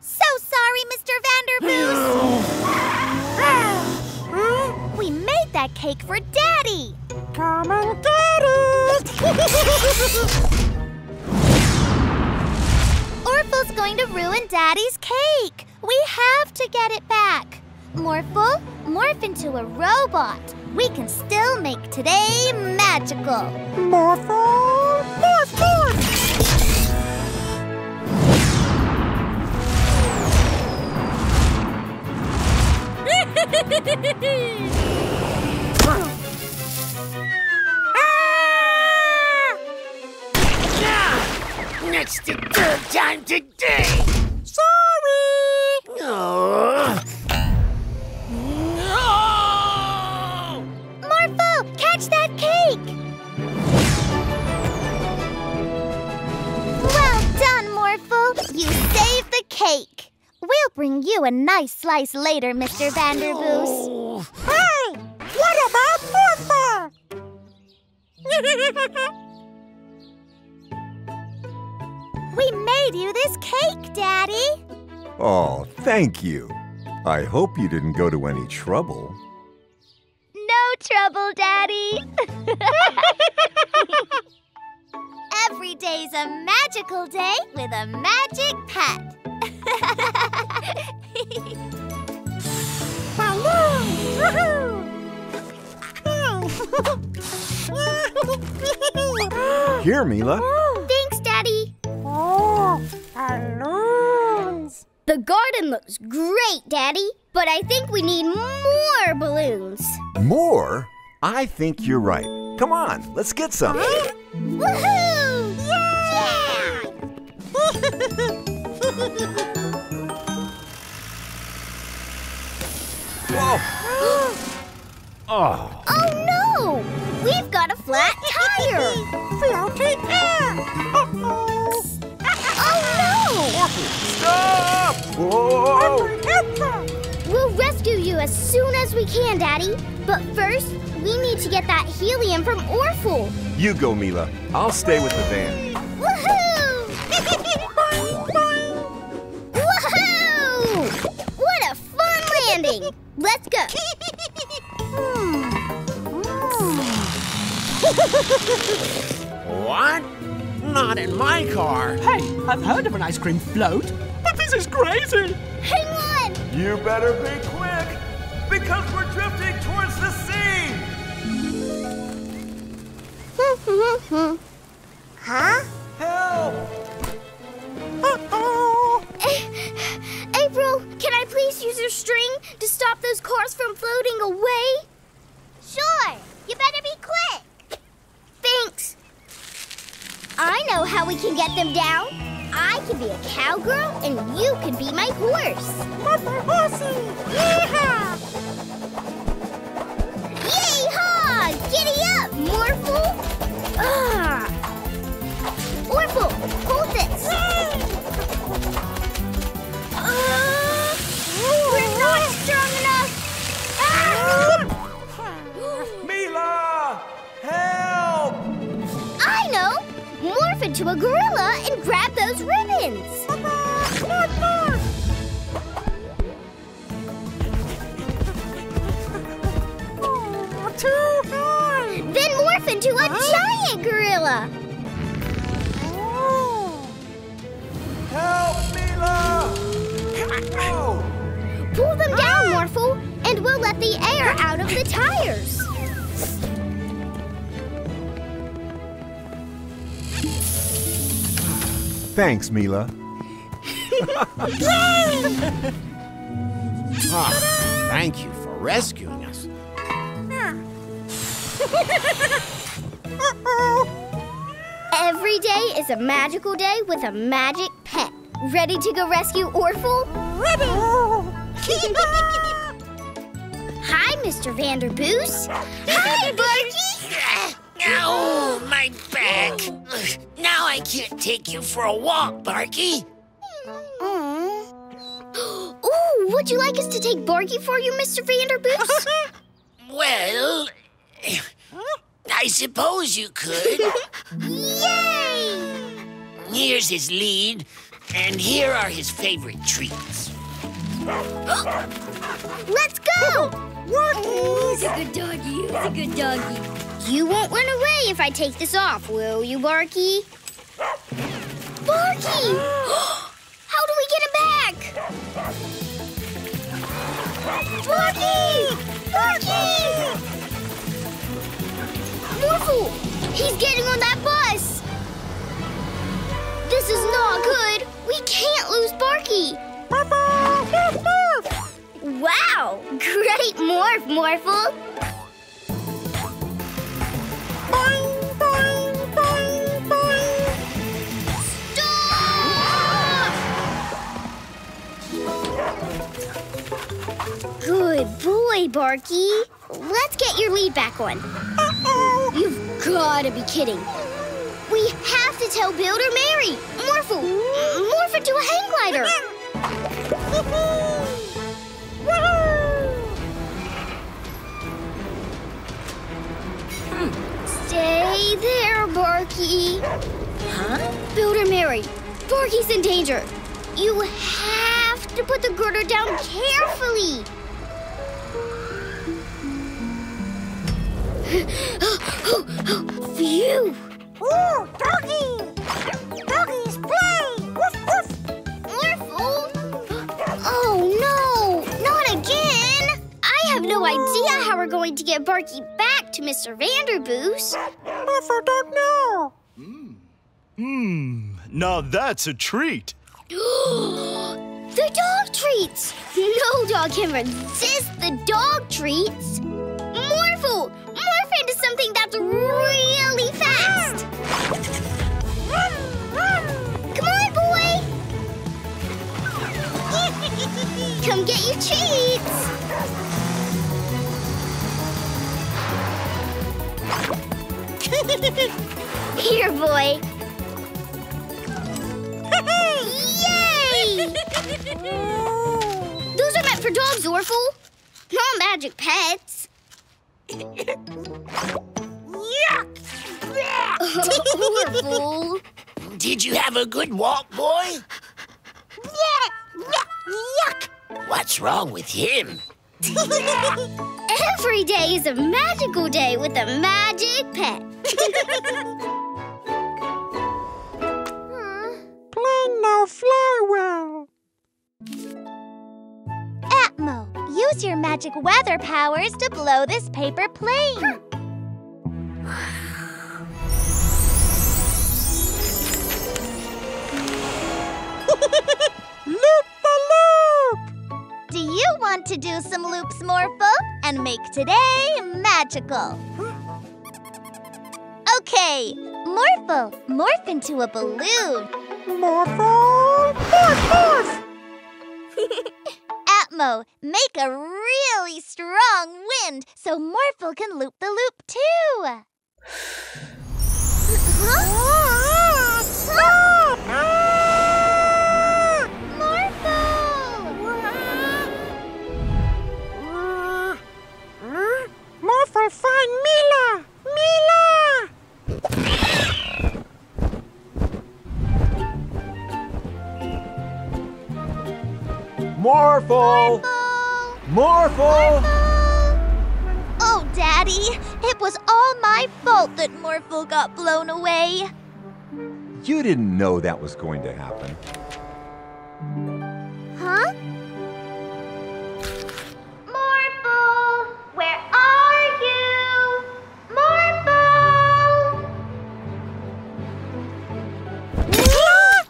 So sorry, Mister Vanderboost! We made that cake for Daddy! Come and get it! Orphle's going to ruin Daddy's cake! We have to get it back! Morphle, morph into a robot! We can still make today magical! Morphle, morph, morph! Ah! Ah! That's the third time today. Sorry. Oh. No. Morphle, catch that cake. Well done, Morphle. You saved the cake. We'll bring you a nice slice later, Mister Vanderboost. Hey! What about Morphle? We made you this cake, Daddy. Oh, thank you. I hope you didn't go to any trouble. No trouble, Daddy. Every day's a magical day with a magic pet. Here, Mila. Thanks, Daddy. Oh, balloons. The garden looks great, Daddy, but I think we need more balloons. More? I think you're right. Come on, let's get some. Woohoo! Yeah! Yeah! Whoa. Oh. Oh no! We've got a flat tire! Floating air! Uh-oh! Oh no! Stop! Whoa. We'll rescue you as soon as we can, Daddy. But first, we need to get that helium from Orphle. You go, Mila. I'll stay with the van. Woohoo! Boing, boing. Woohoo! What a fun landing! Let's go. hmm. Hmm. What? Not in my car. Hey, I've heard of an ice cream float, but this is crazy. Hang on. You better be quick, because we're drifting towards the sea. Huh? Help! Uh-oh! A April, can I please use your string to stop those cars from floating away? Sure. You better be quick. Thanks. I know how we can get them down. I can be a cowgirl, and you can be my horse. Mother horsey! Yee-haw! Yee-haw! Giddy up, Morphle! Ah! Morphle, hold this. Uh, we're not strong enough. Ah! Mila, help! I know. Morph into a gorilla and grab those ribbons. Oh, too hard. Then morph into a huh? giant gorilla. Help, Mila! Oh. Pull them down, ah. Morphle, and we'll let the air out of the tires. Thanks, Mila. Oh, thank you for rescuing us. Uh-oh. Every day is a magical day with a magic pet. Ready to go rescue Orful? Ready! Hi, Mister Vanderboost. Hi, Barky! Ow, my back. Now I can't take you for a walk, Barky. Ooh, would you like us to take Barky for you, Mister Vanderboost? Well... I suppose you could. Yay! Here's his lead, and here are his favorite treats. Let's go! Who's a good doggy, who's a good doggy? You won't run away if I take this off, will you, Barky? Barky! How do we get him back? Barky! Barky! Morphle! He's getting on that bus! This is not good! We can't lose Barky! Wow! Great morph, Morphle! Boing, boing, boing, boing! Stop! Good boy, Barky! Let's get your lead back on. You've gotta be kidding. We have to tell Builder Mary. Morphle, morph into a hang glider. Stay there, Barky. Huh? Builder Mary, Barky's in danger. You have to put the girder down carefully. Phew! Ooh, doggy! Doggies play! Woof, woof! Morphle! Oh, no! Not again! I have no idea how we're going to get Barky back to Mister Vanderboost. Morphle, don't know! Hmm. Hmm. Now that's a treat. The dog treats! No dog can resist the dog treats. Morphle! Morph into something that's really fast! Come on, boy! Come get your treats! Here, boy! Yay! Those are meant for dogs, Orful. Not magic pets. Horrible. Did you have a good walk, boy? Yuck. What's wrong with him? Every day is a magical day with a magic pet. Plan no fly well. Atmo. Use your magic weather powers to blow this paper plane. to do some loops, Morphle, and make today magical. Okay, Morphle, morph into a balloon. Morphle, morph, morph! Atmo, make a really strong wind so Morphle can loop the loop too. Huh? Stop! Morphle! Morphle, find Mila! Mila! Morphle! Morphle! Morphle! Morphle! Oh, Daddy, it was all my fault that Morphle got blown away. You didn't know that was going to happen. Huh? Morphle, where are you? Morphle!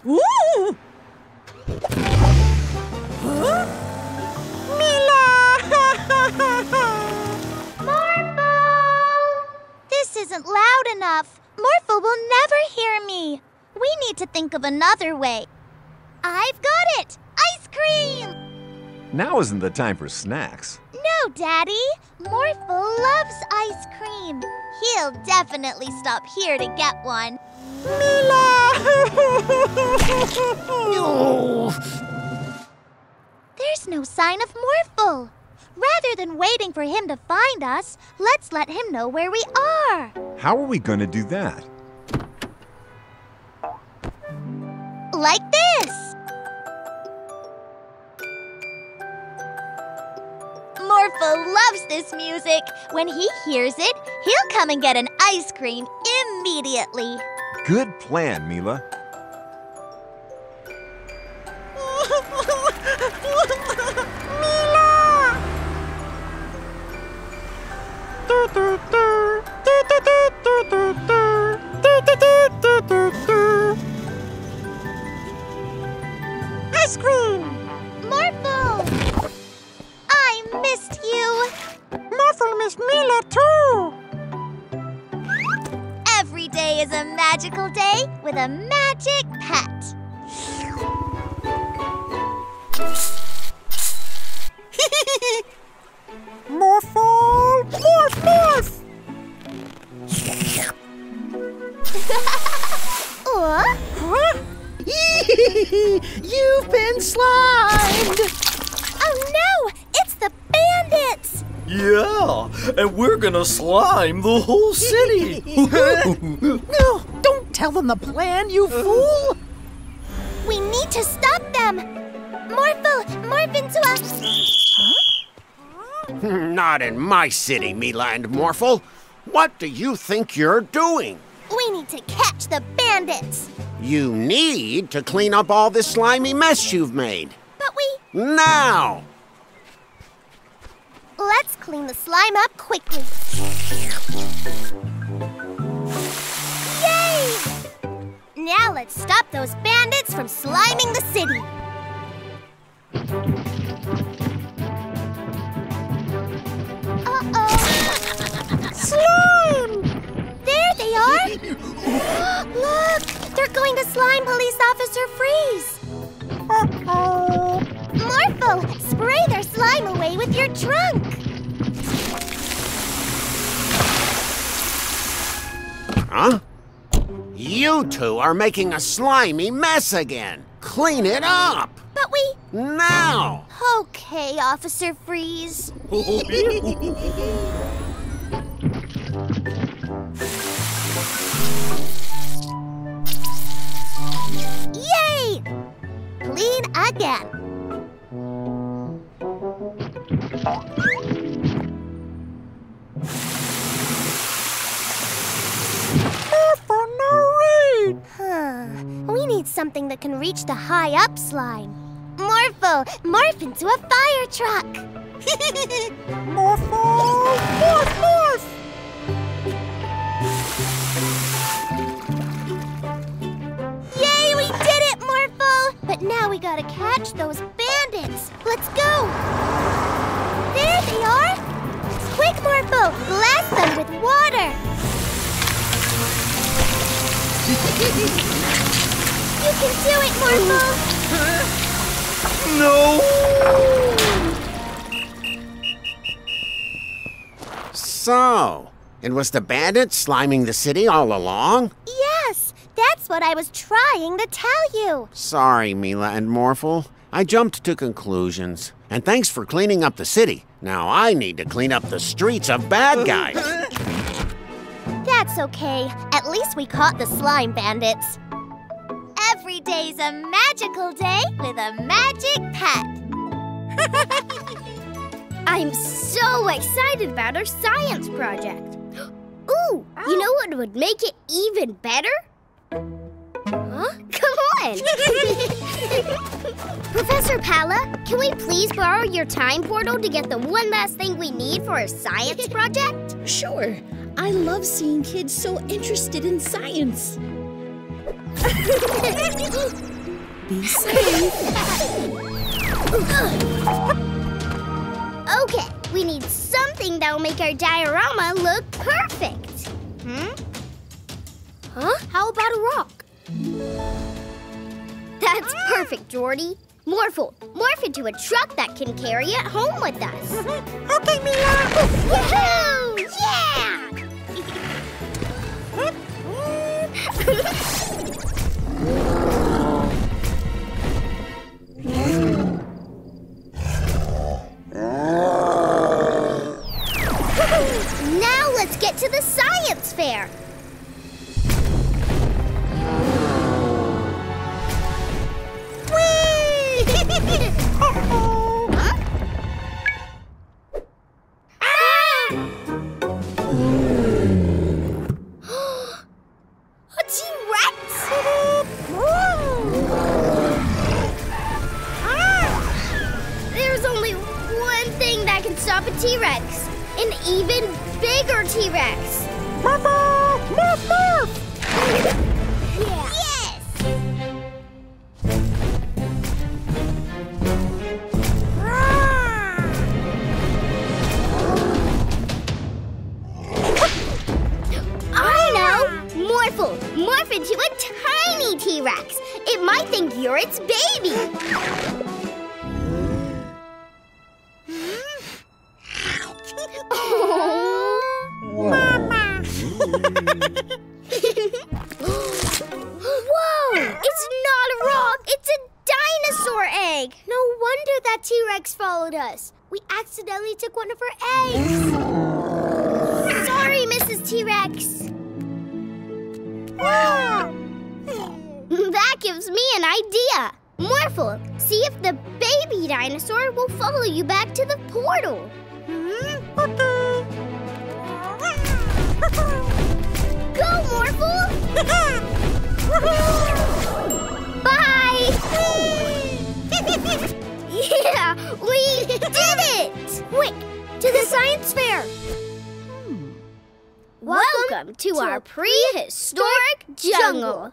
Ooh! Huh? Mila! Morphle! This isn't loud enough. Morphle will never hear me. We need to think of another way. I've got it! Ice cream! Now isn't the time for snacks. No, Daddy. Morphle loves ice cream. He'll definitely stop here to get one. Mila! Oh. There's no sign of Morphle. Rather than waiting for him to find us, let's let him know where we are. How are we going to do that? Like this. Morphle loves this music. When he hears it, he'll come and get an ice cream immediately. Good plan, Mila. Mila! Ice cream! Morphle! I missed you! Morphle missed Mila too! Every day is a magical day with a magic pet. Morphle! Morph! Morph! uh? Huh? You've been slimed! Oh no! It's the bandits! Yeah, and we're gonna slime the whole city! No, don't tell them the plan, you fool! We need to stop them! Morphle, morph into a... Not in my city, Mila and Morphle. What do you think you're doing? We need to catch the bandits. You need to clean up all this slimy mess you've made. But we... Now! Let's clean the slime up quickly. Yay! Now let's stop those bandits from sliming the city. Uh-oh. Slime! There they are! Look! They're going to slime Police Officer Freeze! Uh-oh! Morphle, spray their slime away with your trunk! Huh? You two are making a slimy mess again! Clean it up! But we... Now! Okay, Officer Freeze. Yay! Clean again. Careful, no rain! Huh. We need something that can reach the high-up slime. Morphle, morph into a fire truck! Morphle, morph, morph! Yay, we did it, Morphle! But now we gotta catch those bandits. Let's go! There they are! Quick, Morphle! Blast them with water! You can do it, Morphle! No! So, it was the bandits sliming the city all along? Yes! That's what I was trying to tell you! Sorry, Mila and Morphle. I jumped to conclusions. And thanks for cleaning up the city. Now I need to clean up the streets of bad guys. That's okay. At least we caught the slime bandits. Every day's a magical day with a magic pet. I'm so excited about our science project. Ooh, oh. You know what would make it even better? Huh? Come on! Professor Paola, can we please borrow your time portal to get the one last thing we need for our science project? Sure. I love seeing kids so interested in science. Be safe. Okay, we need something that'll make our diorama look perfect. Hmm? Huh? How about a rock? That's perfect, Jordy. Morphle, morph into a truck that can carry it home with us. Okay, Mila. Woohoo! Yeah! Now let's get to the science fair. Uh-oh. Huh? Ah! A T-Rex! Ah! There's only one thing that can stop a T-Rex. An even bigger T-Rex. Murph, murph, murph! Yeah. Yeah. Morph into a tiny T-Rex. It might think you're its baby. Mama. Whoa! It's not a rock. It's a dinosaur egg. No wonder that T-Rex followed us. We accidentally took one of her eggs. Sorry, Missus T-Rex. That gives me an idea. Morphle, see if the baby dinosaur will follow you back to the portal. Mm-hmm. Okay. Go, Morphle! Bye! Yeah, we did it! Quick, to the science fair! Welcome, Welcome to, to our prehistoric jungle. jungle.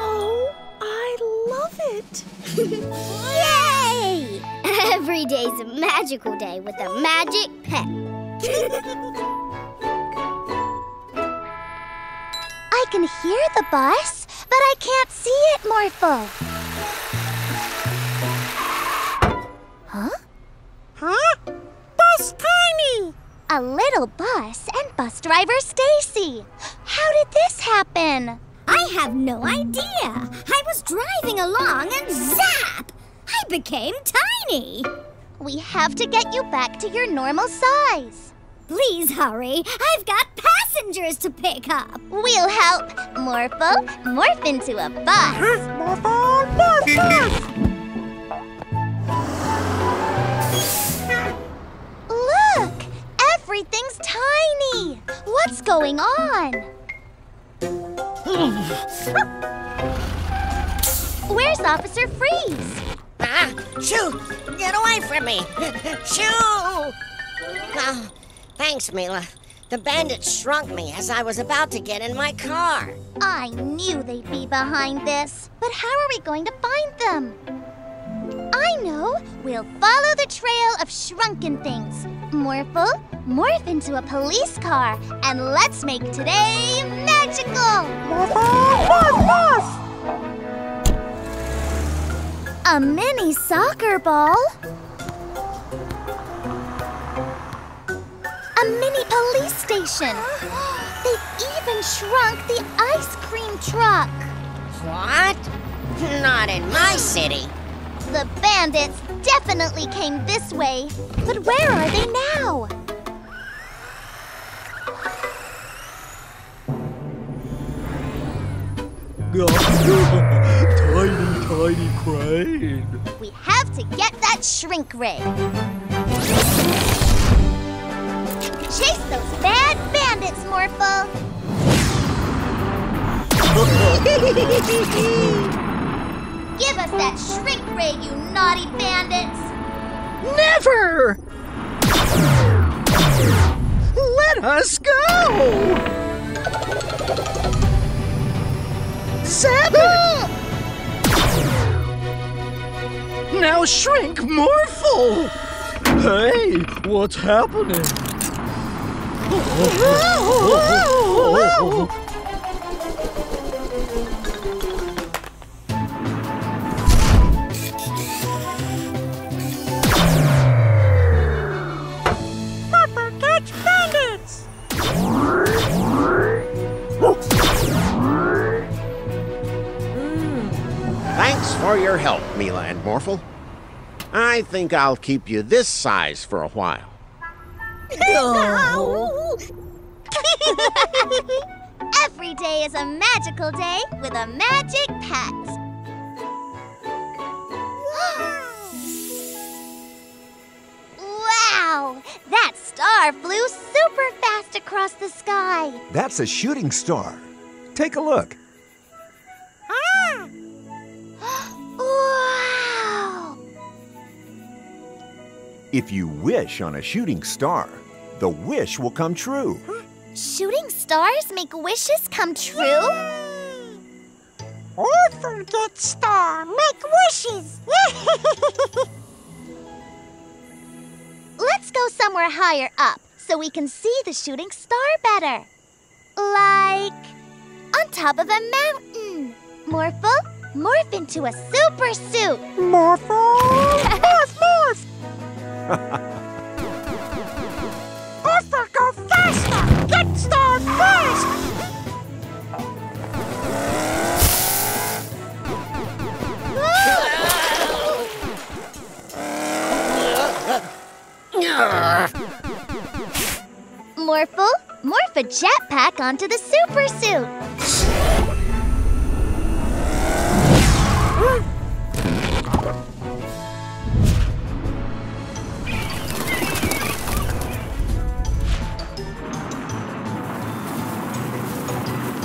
Oh, I love it. Yay! Every day's a magical day with a magic pet. I can hear the bus, but I can't see it, Morphle. Huh? Huh? Tiny! A little bus and bus driver Stacy. How did this happen? I have no idea. I was driving along and zap! I became tiny. We have to get you back to your normal size. Please hurry. I've got passengers to pick up. We'll help. Morphle, morph into a bus. Morphle, morph! Everything's tiny! What's going on? Where's Officer Freeze? Ah! Shoo! Get away from me! Shoo! Oh, thanks, Mila. The bandits shrunk me as I was about to get in my car. I knew they'd be behind this. But how are we going to find them? I know! We'll follow the trail of shrunken things. Morphle, morph into a police car, and let's make today magical! A mini soccer ball. A mini police station. They've even shrunk the ice cream truck. What? Not in my city. The bandits definitely came this way. But where are they now? Tiny, tiny crane. We have to get that shrink ray. Chase those bad bandits, Morphle. Give us that shrink ray, you naughty bandits! Never! Let us go! Zap it! Now shrink Morphle! Hey, what's happening? Whoa, whoa, whoa. For your help, Mila and Morphle. I think I'll keep you this size for a while. No. Every day is a magical day with a magic pet. Wow! That star flew super fast across the sky. That's a shooting star. Take a look. Ah! Wow! If you wish on a shooting star, the wish will come true. Huh? Shooting stars make wishes come true? Yay! Orphan get star, make wishes! Let's go somewhere higher up so we can see the shooting star better. Like on top of a mountain. Morphle? Morph into a super suit! Morph! Morph! Morph! Morpher, go faster! Get star first! Morphle, morph a jetpack onto the super suit!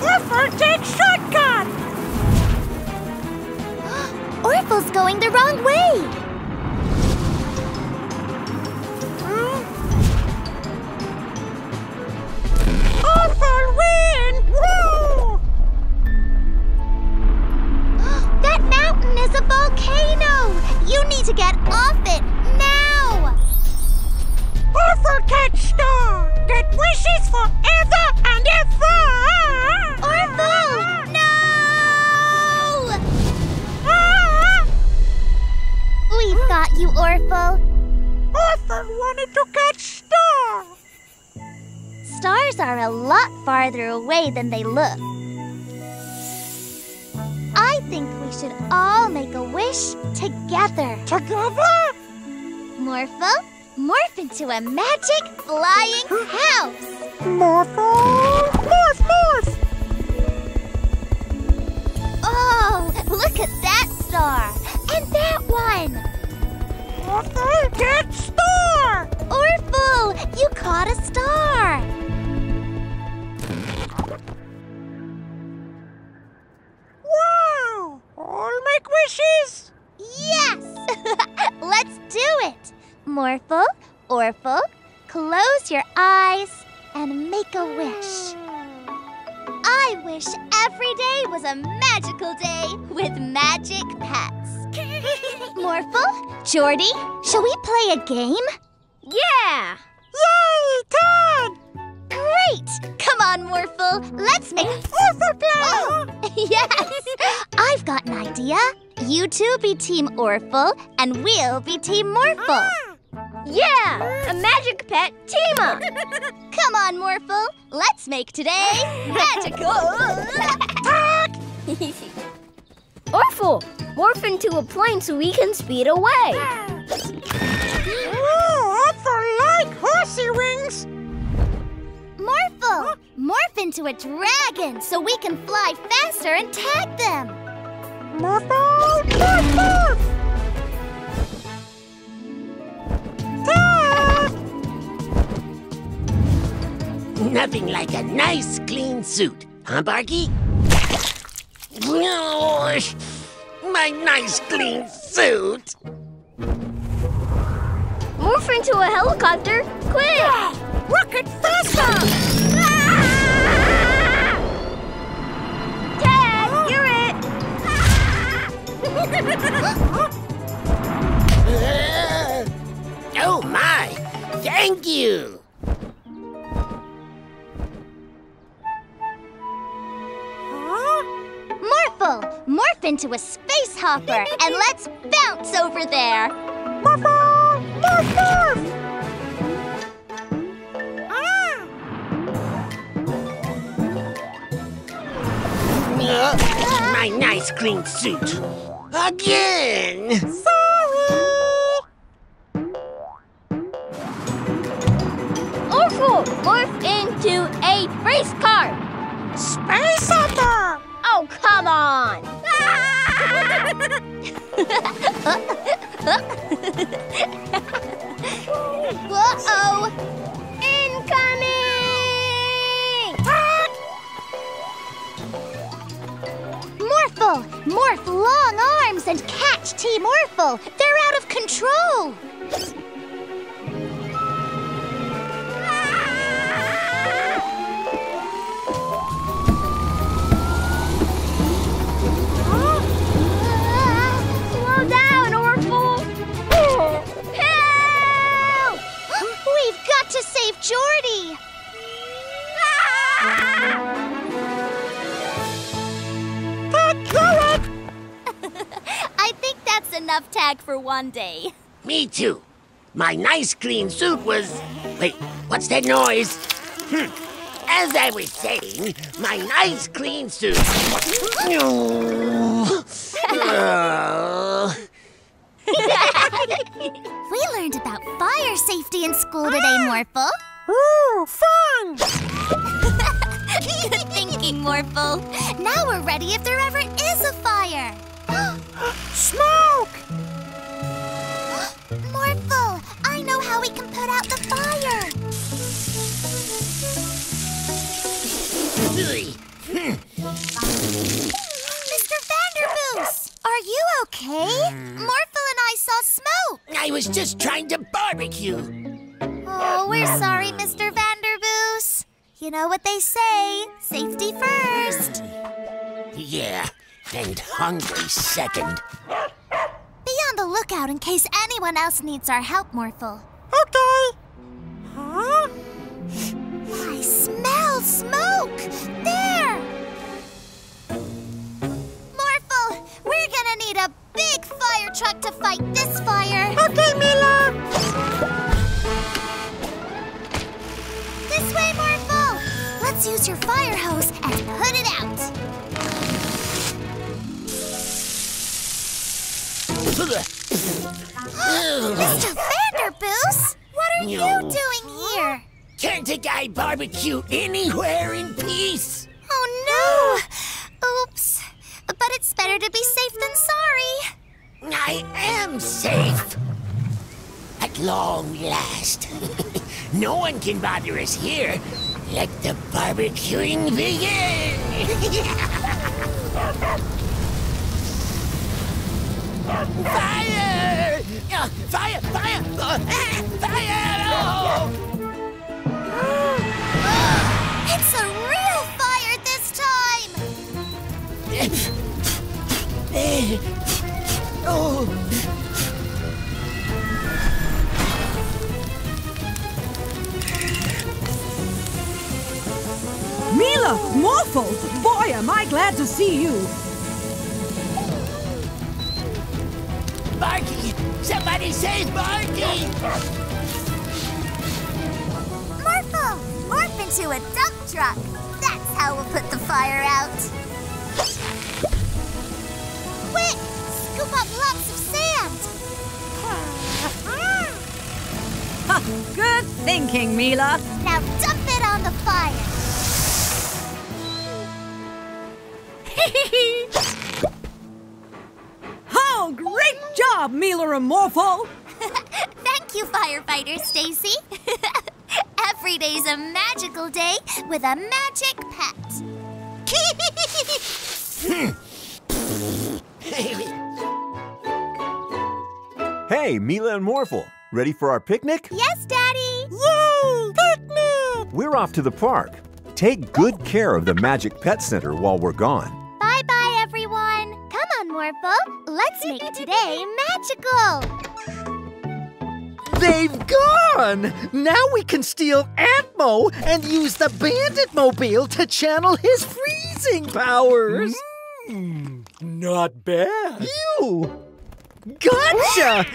Orphle, take shotgun! Orphle's going the wrong way! Hmm? Orphle, win! Woo! That mountain is a volcano! You need to get off it now! Orphle can't star! Get wishes forever and ever! Orphle! No! Ah! We've got you, Orphle. Orphle wanted to catch Star. Stars are a lot farther away than they look. I think we should all make a wish together. Together? Morphle, morph into a magic flying house. Morphle, morph, morph! Oh, look at that star! And that one! Orphle, get star! Orphle, you caught a star! Wow! All make wishes? Yes! Let's do it! Morphle, Orphle, close your eyes and make a wish. I wish every day was a magical day with magic pets. Morphle, Jordy, shall we play a game? Yeah! Yay, Todd! Great! Come on, Morphle, let's make... Oh, yes! I've got an idea. You two be Team Orful, and we'll be Team Morphle. Yeah! A magic pet team-up! Come on, Morphle, let's make today magical... Talk! Orful, morph into a plane so we can speed away. Ooh, Orful like horsey wings. Morphle, huh? Morph into a dragon so we can fly faster and tag them. Morphle, Morphle! Tag! Nothing like a nice, clean suit, huh, Barky? Gosh, my nice clean suit. Morph into a helicopter, quick! Yeah. Rocket faster! Ah! Dad, oh. You're it! Ah! uh, oh my! Thank you. Morphle, morph into a space hopper and let's bounce over there! Morphle! Morph, morph! Ah! Uh, ah. My nice clean suit! Again! Sorry! Orful, morph into a race car! Space hopper! Oh, come on! Uh-oh! Incoming! Morphle! Morph long arms and catch Team Orful! They're out of control! To save Jordy! Tag, Jordy! I think that's enough tag for one day. Me too. My nice clean suit was... Wait, what's that noise? Hm. As I was saying, my nice clean suit... uh... We learned about fire safety in school today, Morphle. Ooh, fun! Good thinking, Morphle. Now we're ready if there ever is a fire. Smoke! Morphle, I know how we can put out the fire. Mister Vanderboost! Are you okay? Morphle and I saw smoke. I was just trying to barbecue. Oh, we're sorry, Mister Vanderboost. You know what they say, safety first. Yeah, and hungry second. Be on the lookout in case anyone else needs our help, Morphle. Okay. Huh? I smell smoke. There! We're gonna need a big fire truck to fight this fire. Okay, Mila. This way, Morphle. Let's use your fire hose and put it out. Mister Vanderboost, what are you doing here? Can't a guy barbecue anywhere in peace? Oh, no. Oops. But it's better to be safe than sorry. I am safe. At long last. No one can bother us here. Let the barbecuing begin. Fire! Uh, fire! Fire! Uh, fire! Oh! It's a real fire this time! Oh, Mila! Morphle! Boy, am I glad to see you! Barky! Somebody save Barky! Morphle! Morph into a dump truck! That's how we'll put the fire out! Quick! Scoop up lots of sand! Good thinking, Mila! Now dump it on the fire! Oh, great job, Mila and Morphle! Thank you, Firefighter Stacy. Every day's a magical day with a magic pet. Hey, Mila and Morphle, ready for our picnic? Yes, Daddy! Yay! Picnic! We're off to the park. Take good care of the Magic Pet Center while we're gone. Bye-bye, everyone! Come on, Morphle. Let's make today magical! They've gone! Now we can steal Atmo and use the Bandit Mobile to channel his freezing powers! Mm, not bad! Ew! Gotcha!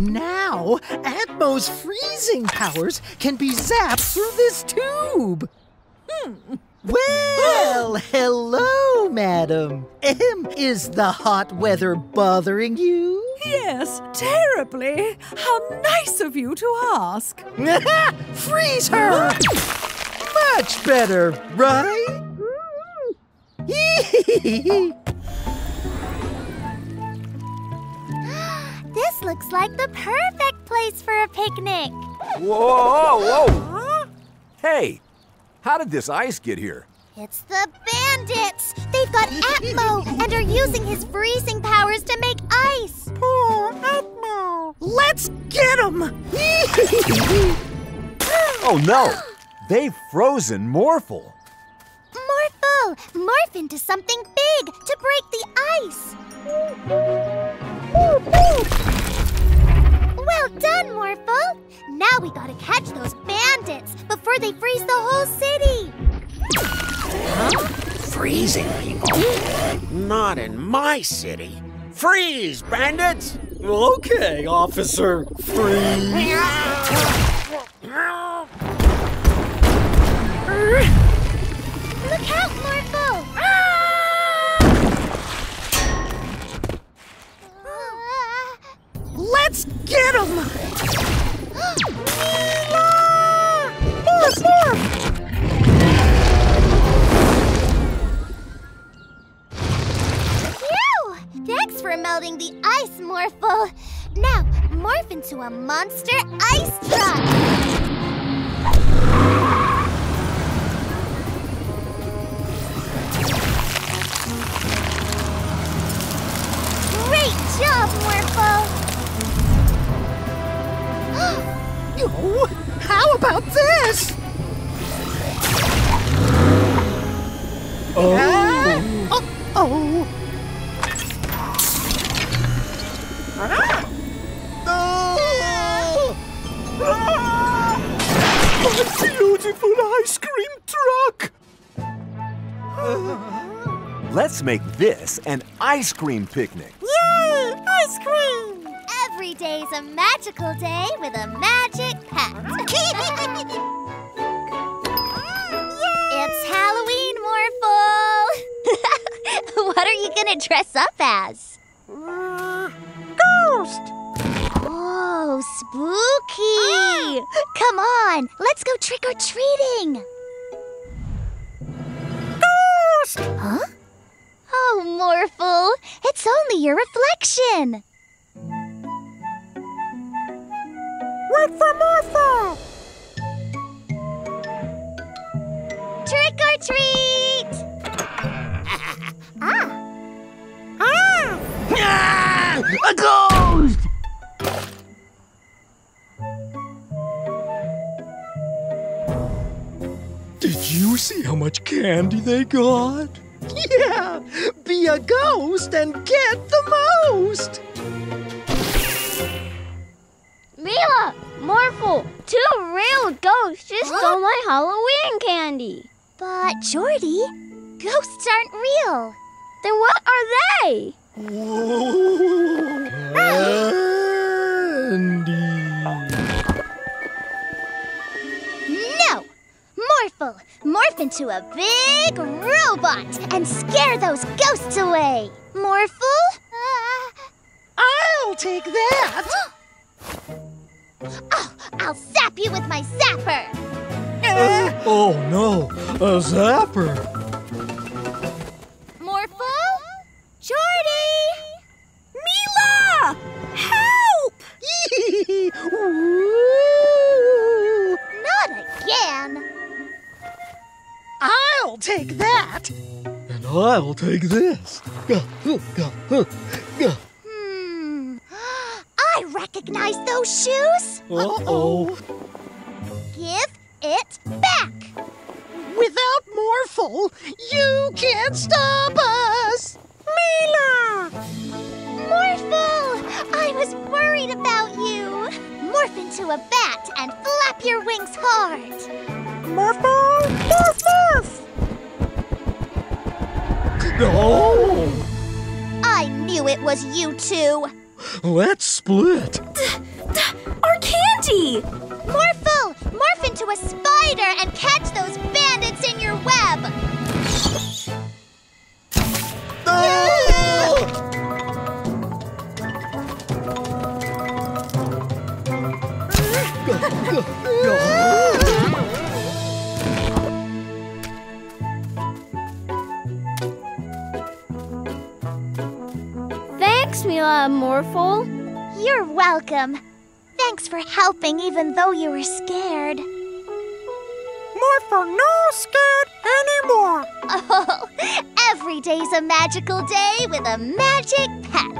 Now, Atmo's freezing powers can be zapped through this tube! Well, hello, madam. Ahem, is the hot weather bothering you? Yes, terribly. How nice of you to ask. Freeze her! Much better, right? This looks like the perfect place for a picnic. Whoa, whoa! Hey! How did this ice get here? It's the bandits! They've got Atmo and are using his freezing powers to make ice! Poor Atmo! Let's get him! Oh no! They've frozen Morphle! Morphle! Morph into something big to break the ice! Well done, Morphle! Now we gotta catch those bandits before they freeze the whole city! Huh? Freezing? Not in my city! Freeze, bandits! Okay, Officer Freeze! Look out, Morphle! Ah! Uh... Let's get 'em! Mila! Morph, morph! Phew! Thanks for melting the ice, Morphle. Now, morph into a monster ice truck. Great job, Morphle. Oh, how about this? Oh. Ah. Oh. Oh. Ah. Oh. Ah. Oh, beautiful ice cream truck! Uh. Let's make this an ice cream picnic. Yay! Ice cream! Every day's a magical day with a magic pet. It's Halloween, Morphle! What are you gonna dress up as? Uh, ghost! Oh, spooky! Ah. Come on, let's go trick-or-treating! Ghost! Huh? Oh, Morphle, it's only your reflection! Wait for Morphle! Trick or treat! Ah! Ah! Ah! A ghost! Did you see how much candy they got? Yeah! Be a ghost and get the most! Mila! Morphle! two real ghosts just huh? stole my Halloween candy. But, Jordy, ghosts aren't real. Then what are they? No! Morphle, morph into a big robot and scare those ghosts away. Morphle? Uh, I'll take that. Oh, I'll zap you with my zapper. Uh, oh no, a zapper. Morphle? Jordy! Mila! Help! Not again. I'll take that. And I'll take this. Hmm. I recognize those shoes. Uh-oh. Give it back. Without Morphle, you can't stop us. Mila! Morphle! I was worried about you! Morph into a bat and flap your wings hard! Morphle! Morph, morph! No! I knew it was you two! Let's split! Our candy! Morphle! Morph into a spider and catch those bandits in your web! Thanks, Mila and Morphle. You're welcome. Thanks for helping even though you were scared. Morphle, no scared anymore. Oh, every day's a magical day with a magic pet.